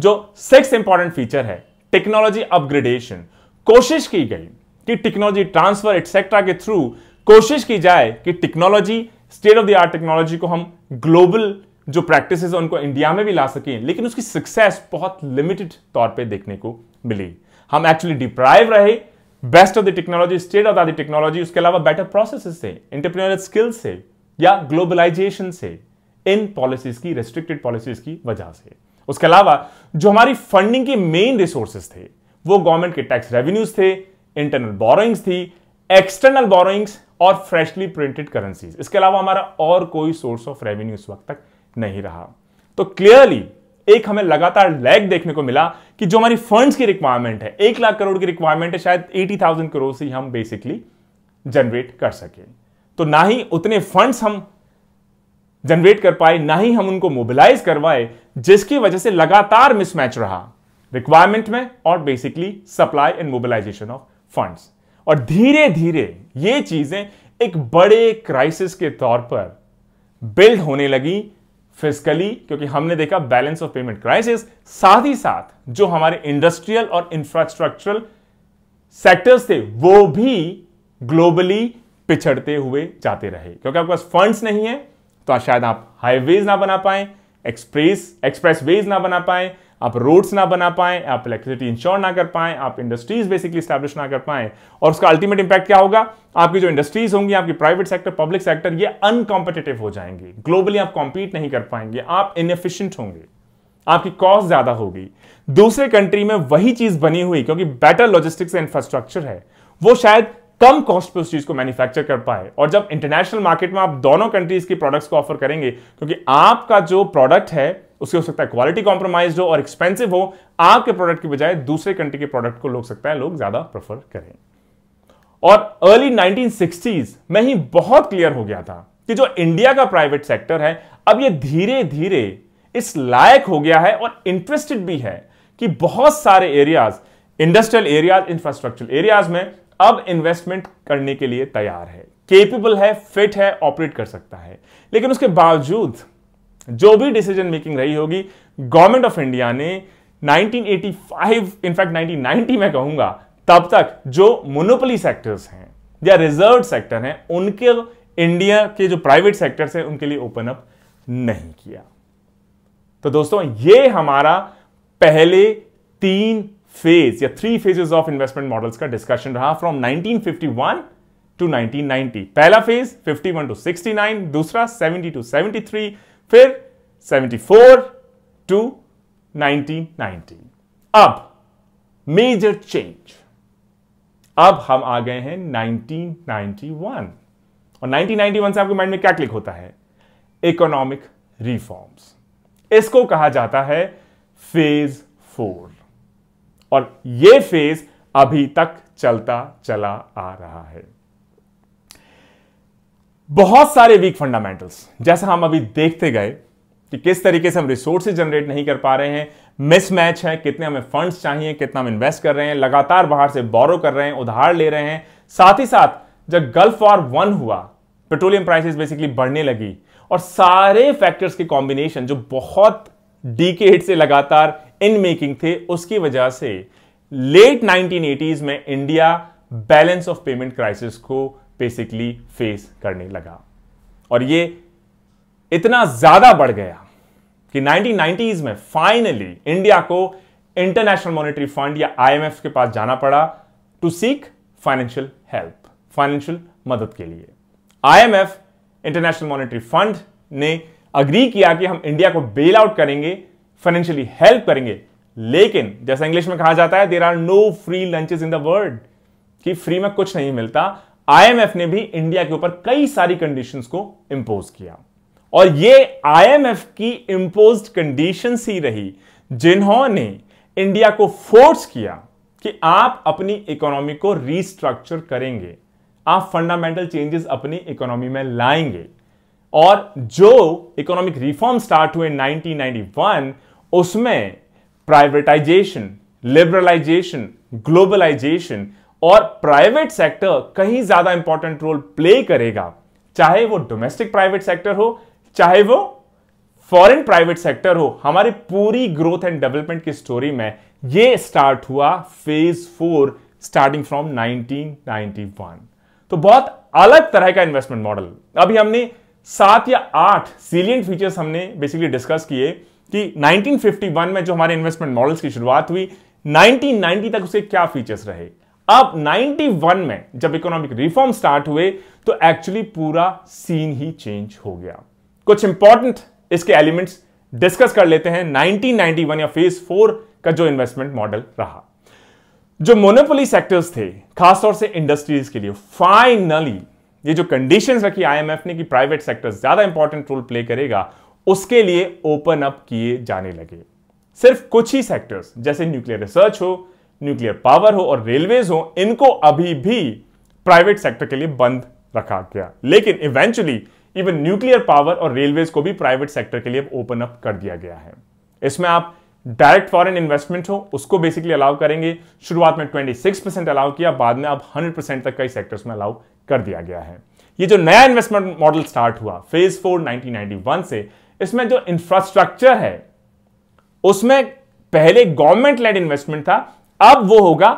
जो सिक्स इंपॉर्टेंट फीचर है, टेक्नोलॉजी अपग्रेडेशन। कोशिश की गई कि टेक्नोलॉजी ट्रांसफर एक्सेट्रा के थ्रू कोशिश की जाए कि technology, state of the art technology को हम ग्लोबल जो प्रैक्टिसेस उनको इंडिया में भी ला सकें, लेकिन उसकी सक्सेस बहुत लिमिटेड तौर पे देखने को मिली। हम एक्चुअली डिप्राइव रहे best of the technology, state of the technology, उसके अलावा बेटर प्रोसेसेस से, एंटरप्रेन्योरियल स्किल से या ग्लोबलाइजेशन से, इन पॉलिसीज की, रेस्ट्रिक्टेड पॉलिसीज की वजह से। उसके अलावा जो हमारी फंडिंग के मेन रिसोर्सेस थे वो गवर्नमेंट के टैक्स रेवेन्यूज थे, इंटरनल बोरोइंग्स थी, एक्सटर्नल बोरोइंग्स और फ्रेशली प्रिंटेड करेंसीज। इसके अलावा हमारा और कोई सोर्स ऑफ रेवेन्यू इस वक्त तक नहीं रहा। तो क्लियरली एक हमें लगातार लैग देखने को मिला कि जो हमारी फंड्स की रिक्वायरमेंट है, एक लाख करोड़ की रिक्वायरमेंट है, शायद अस्सी हज़ार करोड़ से हम बेसिकली जनरेट कर सके। तो ना ही उतने फंड्स हम जनरेट कर पाए, ना ही हम उनको मोबिलाइज करवाए, जिसकी वजह से लगातार मिसमैच रहा रिक्वायरमेंट में और basically supply and mobilisation of funds. और धीरे धीरे ये चीजें एक बड़े क्राइसिस के तौर पर बिल्ड होने लगी फिस्कली, क्योंकि हमने देखा बैलेंस ऑफ पेमेंट क्राइसिस, साथ ही साथ जो हमारे इंडस्ट्रियल और इंफ्रास्ट्रक्चरल सेक्टर्स थे वो भी ग्लोबली पिछड़ते हुए जाते रहे, क्योंकि आपके पास फंड्स नहीं है तो शायद आप हाईवेज ना बना पाए, एक्सप्रेस एक्सप्रेसवेज ना बना पाए, आप रोड्स ना बना पाए, आप इलेक्ट्रिसिटी इंश्योर ना कर पाए, आप इंडस्ट्रीज बेसिकली स्टैब्लिश ना कर पाए। और उसका अल्टीमेट इंपैक्ट क्या होगा? आपकी जो इंडस्ट्रीज होंगी, आपकी प्राइवेट सेक्टर, पब्लिक सेक्टर, ये अनकॉम्पिटेटिव हो जाएंगे, ग्लोबली आप कॉम्पीट नहीं कर पाएंगे, आप इनएफिशिएंट होंगे, आपकी कॉस्ट ज्यादा होगी। दूसरे कंट्री में वही चीज बनी हुई, क्योंकि बेटर लॉजिस्टिक्स इंफ्रास्ट्रक्चर है, वो शायद कम कॉस्ट पर उस चीज को मैन्युफैक्चर कर पाए। और जब इंटरनेशनल मार्केट में आप दोनों कंट्रीज की प्रोडक्ट्स को ऑफर करेंगे, क्योंकि आपका जो प्रोडक्ट है उसकी हो सकता है क्वालिटी कॉम्प्रोमाइज हो और एक्सपेंसिव हो, आपके प्रोडक्ट की बजाय दूसरे कंट्री के प्रोडक्ट को लोग सकता है लोग ज्यादा प्रेफर करें। और अर्ली नाइनटीन सिक्सटीज़ में ही बहुत क्लियर हो गया था कि जो इंडिया का प्राइवेट सेक्टर है अब ये धीरे धीरे इस लायक हो गया है और इंटरेस्टेड भी है कि बहुत सारे areas, industrial areas, infrastructural areas में अब इन्वेस्टमेंट करने के लिए तैयार है, केपेबल है, फिट है, ऑपरेट कर सकता है। लेकिन उसके बावजूद जो भी डिसीजन मेकिंग रही होगी गवर्नमेंट ऑफ इंडिया ने nineteen eighty five, in fact nineteen ninety में कहूंगा, तब तक जो मोनोपोली सेक्टर्स हैं या रिजर्व सेक्टर हैं उनके, इंडिया के जो प्राइवेट सेक्टर्स हैं उनके लिए ओपन अप नहीं किया। तो दोस्तों ये हमारा पहले तीन फेज या three phases of investment models का डिस्कशन रहा from nineteen fifty one to nineteen ninety. पहला phase fifty one to sixty nine, दूसरा सेवेंटी टू सेवेंटी थ्री, फिर seventy four to nineteen ninety. अब मेजर चेंज, अब हम आ गए हैं नाइनटीन नाइंटी वन, और नाइनटीन नाइंटी वन से आपके माइंड में क्या क्लिक होता है? Economic reforms. इसको कहा जाता है फेज फोर, और यह फेज अभी तक चलता चला आ रहा है। बहुत सारे वीक फंडामेंटल्स, जैसा हम अभी देखते गए कि किस तरीके से हम रिसोर्सेज जनरेट नहीं कर पा रहे हैं, मिसमैच है, कितने हमें फंड्स चाहिए, कितना हम इन्वेस्ट कर रहे हैं, लगातार बाहर से बोरो कर रहे हैं, उधार ले रहे हैं। साथ ही साथ जब गल्फ वॉर वन हुआ, पेट्रोलियम प्राइसेस बेसिकली बढ़ने लगी, और सारे फैक्टर्स के कॉम्बिनेशन जो बहुत डिकेड से लगातार इन मेकिंग थे, उसकी वजह से लेट नाइनटीन एटीज में India balance of payment crisis को बेसिकली फेस करने लगा। और ये इतना ज्यादा बढ़ गया कि नाइनटीन नाइंटीज़ में फाइनली इंडिया को इंटरनेशनल मॉनेटरी फंड या आईएमएफ के पास जाना पड़ा to seek financial help, financial मदद के लिए। आईएमएफ, इंटरनेशनल मॉनेटरी फंड ने अग्री किया कि हम इंडिया को बेल आउट करेंगे, फाइनेंशियली हेल्प करेंगे, लेकिन जैसा इंग्लिश में कहा जाता है, there are no free lunches in the world, कि फ्री में कुछ नहीं मिलता। आईएमएफ ने भी इंडिया के ऊपर कई सारी कंडीशंस को इंपोज किया, और ये आईएमएफ की इंपोज्ड कंडीशंस ही रही जिन्होंने इंडिया को फोर्स किया कि आप अपनी इकोनॉमी को रीस्ट्रक्चर करेंगे, आप फंडामेंटल चेंजेस अपनी इकोनॉमी में लाएंगे। और जो इकोनॉमिक रिफॉर्म स्टार्ट हुए नाइनटीन नाइंटी वन, उसमें प्राइवेटाइजेशन, लिबरलाइजेशन, ग्लोबलाइजेशन और प्राइवेट सेक्टर कहीं ज्यादा इंपॉर्टेंट रोल प्ले करेगा, चाहे वो डोमेस्टिक प्राइवेट सेक्टर हो, चाहे वो फॉरेन प्राइवेट सेक्टर हो। हमारी पूरी ग्रोथ एंड डेवलपमेंट की स्टोरी में ये स्टार्ट हुआ phase four, starting from nineteen ninety one. तो बहुत अलग तरह का इन्वेस्टमेंट मॉडल। अभी हमने सात या आठ सीलिएंट फीचर्स हमने बेसिकली डिस्कस किए कि नाइनटीन फिफ्टी वन में जो हमारे इन्वेस्टमेंट मॉडल्स की शुरुआत हुई, नाइनटीन नाइंटी तक उसके क्या फीचर्स रहे। अब नाइंटी वन में जब इकोनॉमिक रिफॉर्म स्टार्ट हुए तो एक्चुअली पूरा सीन ही चेंज हो गया। कुछ इंपॉर्टेंट इसके एलिमेंट्स डिस्कस कर लेते हैं। नाइनटीन नाइंटी वन या फेज फोर का जो इन्वेस्टमेंट मॉडल रहा, जो मोनोपोली सेक्टर्स थे खासतौर से इंडस्ट्रीज के लिए, फाइनली ये जो कंडीशंस रखी आईएमएफ ने कि प्राइवेट सेक्टर ज्यादा इंपॉर्टेंट रोल प्ले करेगा, उसके लिए ओपन अप किए जाने लगे। सिर्फ कुछ ही सेक्टर्स जैसे न्यूक्लियर रिसर्च हो, न्यूक्लियर पावर हो और रेलवेज हो, इनको अभी भी प्राइवेट सेक्टर के लिए बंद रखा गया, लेकिन इवेंचुअली इवन न्यूक्लियर पावर और रेलवेज को भी प्राइवेट सेक्टर के लिए ओपन अप कर दिया गया है। इसमें आप डायरेक्ट फॉरेन इन्वेस्टमेंट हो उसको बेसिकली अलाउ करेंगे। शुरुआत में छब्बीस परसेंट अलाउ किया, बाद में अब सौ परसेंट तक कई सेक्टर्स में अलाउ कर दिया गया है। ये जो नया इन्वेस्टमेंट मॉडल स्टार्ट हुआ phase four nineteen ninety one से, इसमें जो इंफ्रास्ट्रक्चर है उसमें पहले गवर्नमेंट लेड इन्वेस्टमेंट था, अब वो होगा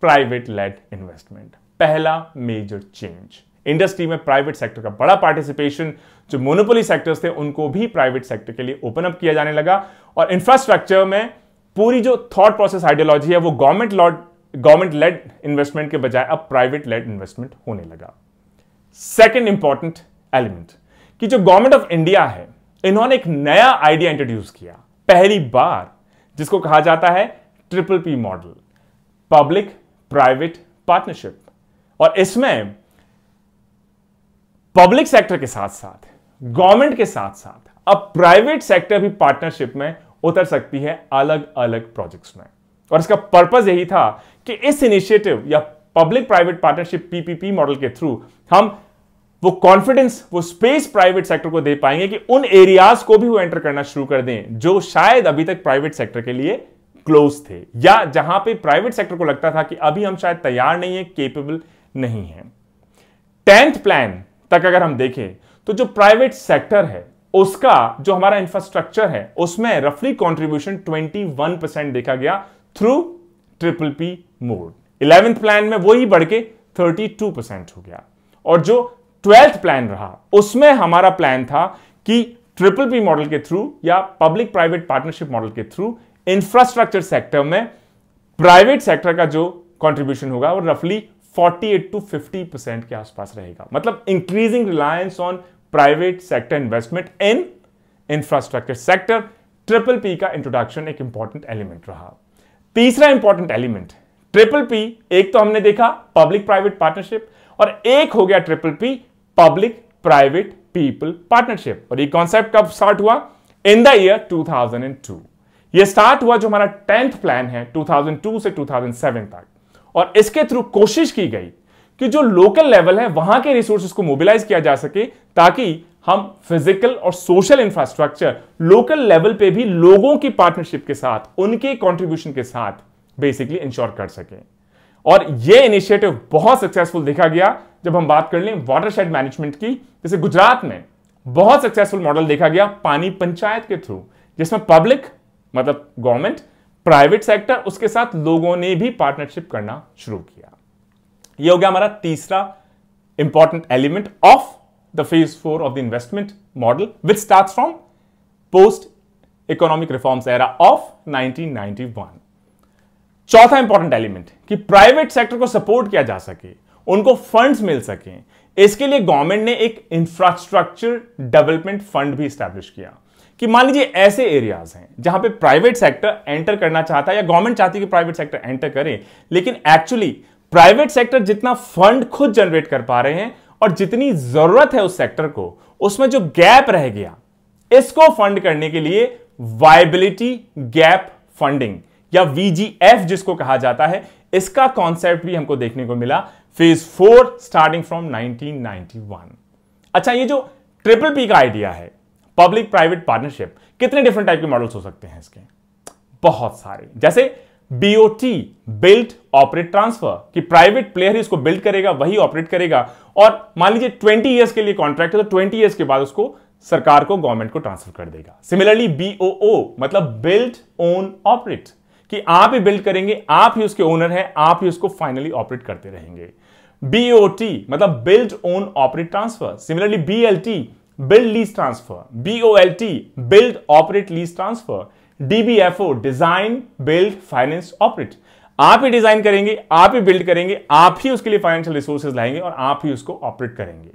प्राइवेट लेड इन्वेस्टमेंट। पहला मेजर चेंज, इंडस्ट्री में प्राइवेट सेक्टर का बड़ा पार्टिसिपेशन, जो मोनोपोली सेक्टर्स थे उनको भी प्राइवेट सेक्टर के लिए ओपन अप किया जाने लगा। और इंफ्रास्ट्रक्चर में पूरी जो थॉट प्रोसेस आइडियोलॉजी है वो गवर्नमेंट लॉड गवर्नमेंट लेड इन्वेस्टमेंट के बजाय अब प्राइवेट लेड इन्वेस्टमेंट होने लगा। सेकेंड इंपॉर्टेंट एलिमेंट कि जो गवर्नमेंट ऑफ इंडिया है इन्होंने एक नया आइडिया इंट्रोड्यूस किया पहली बार, जिसको कहा जाता है triple P model, public private partnership. और इसमें पब्लिक सेक्टर के साथ साथ गवर्नमेंट के साथ साथ अब प्राइवेट सेक्टर भी पार्टनरशिप में उतर सकती है अलग अलग प्रोजेक्ट्स में। और इसका पर्पस यही था कि इस इनिशिएटिव या public private partnership PPP model के थ्रू हम वो कॉन्फिडेंस, वो स्पेस प्राइवेट सेक्टर को दे पाएंगे कि उन एरियाज को भी वो एंटर करना शुरू कर दें जो शायद अभी तक प्राइवेट सेक्टर के लिए क्लोज थे, या जहां पर प्राइवेट सेक्टर को लगता था कि अभी हम शायद तैयार नहीं है, केपेबल नहीं है। टेंथ प्लान तक अगर हम देखें तो जो प्राइवेट सेक्टर है उसका जो हमारा इंफ्रास्ट्रक्चर है उसमें रफली कंट्रीब्यूशन इक्कीस परसेंट देखा गया through triple P mode. Eleventh plan में वही बढ़ के बत्तीस परसेंट हो गया। और जो ट्वेल्थ प्लान रहा उसमें हमारा प्लान था कि ट्रिपल पी मॉडल के थ्रू या पब्लिक प्राइवेट पार्टनरशिप मॉडल के थ्रू इंफ्रास्ट्रक्चर सेक्टर में प्राइवेट सेक्टर का जो कॉन्ट्रीब्यूशन होगा वो रफली अड़तालीस टू पचास परसेंट के आसपास रहेगा। मतलब increasing reliance on private sector investment in infrastructure sector, triple P का इंट्रोडक्शन एक इंपॉर्टेंट एलिमेंट रहा। तीसरा इंपॉर्टेंट एलिमेंट, ट्रिपल पी एक तो हमने देखा पब्लिक प्राइवेट पार्टनरशिप और एक हो गया triple P public private people partnership. और ये कॉन्सेप्ट कब स्टार्ट हुआ? In the year two thousand two. ये स्टार्ट हुआ जो हमारा टेंथ प्लान है टू थाउजेंड टू से टू थाउजेंड सेवन तक, और इसके थ्रू कोशिश की गई कि जो लोकल लेवल है वहां के रिसोर्सेज को मोबिलाइज किया जा सके ताकि हम फिजिकल और सोशल इंफ्रास्ट्रक्चर लोकल लेवल पे भी लोगों की पार्टनरशिप के साथ, उनके कंट्रीब्यूशन के साथ बेसिकली इंश्योर कर सकें। और यह इनिशिएटिव बहुत सक्सेसफुल देखा गया जब हम बात कर लें वाटरशेड मैनेजमेंट की। जैसे गुजरात में बहुत सक्सेसफुल मॉडल देखा गया पानी पंचायत के थ्रू, जिसमें पब्लिक मतलब गवर्नमेंट, प्राइवेट सेक्टर, उसके साथ लोगों ने भी पार्टनरशिप करना शुरू किया। यह हो गया हमारा तीसरा important element of the phase four of the investment model which starts from post economic reforms era of nineteen ninety one. चौथा इंपॉर्टेंट एलिमेंट कि प्राइवेट सेक्टर को सपोर्ट किया जा सके, उनको फंड्स मिल सके, इसके लिए गवर्नमेंट ने एक इंफ्रास्ट्रक्चर डेवलपमेंट फंड भी स्टैब्लिश किया। कि मान लीजिए ऐसे एरियाज हैं जहां पे प्राइवेट सेक्टर एंटर करना चाहता है या गवर्नमेंट चाहती है कि प्राइवेट सेक्टर एंटर करे, लेकिन एक्चुअली प्राइवेट सेक्टर जितना फंड खुद जनरेट कर पा रहे हैं और जितनी जरूरत है उस सेक्टर को, उसमें जो गैप रह गया इसको फंड करने के लिए वायबिलिटी गैप फंडिंग या वीजीएफ जिसको कहा जाता है, इसका कॉन्सेप्ट भी हमको देखने को मिला phase four starting from nineteen ninety one. अच्छा, ये जो ट्रिपल पी का आइडिया है पब्लिक प्राइवेट पार्टनरशिप, कितने डिफरेंट टाइप के मॉडल्स हो सकते हैं इसके? बहुत सारे। जैसे बीओटी, बिल्ड ऑपरेट ट्रांसफर, कि प्राइवेट प्लेयर ही इसको बिल्ड करेगा, वही ऑपरेट करेगा, और मान लीजिए बीस इयर्स के लिए कॉन्ट्रैक्ट है तो बीस इयर्स के बाद उसको सरकार को, गवर्नमेंट को ट्रांसफर कर देगा। सिमिलरली बीओओ मतलब बिल्ड ओन ऑपरेट, कि आप ही बिल्ड करेंगे, आप ही उसके ओनर हैं, आप ही उसको फाइनली ऑपरेट करते रहेंगे। बीओटी मतलब build own operate transfer. Similarly BLT build lease transfer, BOLT build operate lease transfer, डीबीएफओ design build finance operate, आप ही डिजाइन करेंगे, आप ही बिल्ड करेंगे, आप ही उसके लिए फाइनेंशियल रिसोर्सेज लाएंगे और आप ही उसको ऑपरेट करेंगे।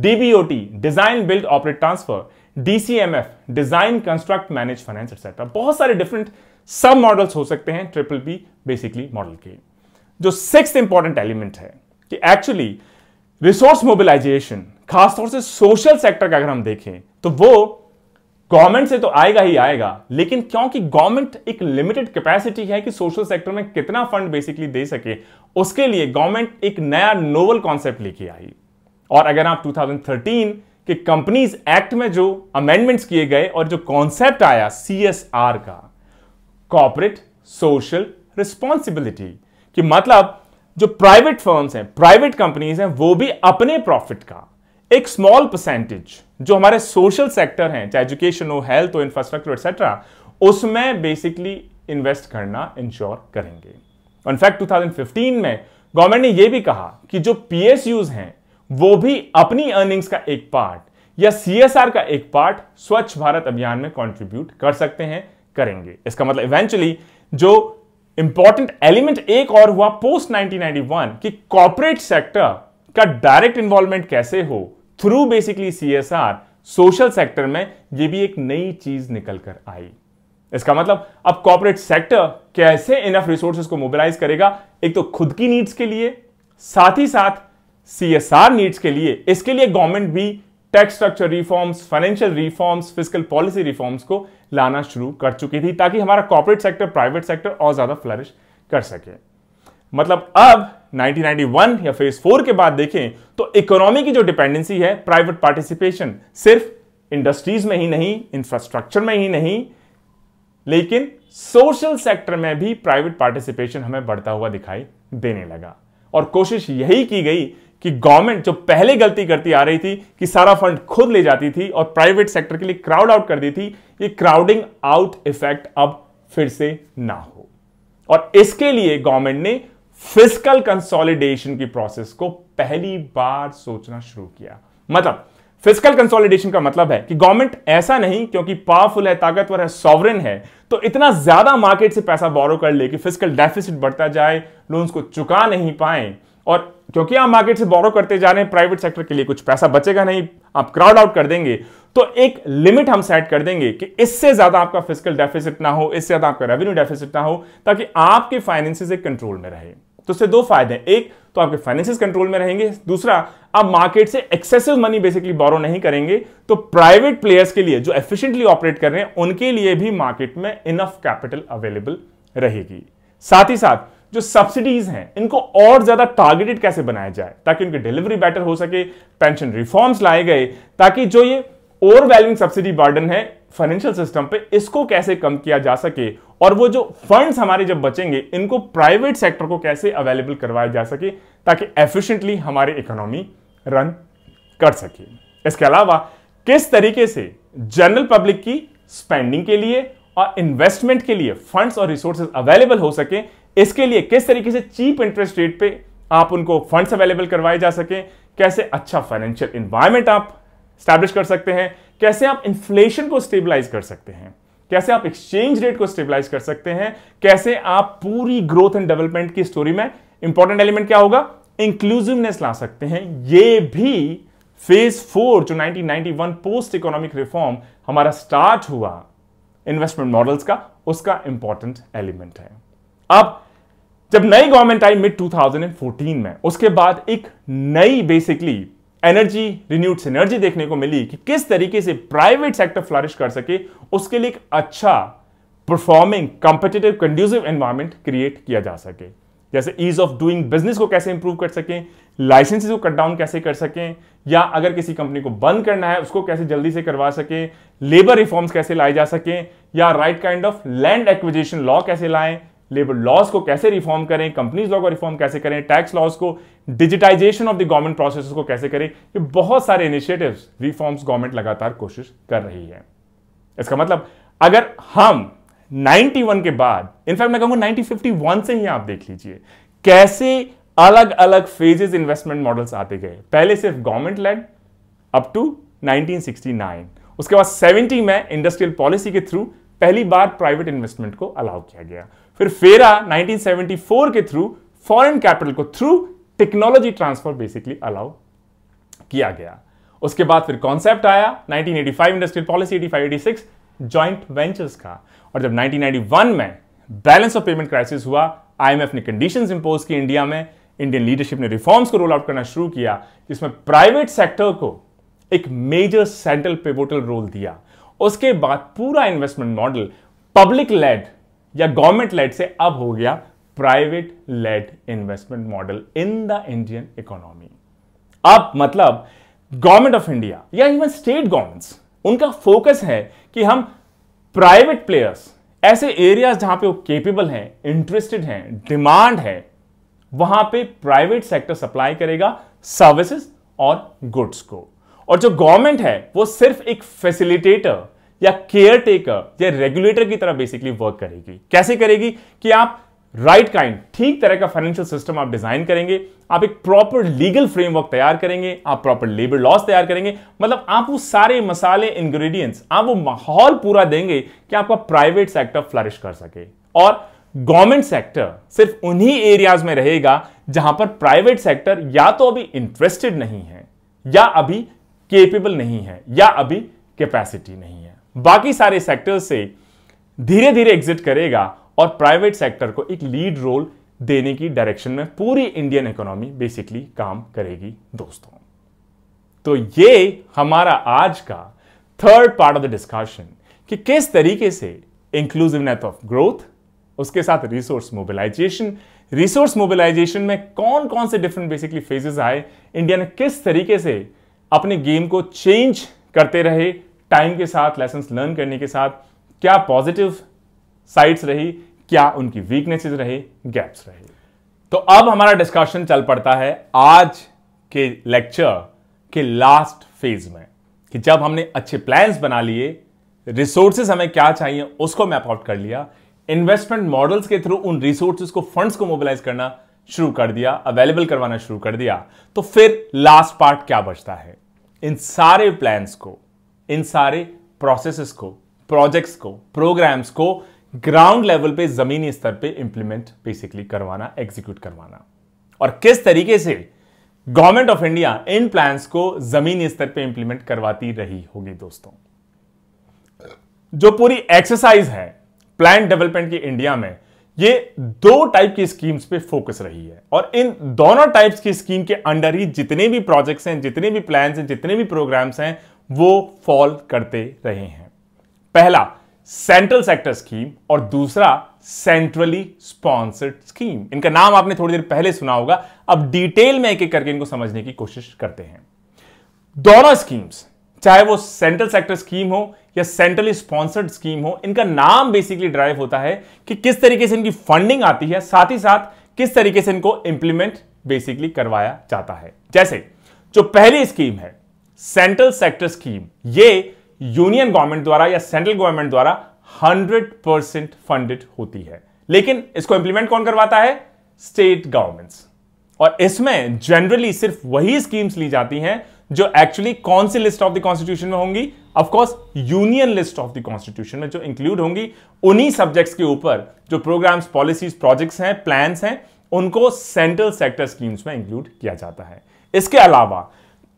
DBOT design build operate transfer, DCMF design construct manage finance etcetera. बहुत सारे डिफरेंट सब मॉडल्स हो सकते हैं ट्रिपल पी बेसिकली मॉडल के। जो सिक्स्थ इंपॉर्टेंट एलिमेंट है कि एक्चुअली रिसोर्स मोबिलाइजेशन, खासतौर से सोशल सेक्टर का अगर हम देखें तो वो गवर्नमेंट से तो आएगा ही आएगा, लेकिन क्योंकि गवर्नमेंट एक लिमिटेड कैपेसिटी है कि सोशल सेक्टर में कितना फंड बेसिकली दे सके, उसके लिए गवर्नमेंट एक नया नोवेल कॉन्सेप्ट लेके आई। और अगर आप दो हज़ार तेरह के कंपनीज एक्ट में जो अमेंडमेंट्स किए गए और जो कॉन्सेप्ट आया सीएसआर का, कॉर्पोरेट सोशल रिस्पॉन्सिबिलिटी, कि मतलब जो प्राइवेट फर्म्स हैं, प्राइवेट कंपनीज हैं, वो भी अपने प्रॉफिट का एक स्मॉल परसेंटेज जो हमारे सोशल सेक्टर हैं, चाहे एजुकेशन हो, हेल्थ हो, इंफ्रास्ट्रक्चर एक्सेट्रा, उसमें बेसिकली इन्वेस्ट करना इंश्योर करेंगे। इनफैक्ट दो हज़ार पंद्रह में गवर्नमेंट ने यह भी कहा कि जो पीएसयूज हैं वो भी अपनी अर्निंग्स का एक पार्ट या सीएसआर का एक पार्ट स्वच्छ भारत अभियान में कंट्रीब्यूट कर सकते हैं, करेंगे। इसका मतलब इवेंचुअली जो इंपॉर्टेंट एलिमेंट एक और हुआ पोस्ट नाइनटीन नाइंटी वन कि कॉर्पोरेट सेक्टर का डायरेक्ट इन्वॉल्वमेंट कैसे हो through basically CSR, social sector में यह भी एक नई चीज निकल कर आई। इसका मतलब अब कॉर्पोरेट सेक्टर कैसे इनफ रिसोर्सेज को मोबिलाइज करेगा, एक तो खुद की नीड्स के लिए, साथ ही साथ सीएसआर नीड्स के लिए। इसके लिए गवर्नमेंट भी tax structure reforms, financial reforms, fiscal policy reforms को लाना शुरू कर चुकी थी ताकि हमारा कॉर्पोरेट सेक्टर, प्राइवेट सेक्टर और ज्यादा फ्लरिश कर सके। मतलब अब नाइनटीन नाइंटी वन या फेज फोर के बाद देखें तो इकोनॉमी की जो डिपेंडेंसी है, प्राइवेट पार्टिसिपेशन सिर्फ इंडस्ट्रीज में ही नहीं, इंफ्रास्ट्रक्चर में ही नहीं, लेकिन सोशल सेक्टर में भी प्राइवेट पार्टिसिपेशन हमें बढ़ता हुआ दिखाई देने लगा। और कोशिश यही की गई कि गवर्नमेंट जो पहले गलती करती आ रही थी कि सारा फंड खुद ले जाती थी और प्राइवेट सेक्टर के लिए क्राउड आउट कर दी थी, ये क्राउडिंग आउट इफेक्ट अब फिर से ना हो। और इसके लिए गवर्नमेंट ने फिस्कल कंसोलिडेशन की प्रोसेस को पहली बार सोचना शुरू किया। मतलब फिस्कल कंसोलिडेशन का मतलब है कि गवर्नमेंट ऐसा नहीं, क्योंकि पावरफुल है, ताकतवर है, सॉवरेन है, तो इतना ज्यादा मार्केट से पैसा बोरो कर ले कि फिस्कल डेफिसिट बढ़ता जाए, लोन्स को चुका नहीं पाए, और क्योंकि आप मार्केट से बोरो करते जा रहे हैं, प्राइवेट सेक्टर के लिए कुछ पैसा बचेगा नहीं, आप क्राउड आउट कर देंगे, तो एक लिमिट हम सेट कर देंगे कि इससे ज्यादा आपका फिस्कल डेफिसिट ना हो, इससे ज्यादा आपका रेवेन्यू डेफिसिट ना हो, ताकि आपके फाइनेंसेस एक कंट्रोल में रहे। तो इससे दो फायदे हैं, एक तो आपके फाइनेंसेस कंट्रोल में रहेंगे, दूसरा आप मार्केट से एक्सेसिव मनी बेसिकली बोरो नहीं करेंगे, तो प्राइवेट प्लेयर्स के लिए जो एफिशिएंटली ऑपरेट कर रहे हैं उनके लिए भी मार्केट में इनफ कैपिटल अवेलेबल रहेगी। साथ ही साथ जो सब्सिडीज हैं इनको और ज्यादा टारगेटेड कैसे बनाया जाए ताकि उनकी डिलीवरी बेटर हो सके, पेंशन रिफॉर्म्स लाए गए ताकि जो ये ओवरवेलमिंग सब्सिडी बर्डन है फाइनेंशियल सिस्टम पे, इसको कैसे कम किया जा सके, और वो जो फंड्स हमारे जब बचेंगे इनको प्राइवेट सेक्टर को कैसे अवेलेबल करवाया जा सके ताकि एफिशिएंटली हमारी इकोनॉमी रन कर सके। इसके अलावा किस तरीके से जनरल पब्लिक की स्पेंडिंग के लिए और इन्वेस्टमेंट के लिए फंड्स और रिसोर्सेज अवेलेबल हो सके, इसके लिए किस तरीके से चीप इंटरेस्ट रेट पे आप उनको फंड्स अवेलेबल करवाए जा सके, कैसे अच्छा फाइनेंशियल इन्वायरमेंट आप स्टैब्लिश कर सकते हैं, कैसे आप इन्फ्लेशन को स्टेबलाइज कर सकते हैं, कैसे आप एक्सचेंज रेट को स्टेबलाइज कर सकते हैं, कैसे आप पूरी ग्रोथ एंड डेवलपमेंट की स्टोरी में इंपॉर्टेंट एलिमेंट क्या होगा, इंक्लूसिवनेस ला सकते हैं। ये भी फेज फोर जो nineteen ninety one post economic reform हमारा स्टार्ट हुआ इन्वेस्टमेंट मॉडल्स का, उसका इंपॉर्टेंट एलिमेंट है। अब जब नई गवर्नमेंट आई मिड दो हज़ार चौदह में, उसके बाद एक नई बेसिकली एनर्जी, रिन्यूड सिनर्जी देखने को मिली कि किस तरीके से प्राइवेट सेक्टर फ्लरिश कर सके, उसके लिए एक अच्छा performing, competitive, conducive environment create किया जा सके। जैसे ईज ऑफ डूइंग बिजनेस को कैसे इंप्रूव कर सकें, लाइसेंसेज को कट डाउन कैसे कर सकें, या अगर किसी कंपनी को बंद करना है उसको कैसे जल्दी से करवा सकें, लेबर रिफॉर्म्स कैसे लाए जा सकें, या right kind of land acquisition law कैसे लाएं, लेबर लॉज को कैसे रिफॉर्म करें, कंपनीज लॉ को रिफॉर्म कैसे करें, टैक्स लॉज को, digitisation of the government process को कैसे करें। ये बहुत सारे इनिशिएटिव्स, रिफॉर्म्स गवर्नमेंट लगातार कोशिश कर रही है। इसका मतलब अगर हम इक्यानवे के बाद, इनफैक्ट मैं कहूंगा नाइनटीन फिफ्टी वन से ही आप देख लीजिए कैसे अलग अलग फेजेस इन्वेस्टमेंट मॉडल्स आते गए, पहले सिर्फ government led up to nineteen sixty nine, उसके बाद सेवेंटी में इंडस्ट्रियल पॉलिसी के थ्रू पहली बार प्राइवेट इन्वेस्टमेंट को अलाउ किया गया, फिर फेरा नाइनटीन सेवेंटी फोर के थ्रू फॉरेन कैपिटल को through technology transfer basically allow किया गया, उसके बाद फिर कॉन्सेप्ट आया nineteen eighty five industrial policy eighty five eighty six joint ventures का, और जब नाइनटीन नाइंटी वन में बैलेंस ऑफ पेमेंट क्राइसिस हुआ, आईएमएफ ने कंडीशंस इंपोज की इंडिया में, इंडियन लीडरशिप ने रिफॉर्म्स को रोल आउट करना शुरू किया जिसमें प्राइवेट सेक्टर को एक मेजर सेंट्रल पिवोटल रोल दिया, उसके बाद पूरा इन्वेस्टमेंट मॉडल पब्लिक लेड या गवर्नमेंट लेड से अब हो गया private led investment model in the Indian economy. अब मतलब गवर्नमेंट ऑफ इंडिया या इवन स्टेट गवर्नमेंट्स, उनका फोकस है कि हम प्राइवेट प्लेयर्स ऐसे एरियाज जहां पे वो केपेबल हैं, इंटरेस्टेड हैं, डिमांड है, वहां पे प्राइवेट सेक्टर सप्लाई करेगा सर्विसेज और गुड्स को। और जो गवर्नमेंट है वो सिर्फ एक फैसिलिटेटर या केयर टेकर या रेगुलेटर की तरह बेसिकली वर्क करेगी। कैसे करेगी कि आप राइट काइंड ठीक तरह का फाइनेंशियल सिस्टम आप डिजाइन करेंगे, आप एक प्रॉपर लीगल फ्रेमवर्क तैयार करेंगे, आप प्रॉपर लेबर लॉज तैयार करेंगे, मतलब आप वो सारे मसाले इंग्रेडिएंट्स, आप वो माहौल पूरा देंगे कि आपका प्राइवेट सेक्टर फ्लरिश कर सके। और गवर्नमेंट सेक्टर सिर्फ उन्हीं एरियाज में रहेगा जहां पर प्राइवेट सेक्टर या तो अभी इंटरेस्टेड नहीं है या अभी केपेबल नहीं है या अभी कैपेसिटी नहीं है, बाकी सारे सेक्टर से धीरे धीरे एग्जिट करेगा और प्राइवेट सेक्टर को एक लीड रोल देने की डायरेक्शन में पूरी इंडियन इकोनॉमी बेसिकली काम करेगी। दोस्तों, तो ये हमारा आज का third part of the discussion कि किस तरीके से इंक्लूसिव नेट ऑफ ग्रोथ, उसके साथ रिसोर्स मोबिलाइजेशन, रिसोर्स मोबिलाइजेशन में कौन कौन से डिफरेंट बेसिकली फेजेस आए, इंडिया ने किस तरीके से अपने गेम को चेंज करते रहे टाइम के साथ, लेसन लर्न करने के साथ, क्या पॉजिटिव साइड्स रही, क्या उनकी वीकनेसेस रहे, गैप्स रहे। तो अब हमारा डिस्कशन चल पड़ता है आज के लेक्चर के लास्ट फेज में कि जब हमने अच्छे प्लान्स बना लिए, रिसोर्सेज हमें क्या चाहिए उसको मैप आउट कर लिया, इन्वेस्टमेंट मॉडल्स के थ्रू उन रिसोर्सेज को, फंड्स को मोबिलाइज करना शुरू कर दिया, अवेलेबल करवाना शुरू कर दिया, तो फिर लास्ट पार्ट क्या बचता है? इन सारे प्लान्स को, इन सारे प्रोसेसेस को, प्रोजेक्ट्स को, प्रोग्राम्स को ग्राउंड लेवल पे, जमीनी स्तर पे इंप्लीमेंट बेसिकली करवाना, एग्जीक्यूट करवाना। और किस तरीके से गवर्नमेंट ऑफ इंडिया इन प्लान्स को जमीनी स्तर पे इंप्लीमेंट करवाती रही होगी। दोस्तों, जो पूरी एक्सरसाइज है प्लान डेवलपमेंट की इंडिया में, ये दो टाइप की स्कीम्स पे फोकस रही है और इन दोनों टाइप्स की स्कीम के अंडर ही जितने भी प्रोजेक्ट्स हैं, जितने भी प्लान्स हैं, जितने भी प्रोग्राम्स हैं, वो फॉल करते रहे हैं। पहला सेंट्रल सेक्टर स्कीम और दूसरा सेंट्रली स्पॉन्सर्ड स्कीम। इनका नाम आपने थोड़ी देर पहले सुना होगा। अब डिटेल में एक एक करके इनको समझने की कोशिश करते हैं। दोनों स्कीम्स, चाहे वो सेंट्रल सेक्टर स्कीम हो या सेंट्रली स्पॉन्सर्ड स्कीम हो, इनका नाम बेसिकली ड्राइव होता है कि किस तरीके से इनकी फंडिंग आती है, साथ ही साथ किस तरीके से इनको इंप्लीमेंट बेसिकली करवाया जाता है। जैसे जो पहली स्कीम है सेंट्रल सेक्टर स्कीम, ये यूनियन गवर्नमेंट द्वारा या सेंट्रल गवर्नमेंट द्वारा हंड्रेड परसेंट फंडेड होती है, लेकिन इसको इंप्लीमेंट कौन करवाता है? State governments. और इसमें जनरली सिर्फ वही स्कीम्स ली जाती हैं जो एक्चुअली कौन सी लिस्ट ऑफ द कॉन्स्टिट्यूशन में होंगी? Of course union list of the constitution में जो इंक्लूड होंगी। उन्हीं सब्जेक्ट्स के ऊपर जो प्रोग्राम्स, पॉलिसीज, प्रोजेक्ट्स हैं, प्लान्स हैं, उनको सेंट्रल सेक्टर स्कीम्स में इंक्लूड किया जाता है। इसके अलावा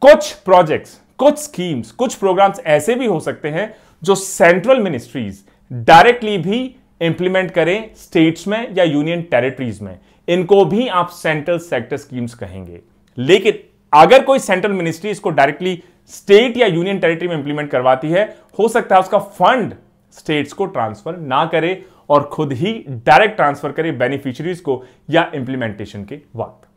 कुछ प्रोजेक्ट्स, कुछ स्कीम्स, कुछ प्रोग्राम्स ऐसे भी हो सकते हैं जो सेंट्रल मिनिस्ट्रीज डायरेक्टली भी इंप्लीमेंट करें स्टेट्स में या यूनियन टेरिटरीज में, इनको भी आप सेंट्रल सेक्टर स्कीम्स कहेंगे। लेकिन अगर कोई सेंट्रल मिनिस्ट्री इसको डायरेक्टली स्टेट या यूनियन टेरिटरी में इंप्लीमेंट करवाती है, हो सकता है उसका फंड स्टेट्स को ट्रांसफर ना करे और खुद ही डायरेक्ट ट्रांसफर करे बेनिफिशियरीज को या इंप्लीमेंटेशन के वक्त।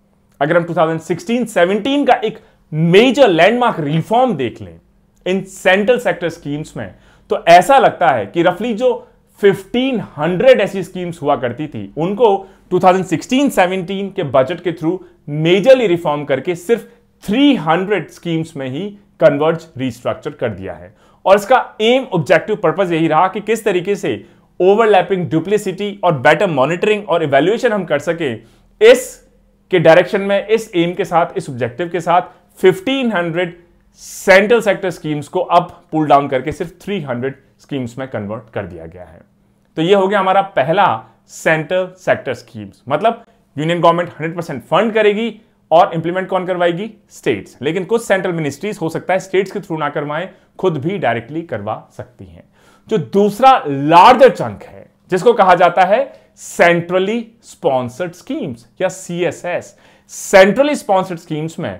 अगर हम टू थाउजेंड सिक्सटीन सेवनटीन का एक मेजर लैंडमार्क रिफॉर्म देख लें इन सेंट्रल सेक्टर स्कीम्स में, तो ऐसा लगता है कि रफली जो फिफ्टीन हंड्रेड ऐसी स्कीम्स हुआ करती थी, उनको टू थाउजेंड सिक्सटीन सेवनटीन के बजट के थ्रू मेजरली रिफॉर्म करके सिर्फ थ्री हंड्रेड स्कीम्स में ही कन्वर्ज, रिस्ट्रक्चर कर दिया है। और इसका एम, ऑब्जेक्टिव, पर्पज यही रहा कि किस तरीके से ओवरलैपिंग, डुप्लिसिटी और बेटर मॉनिटरिंग और इवेल्युएशन हम कर सकें इस के डायरेक्शन में। इस एम के साथ, इस ऑब्जेक्टिव के साथ fifteen hundred central sector schemes को अब पुल डाउन करके सिर्फ थ्री हंड्रेड स्कीम्स में कन्वर्ट कर दिया गया है। तो ये हो गया हमारा पहला सेंट्रल सेक्टर स्कीम्स, मतलब union government hundred percent fund करेगी और इंप्लीमेंट कौन करवाएगी? स्टेट्स। लेकिन कुछ सेंट्रल मिनिस्ट्रीज, हो सकता है स्टेट्स के थ्रू ना करवाएं, खुद भी डायरेक्टली करवा सकती हैं। जो दूसरा लार्जर चंक है जिसको कहा जाता है सेंट्रली स्पॉन्सर्ड स्कीम्स या C S S. Centrally sponsored schemes में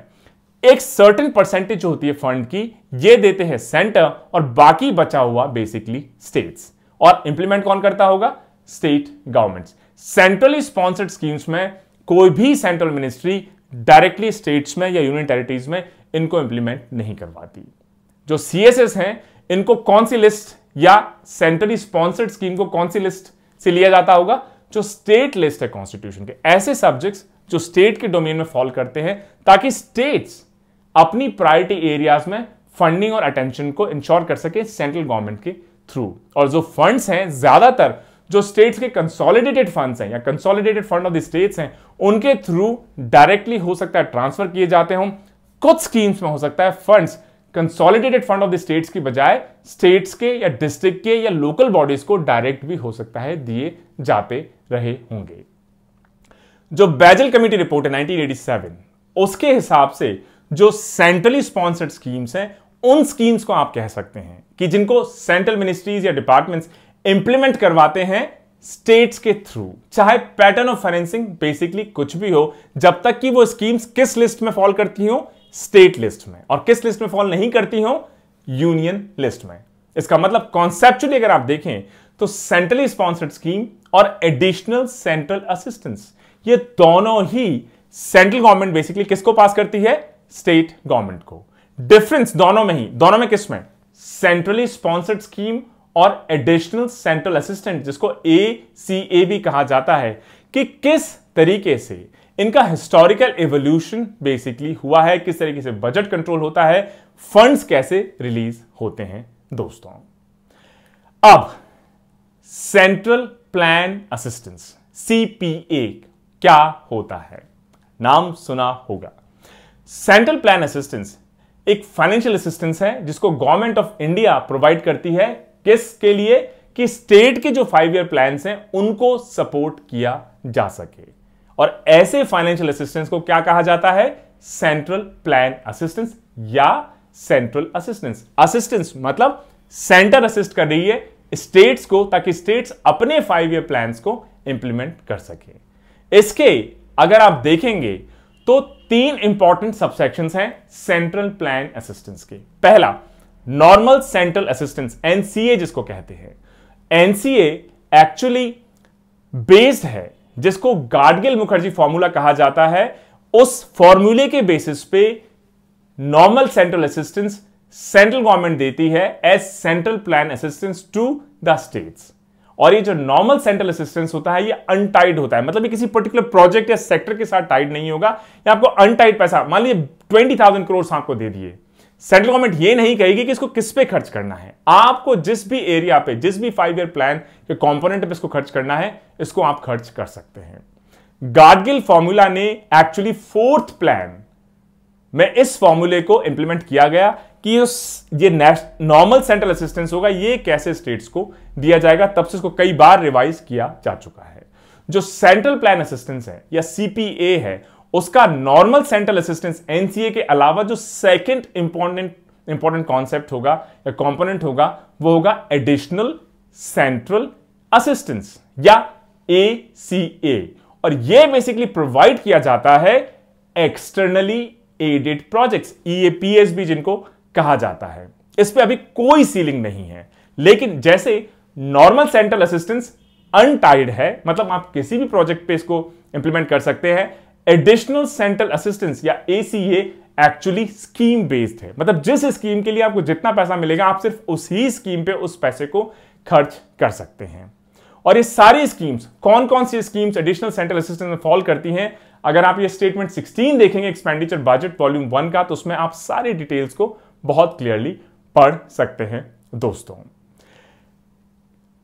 एक सर्टेन परसेंटेज जो होती है फंड की, ये देते हैं सेंटर और बाकी बचा हुआ बेसिकली स्टेट्स, और इंप्लीमेंट कौन करता होगा? State governments. Centrally sponsored schemes में कोई भी सेंट्रल मिनिस्ट्री डायरेक्टली स्टेट्स में या यूनियन टेरिटरीज में इनको इंप्लीमेंट नहीं करवाती। जो सीएसएस हैं इनको कौन सी लिस्ट या सेंट्रली स्पॉन्सर्ड स्कीम को कौन सी लिस्ट से लिया जाता होगा? जो स्टेट लिस्ट है कॉन्स्टिट्यूशन के, ऐसे सब्जेक्ट्स जो स्टेट के डोमेन में फॉल करते हैं, ताकि स्टेट्स अपनी प्रायोरिटी एरियाज में फंडिंग और अटेंशन को इंश्योर कर सके सेंट्रल गवर्नमेंट के थ्रू। और जो फंड्स हैं ज्यादातर जो स्टेट्स के कंसोलिडेटेड फंड्स हैं या consolidated fund of the states हैं, उनके थ्रू डायरेक्टली हो सकता है ट्रांसफर किए जाते हों। कुछ स्कीम्स में हो सकता है funds consolidated fund of the states की बजाय स्टेट्स के या डिस्ट्रिक्ट के या लोकल बॉडीज को डायरेक्ट भी हो सकता है दिए जाते रहे होंगे। जो बेजल कमेटी रिपोर्ट है नाइनटीन एटी सेवन, उसके हिसाब से जो सेंट्रली स्पॉन्सर्ड स्कीम्स हैं, उन स्कीम्स को आप कह सकते हैं कि जिनको सेंट्रल मिनिस्ट्रीज या डिपार्टमेंट्स इंप्लीमेंट करवाते हैं स्टेट्स के थ्रू, चाहे पैटर्न ऑफ फाइनेंसिंग बेसिकली कुछ भी हो, जब तक कि वो स्कीम्स किस लिस्ट में फॉल करती हो? स्टेट लिस्ट में। और किस लिस्ट में फॉल नहीं करती हो? यूनियन लिस्ट में। इसका मतलब कॉन्सेप्चुअली अगर आप देखें तो सेंट्रली स्पॉन्सर्ड स्कीम और एडिशनल सेंट्रल असिस्टेंस, ये दोनों ही सेंट्रल गवर्नमेंट बेसिकली किसको पास करती है? स्टेट गवर्नमेंट को। डिफरेंस दोनों में ही, दोनों में किसमें? सेंट्रली स्पॉन्सर्ड स्कीम और एडिशनल सेंट्रल असिस्टेंट, जिसको ए सी ए भी कहा जाता है, कि किस तरीके से इनका हिस्टोरिकल एवोल्यूशन बेसिकली हुआ है, किस तरीके से बजट कंट्रोल होता है, फंड्स कैसे रिलीज होते हैं। दोस्तों, अब सेंट्रल प्लान असिस्टेंस सीपीए क्या होता है? नाम सुना होगा। सेंट्रल प्लान असिस्टेंस एक फाइनेंशियल असिस्टेंस है जिसको गवर्नमेंट ऑफ इंडिया प्रोवाइड करती है, किसके लिए? कि स्टेट के जो फाइव ईयर प्लान्स हैं उनको सपोर्ट किया जा सके। और ऐसे फाइनेंशियल असिस्टेंस को क्या कहा जाता है? सेंट्रल प्लान असिस्टेंस या सेंट्रल असिस्टेंस। असिस्टेंस मतलब सेंटर असिस्ट कर रही है स्टेट्स को, ताकि स्टेट्स अपने फाइव ईयर प्लान्स को इंप्लीमेंट कर सके। इसके अगर आप देखेंगे तो तीन इंपॉर्टेंट सबसेक्शंस हैं सेंट्रल प्लान असिस्टेंस के। पहला, नॉर्मल सेंट्रल असिस्टेंस, एनसीए जिसको कहते हैं। एनसीए एक्चुअली बेस्ड है, जिसको गाडगिल मुखर्जी फॉर्मूला कहा जाता है। उस फॉर्मूले के बेसिस पे normal central assistance central government देती है as central plan assistance to the states. और ये जो नॉर्मल सेंट्रल असिस्टेंस होता है ये अनटाइड होता है, मतलब ये किसी पर्टिकुलर प्रोजेक्ट या सेक्टर के साथ टाइड नहीं होगा। ये आपको अनटाइड पैसा, मान लीजिए ट्वेंटी थाउजेंड करोड़ आपको दे दिए, सेंट्रल गवर्नमेंट ये नहीं कहेगी कि इसको किस पे खर्च करना है। आपको जिस भी एरिया पे, जिस भी फाइव ईयर प्लान के कॉम्पोनेंट पे इसको खर्च करना है, इसको आप खर्च कर सकते हैं। गाडगिल फॉर्मूला ने एक्चुअली फोर्थ प्लान में इस फॉर्मूले को इंप्लीमेंट किया गया कि ये नॉर्मल सेंट्रल असिस्टेंस होगा, ये कैसे स्टेट्स को दिया जाएगा। तब से इसको कई बार रिवाइज किया जा चुका है। जो सेंट्रल प्लान असिस्टेंस है या सीपीए है, उसका नॉर्मल सेंट्रल असिस्टेंस एनसीए के अलावा जो सेकंड इंपॉर्टेंट इंपॉर्टेंट कॉन्सेप्ट होगा या कंपोनेंट होगा, वो होगा एडिशनल सेंट्रल असिस्टेंस या एसीए। और ये बेसिकली प्रोवाइड किया जाता है एक्सटर्नली एडेड प्रोजेक्ट्स, ईएपीएस भी जिनको कहा जाता है। इस पे अभी कोई सीलिंग नहीं है, लेकिन जैसे नॉर्मल सेंट्रल असिस्टेंस अनटाइड है, मतलब आप किसी भी प्रोजेक्ट पे इसको इंप्लीमेंट कर सकते हैं, एडिशनल सेंट्रल असिस्टेंस या एसीए एक्चुअली स्कीम बेस्ड है। मतलब जिस स्कीम के लिए आपको जितना पैसा मिलेगा, आप सिर्फ उसी स्कीम पे उस पैसे को खर्च कर सकते हैं। और ये सारी स्कीम्स, कौन कौन सी स्कीम्स एडिशनल सेंट्रल असिस्टेंस में फॉल करती हैं, अगर आप ये स्टेटमेंट सिक्सटीन देखेंगे एक्सपेंडिचर बजट वॉल्यूम वन का, तो उसमें आप सारी डिटेल्स को बहुत क्लियरली पढ़ सकते हैं। दोस्तों,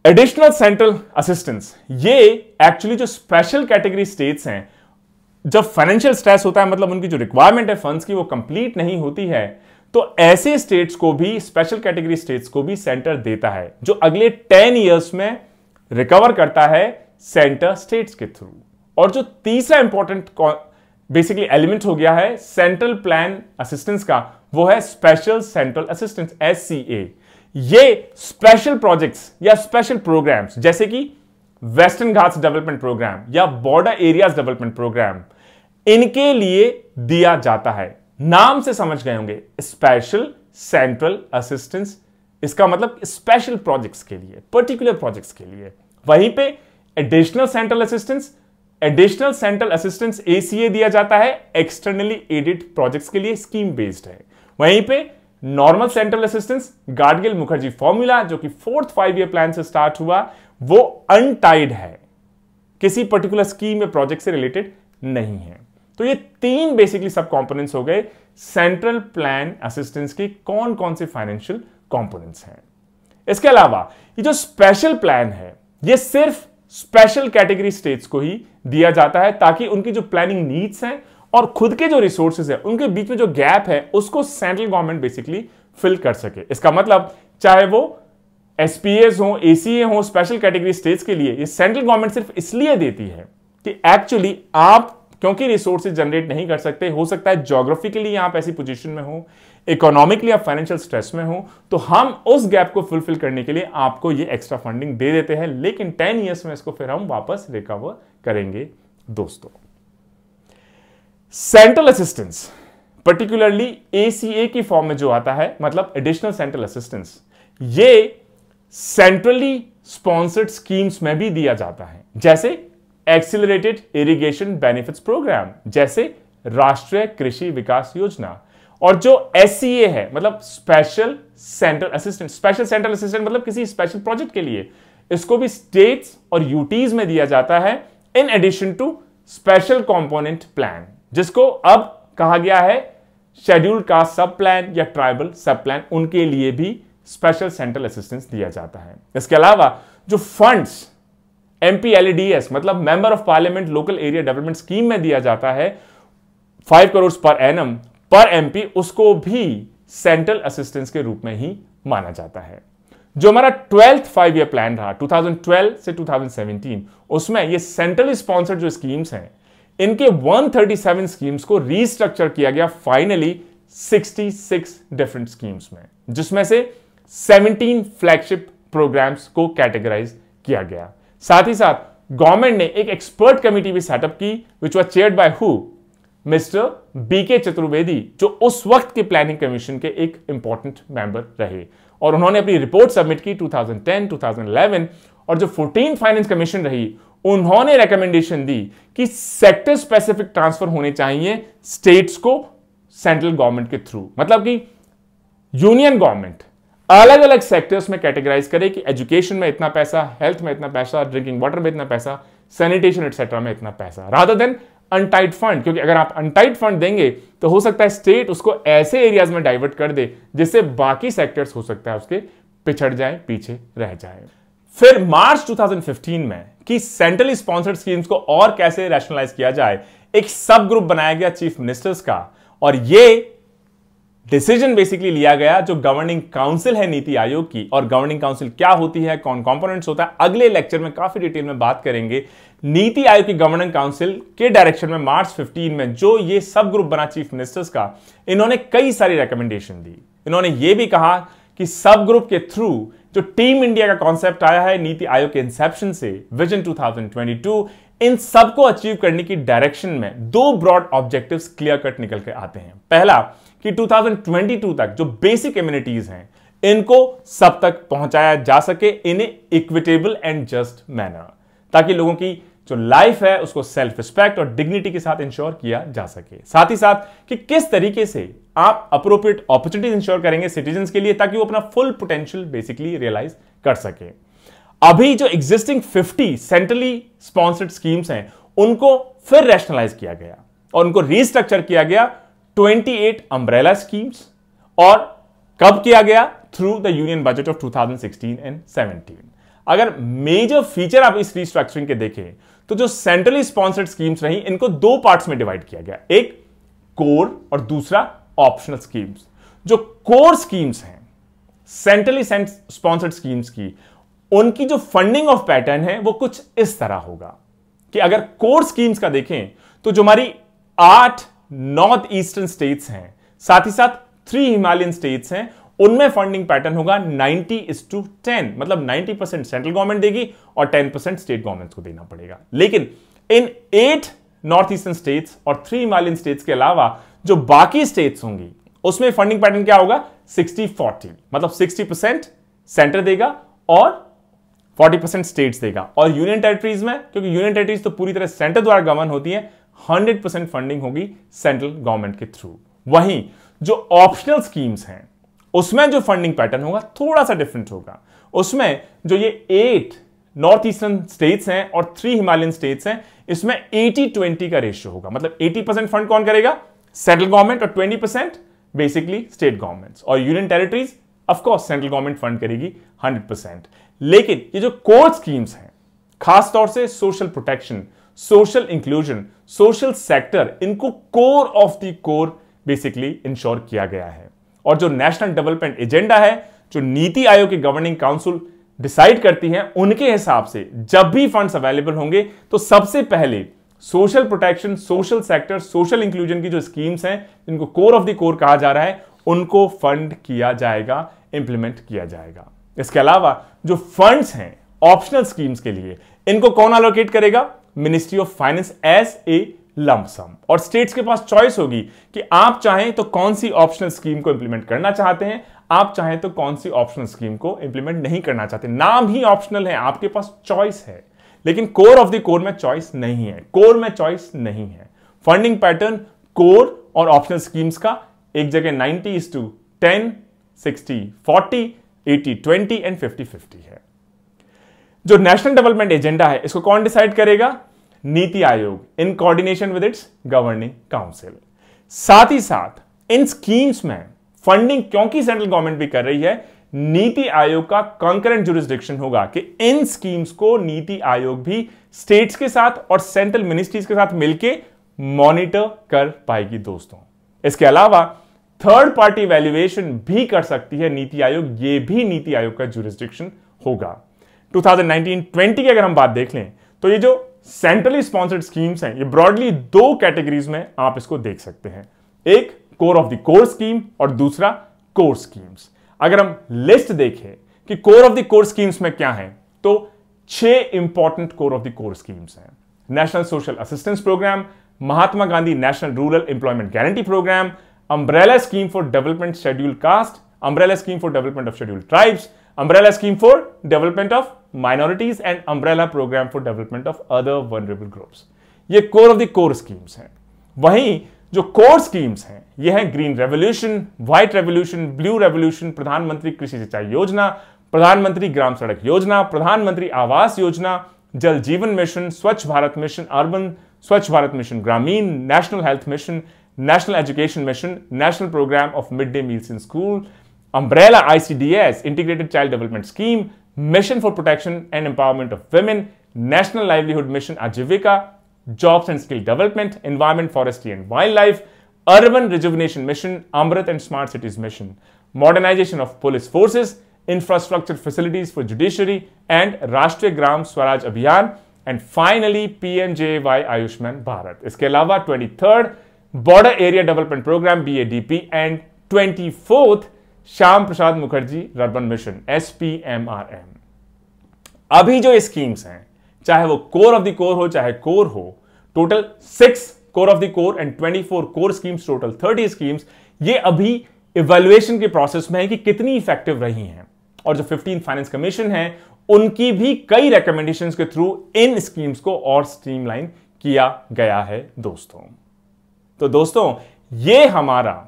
एडिशनल सेंट्रल असिस्टेंस ये एक्चुअली जो स्पेशल कैटेगरी स्टेट्स हैं, जब फाइनेंशियल स्ट्रेस होता है, मतलब उनकी जो रिक्वायरमेंट है फंड्स की वो कंप्लीट नहीं होती है, तो ऐसे स्टेट्स को भी, स्पेशल कैटेगरी स्टेट्स को भी सेंटर देता है, जो अगले टेन इयर्स में रिकवर करता है सेंटर स्टेट्स के थ्रू। और जो तीसरा इंपॉर्टेंट बेसिकली एलिमेंट हो गया है सेंट्रल प्लान असिस्टेंस का, वो है स्पेशल सेंट्रल असिस्टेंस एससीए। ये स्पेशल प्रोजेक्ट्स या स्पेशल प्रोग्राम्स, जैसे कि वेस्टर्न घाट्स डेवलपमेंट प्रोग्राम या बॉर्डर एरियाज डेवलपमेंट प्रोग्राम, इनके लिए दिया जाता है। नाम से समझ गए होंगे, स्पेशल सेंट्रल असिस्टेंस, इसका मतलब स्पेशल प्रोजेक्ट्स के लिए, पर्टिकुलर प्रोजेक्ट्स के लिए। वहीं पे additional central assistance, additional central assistance एसीए दिया जाता है एक्सटर्नली एडेड प्रोजेक्ट्स के लिए, स्कीम बेस्ड है। वहीं पे normal central assistance Gadgil Mukherjee formula जो कि फोर्थ फाइव ईयर प्लान से स्टार्ट हुआ, वो अनटाइड है, किसी पर्टिकुलर स्कीम या प्रोजेक्ट से रिलेटेड नहीं है। तो ये तीन बेसिकली सब कॉम्पोनेंट्स हो गए सेंट्रल प्लान असिस्टेंस के, कौन कौन से फाइनेंशियल कॉम्पोनेंट्स हैं। इसके अलावा ये जो स्पेशल प्लान है, ये सिर्फ स्पेशल कैटेगरी स्टेट्स को ही दिया जाता है ताकि उनकी जो प्लानिंग नीड्स हैं और खुद के जो रिसोर्सेज है उनके बीच में जो गैप है उसको सेंट्रल गवर्नमेंट बेसिकली फिल कर सके। इसका मतलब चाहे वो एसपीएस हो, एसीए हो, स्पेशल कैटेगरी स्टेट्स के लिए ये सेंट्रल गवर्नमेंट सिर्फ इसलिए देती है कि एक्चुअली आप क्योंकि रिसोर्सेज जनरेट नहीं कर सकते, हो सकता है ज्योग्राफिकली आप ऐसी पोजीशन में हो, इकोनॉमिकली आप फाइनेंशियल स्ट्रेस में हो, तो हम उस गैप को फुलफिल करने के लिए आपको ये एक्स्ट्रा फंडिंग दे देते हैं, लेकिन टेन इयर्स में इसको फिर हम वापस रिकवर करेंगे। दोस्तों, सेंट्रल असिस्टेंस पर्टिकुलरली एसीए की फॉर्म में जो आता है, मतलब एडिशनल सेंट्रल असिस्टेंस, ये सेंट्रली स्पॉन्सर्ड स्कीम्स में भी दिया जाता है, जैसे एक्सिलरेटेड इरिगेशन बेनिफिट्स प्रोग्राम, जैसे राष्ट्रीय कृषि विकास योजना। और जो एससीए है, मतलब special central assistant, special central assistant मतलब किसी स्पेशल प्रोजेक्ट के लिए, इसको भी स्टेट्स और यूटीज में दिया जाता है in addition to special component plan, जिसको अब कहा गया है शेड्यूल्ड कास्ट सब प्लान या ट्राइबल सब प्लान, उनके लिए भी स्पेशल सेंट्रल असिस्टेंस दिया जाता है। इसके अलावा जो फंड्स एमपीएलडीएस मतलब member of parliament local area development scheme में दिया जाता है फाइव करोड़ पर एनम पर एमपी, उसको भी सेंट्रल असिस्टेंस के रूप में ही माना जाता है। जो हमारा ट्वेल्थ फाइव ईयर प्लान रहा ट्वेंटी ट्वेल्व से ट्वेंटी सेवनटीन, उसमें ये सेंट्रली स्पॉन्सर्ड जो स्कीम्स हैं, इनके एक सौ सैंतीस स्कीम्स को रीस्ट्रक्चर किया गया फाइनली छियासठ डिफरेंट स्कीम्स में, जिसमें से सत्रह फ्लैगशिप प्रोग्राम्स को कैटेगराइज किया गया। साथ ही साथ गवर्नमेंट ने एक एक्सपर्ट कमेटी भी सेटअप की, which was chaired by who, mister बीके चतुर्वेदी, जो उस वक्त के प्लानिंग कमीशन के एक इंपॉर्टेंट मेंबर रहे, और उन्होंने अपनी रिपोर्ट सबमिट की twenty ten two thousand eleven. और जो फोर्टीन्थ फाइनेंस कमीशन रही, उन्होंने रिकमेंडेशन दी कि सेक्टर स्पेसिफिक ट्रांसफर होने चाहिए स्टेट्स को सेंट्रल गवर्नमेंट के थ्रू, मतलब कि यूनियन गवर्नमेंट अलग अलग सेक्टर्स में कैटेगराइज करे कि एजुकेशन में इतना पैसा, हेल्थ में इतना पैसा, ड्रिंकिंग वाटर में इतना पैसा, सैनिटेशन एटसेट्रा में इतना पैसा, रादर देन अनटाइड फंड, क्योंकि अगर आप अनटाइड फंड देंगे तो हो सकता है स्टेट उसको ऐसे एरियाज में डाइवर्ट कर दे जिससे बाकी सेक्टर्स हो सकता है उसके पिछड़ जाए, पीछे रह जाए। फिर मार्च ट्वेंटी फिफ्टीन में कि सेंट्रली स्पॉन्सर्ड स्कीम्स को और कैसे रैशनलाइज किया जाए, एक सब ग्रुप बनाया गया चीफ मिनिस्टर्स का, और ये डिसीजन बेसिकली लिया गया जो गवर्निंग काउंसिल है नीति आयोग की। और गवर्निंग काउंसिल क्या होती है, कौन कंपोनेंट्स होता है, अगले लेक्चर में काफी डिटेल में बात करेंगे। नीति आयोग की गवर्निंग काउंसिल के डायरेक्शन में मार्च फिफ्टीन में जो ये सब ग्रुप बना चीफ मिनिस्टर्स का, इन्होंने कई सारी रिकमेंडेशन दी। इन्होंने ये भी कहा कि सब ग्रुप के थ्रू जो टीम इंडिया का कॉन्सेप्ट आया है नीति आयोग के इंसेप्शन से, विजन ट्वेंटी ट्वेंटी टू, इन सबको अचीव करने की डायरेक्शन में दो ब्रॉड ऑब्जेक्टिव्स क्लियर कट निकल के आते हैं। पहला कि ट्वेंटी ट्वेंटी टू तक जो बेसिक इम्यूनिटीज हैं इनको सब तक पहुंचाया जा सके in a equitable and just manner, ताकि लोगों की जो लाइफ है उसको सेल्फ रिस्पेक्ट और डिग्निटी के साथ इंश्योर किया जा सके। साथ ही साथ कि किस तरीके से आप अप्रोप्रिएट अपॉर्चुनिटीज इंश्योर करेंगे सिटीजन के लिए ताकि वो अपना फुल पोटेंशियल बेसिकली रियलाइज कर सके। अभी जो existing fifty centrally sponsored schemes हैं उनको फिर रैशनलाइज किया गया और उनको रीस्ट्रक्चर किया गया अट्ठाईस अम्ब्रेला स्कीम्स, और कब किया गया, through the union budget of twenty sixteen and seventeen. अगर मेजर फीचर आप इस रीस्ट्रक्चरिंग के देखें तो जो सेंट्रली स्पॉन्सर्ड स्कीम्स रही इनको दो पार्ट्स में डिवाइड किया गया, एक कोर और दूसरा ऑप्शनल स्कीम्स। जो कोर स्कीम्स हैं सेंट्रली स्पॉन्सर्ड स्कीम्स की, उनकी जो फंडिंग ऑफ पैटर्न है वो कुछ इस तरह होगा कि अगर कोर स्कीम्स का देखें तो जो हमारी आठ नॉर्थ ईस्टर्न स्टेट्स हैं, साथ ही साथ थ्री हिमालयन स्टेट्स हैं, उनमें फंडिंग पैटर्न होगा नाइंटी इज टू टेन, मतलब नाइंटी परसेंट सेंट्रल गवर्नमेंट देगी और टेन परसेंट स्टेट गवर्नमेंट्स को देना पड़ेगा। लेकिन इन एट नॉर्थ ईस्टर्न स्टेट्स और थ्री हिमालयन स्टेट्स के अलावा जो बाकी स्टेट्स होंगी उसमें फंडिंग पैटर्न क्या होगा, सिक्सटी फोर्टी, मतलब सिक्सटी परसेंट सेंटर देगा और फोर्टी परसेंट स्टेट्स देगा। और यूनियन टेरिटरीज में, क्योंकि यूनियन टेरिटरीज तो पूरी तरह सेंटर द्वारा गवर्न होती है, हंड्रेड परसेंट फंडिंग होगी सेंट्रल गवर्नमेंट के थ्रू। वहीं जो ऑप्शनल स्कीम्स हैं उसमें जो फंडिंग पैटर्न होगा थोड़ा सा डिफरेंट होगा। उसमें जो ये एट नॉर्थ ईस्टर्न स्टेट्स हैं और थ्री हिमालयन स्टेट्स हैं, इसमें एटी ट्वेंटी का रेशियो होगा, मतलब एटी परसेंट फंड कौन करेगा, सेंट्रल गवर्नमेंट, और twenty percent basically state governments. और union territories of course central government fund करेगी हंड्रेड परसेंट। लेकिन ये जो कोर स्कीम्स हैं, खासतौर से social protection, social inclusion, social sector, इनको core of the core basically ensure किया गया है। और जो नेशनल डेवलपमेंट एजेंडा है, जो नीति आयोग के गवर्निंग काउंसिल डिसाइड करती है, उनके हिसाब से जब भी फंड्स अवेलेबल होंगे तो सबसे पहले social protection, social sector, social inclusion की जो स्कीम्स हैं, जिनको कोर ऑफ द कोर कहा जा रहा है, उनको फंड किया जाएगा, इंप्लीमेंट किया जाएगा। इसके अलावा जो फंड्स हैं ऑप्शनल स्कीम्स के लिए, इनको कौन एलोकेट करेगा, ministry of finance as a lump sum. और स्टेट्स के पास चॉइस होगी कि आप चाहें तो कौन सी ऑप्शनल स्कीम को इंप्लीमेंट करना चाहते हैं, आप चाहें तो कौन सी ऑप्शनल स्कीम को इंप्लीमेंट नहीं करना चाहते। नाम ही ऑप्शनल है, आपके पास चॉइस है, लेकिन कोर ऑफ द कोर में चॉइस नहीं है। कोर में चॉइस नहीं है। फंडिंग पैटर्न कोर और ऑप्शनल स्कीम्स का एक जगह ninety is to ten, sixty forty, eighty twenty and fifty fifty है। जो नेशनल डेवलपमेंट एजेंडा है, इसको कौन डिसाइड करेगा, NITI Aayog, in coordination with its governing council. साथ ही साथ इन स्कीम्स में फंडिंग क्योंकि सेंट्रल गवर्नमेंट भी कर रही है, नीति आयोग का कंकरेंट जुरिस्डिक्शन होगा कि इन स्कीम्स को नीति आयोग भी स्टेट्स के साथ और सेंट्रल मिनिस्ट्रीज के साथ मिलकर मॉनिटर कर पाएगी दोस्तों। इसके अलावा थर्ड पार्टी इवैल्यूएशन भी कर सकती है नीति आयोग, ये भी नीति आयोग का जुरिस्डिक्शन होगा। टू थाउजेंड नाइनटीन ट्वेंटी की अगर हम बात देख लें तो ये जो सेंट्रली स्पॉन्सर्ड स्कीम्स हैं, ये ब्रॉडली दो कैटेगरीज में आप इसको देख सकते हैं, एक core of the core scheme और दूसरा कोर स्कीम्स। अगर हम लिस्ट देखें कि core of the core schemes में क्या है, तो छह important core of the core schemes हैं। National social assistance programme, Mahatma Gandhi national rural employment guarantee programme, umbrella scheme for development schedule caste, umbrella scheme for development of schedule tribes, umbrella scheme for development of minorities and umbrella programme for development of other vulnerable groups. ये core of the core schemes हैं। वहीं जो कोर स्कीम्स हैं, ये हैं green revolution, white revolution, blue revolution, प्रधानमंत्री कृषि सिंचाई योजना, प्रधानमंत्री ग्राम सड़क योजना, प्रधानमंत्री आवास योजना, जल जीवन मिशन, स्वच्छ Bharat mission urban, Swachh Bharat mission Gramin, national health mission, national education mission, national programme of mid day meals in school, umbrella ICDS, integrated child development scheme, mission for protection and empowerment of women, national livelihood mission Aajeevika, jobs and skill development, environment forestry and wild life, urban rejuvenation mission, AMRUT and smart cities mission, modernisation of police forces, infrastructure facilities for judiciary and Rashtriya Gram Swaraj Abhiyan, and finally पीएमजेवाई Ayushman Bharat. इसके अलावा twenty third border area development programme बीएडीपी and twenty fourth Shyam Prasad Mukherjee urban mission S P M R M. अभी जो स्कीम्स हैं, चाहे वो कोर ऑफ द कोर हो चाहे कोर हो, total six core of the core and twenty four core schemes, total thirty schemes, ये अभी इवैल्यूएशन के प्रोसेस में है कि कितनी इफेक्टिव रही हैं। और जो फिफ्टीन फाइनेंस कमीशन है, उनकी भी कई रिकमेंडेशंस के थ्रू इन स्कीम्स को और स्ट्रीमलाइन किया गया है दोस्तों। तो दोस्तों, ये हमारा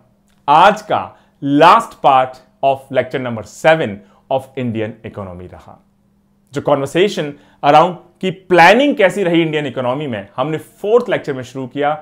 आज का last part of lecture number seven of Indian economy रहा, जो कॉन्वर्सेशन अराउंड की प्लानिंग कैसी रही इंडियन इकोनॉमी में, हमने फोर्थ लेक्चर में शुरू किया,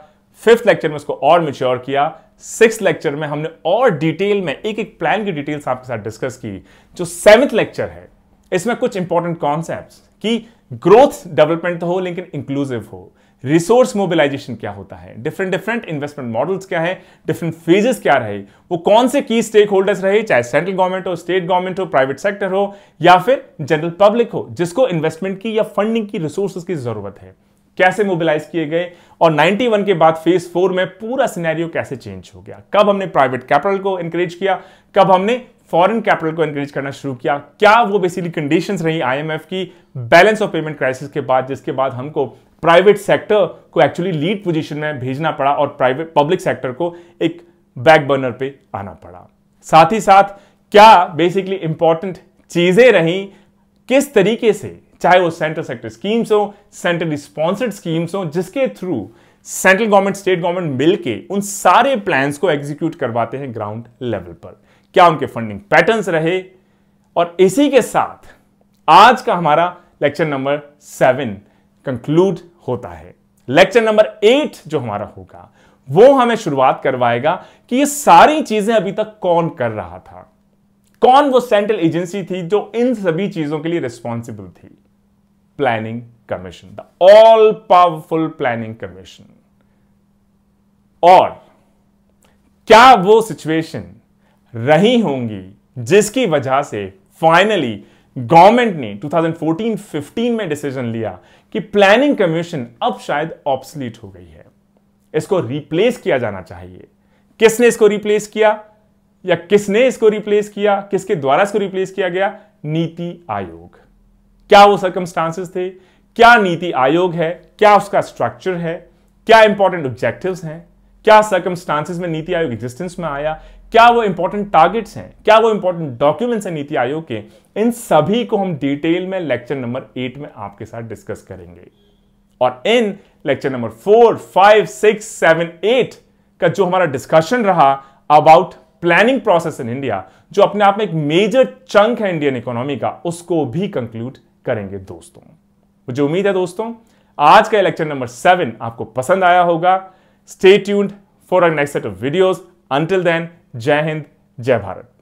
फिफ्थ लेक्चर में उसको और मैच्योर किया, सिक्स्थ लेक्चर में हमने और डिटेल में एक एक प्लान की डिटेल्स आपके साथ डिस्कस की। जो सेवंथ लेक्चर है, इसमें कुछ इंपॉर्टेंट कॉन्सेप्ट्स कि ग्रोथ डेवलपमेंट तो हो लेकिन इंक्लूसिव हो, रिसोर्स मोबिलाइजेशन क्या होता है, डिफरेंट डिफरेंट इन्वेस्टमेंट मॉडल्स क्या है, डिफरेंट फेजेस क्या रहे, वो कौन से की स्टेक होल्डर्स रहे, चाहे सेंट्रल गवर्नमेंट हो, स्टेट गवर्नमेंट हो, प्राइवेट सेक्टर हो या फिर जनरल पब्लिक हो, जिसको इन्वेस्टमेंट की या फंडिंग की, रिसोर्सेज की जरूरत है, कैसे मोबिलाइज किए गए। और नाइंटी वन के बाद फेज फोर में पूरा सिनेरियो कैसे चेंज हो गया, कब हमने प्राइवेट कैपिटल को एनकरेज किया, कब हमने फॉरेन कैपिटल को एनकरेज करना शुरू किया, क्या वो बेसिकली कंडीशंस रही आईएमएफ की बैलेंस ऑफ पेमेंट क्राइसिस के बाद, जिसके बाद हमको प्राइवेट सेक्टर को एक्चुअली लीड पोजीशन में भेजना पड़ा और प्राइवेट पब्लिक सेक्टर को एक बैक बर्नर पे आना पड़ा। साथ ही साथ क्या बेसिकली इंपॉर्टेंट चीजें रहीं, किस तरीके से चाहे वो सेंट्रल सेक्टर स्कीम्स हो, सेंट्रली स्पॉन्सर्ड स्कीम्स हो, जिसके through central government state government मिलके उन सारे प्लान्स को एग्जीक्यूट करवाते हैं ग्राउंड लेवल पर, क्या उनके फंडिंग पैटर्न्स रहे। और इसी के साथ आज का हमारा लेक्चर नंबर सेवन कंक्लूड होता है। लेक्चर नंबर एट जो हमारा होगा वो हमें शुरुआत करवाएगा कि ये सारी चीजें अभी तक कौन कर रहा था, कौन वो सेंट्रल एजेंसी थी जो इन सभी चीजों के लिए रिस्पॉन्सिबल थी। Planning commission, the all powerful planning commission. और क्या वो सिचुएशन रही होंगी जिसकी वजह से फाइनली गवर्नमेंट ने दो हज़ार चौदह पंद्रह में डिसीजन लिया कि प्लानिंग कमीशन अब शायद ऑब्सोलीट हो गई है, इसको रिप्लेस किया जाना चाहिए। किसने इसको रिप्लेस किया या किसने इसको रिप्लेस किया, किसके द्वारा इसको रिप्लेस किया गया? नीति आयोग। क्या वो सर्कमस्टांसेस थे, क्या नीति आयोग है, क्या उसका स्ट्रक्चर है, क्या इंपॉर्टेंट ऑब्जेक्टिव्स हैं, क्या सर्कमस्टांसेस में नीति आयोग एग्जिस्टेंस में आया, क्या वो इंपॉर्टेंट टारगेट्स हैं, क्या वो इंपॉर्टेंट डॉक्यूमेंट्स हैं नीति आयोग के, इन सभी को हम डिटेल में लेक्चर नंबर एट में आपके साथ डिस्कस करेंगे। और इन lecture number four five six seven eight का जो हमारा डिस्कशन रहा about planning process in India, जो अपने आप में एक मेजर चंक है इंडियन इकोनॉमी का, उसको भी कंक्लूड करेंगे। दोस्तों मुझे उम्मीद है दोस्तों आज का लेक्चर नंबर सेवन आपको पसंद आया होगा। Stay tuned for a next set of videos. Until then, जय हिंद, जय भारत।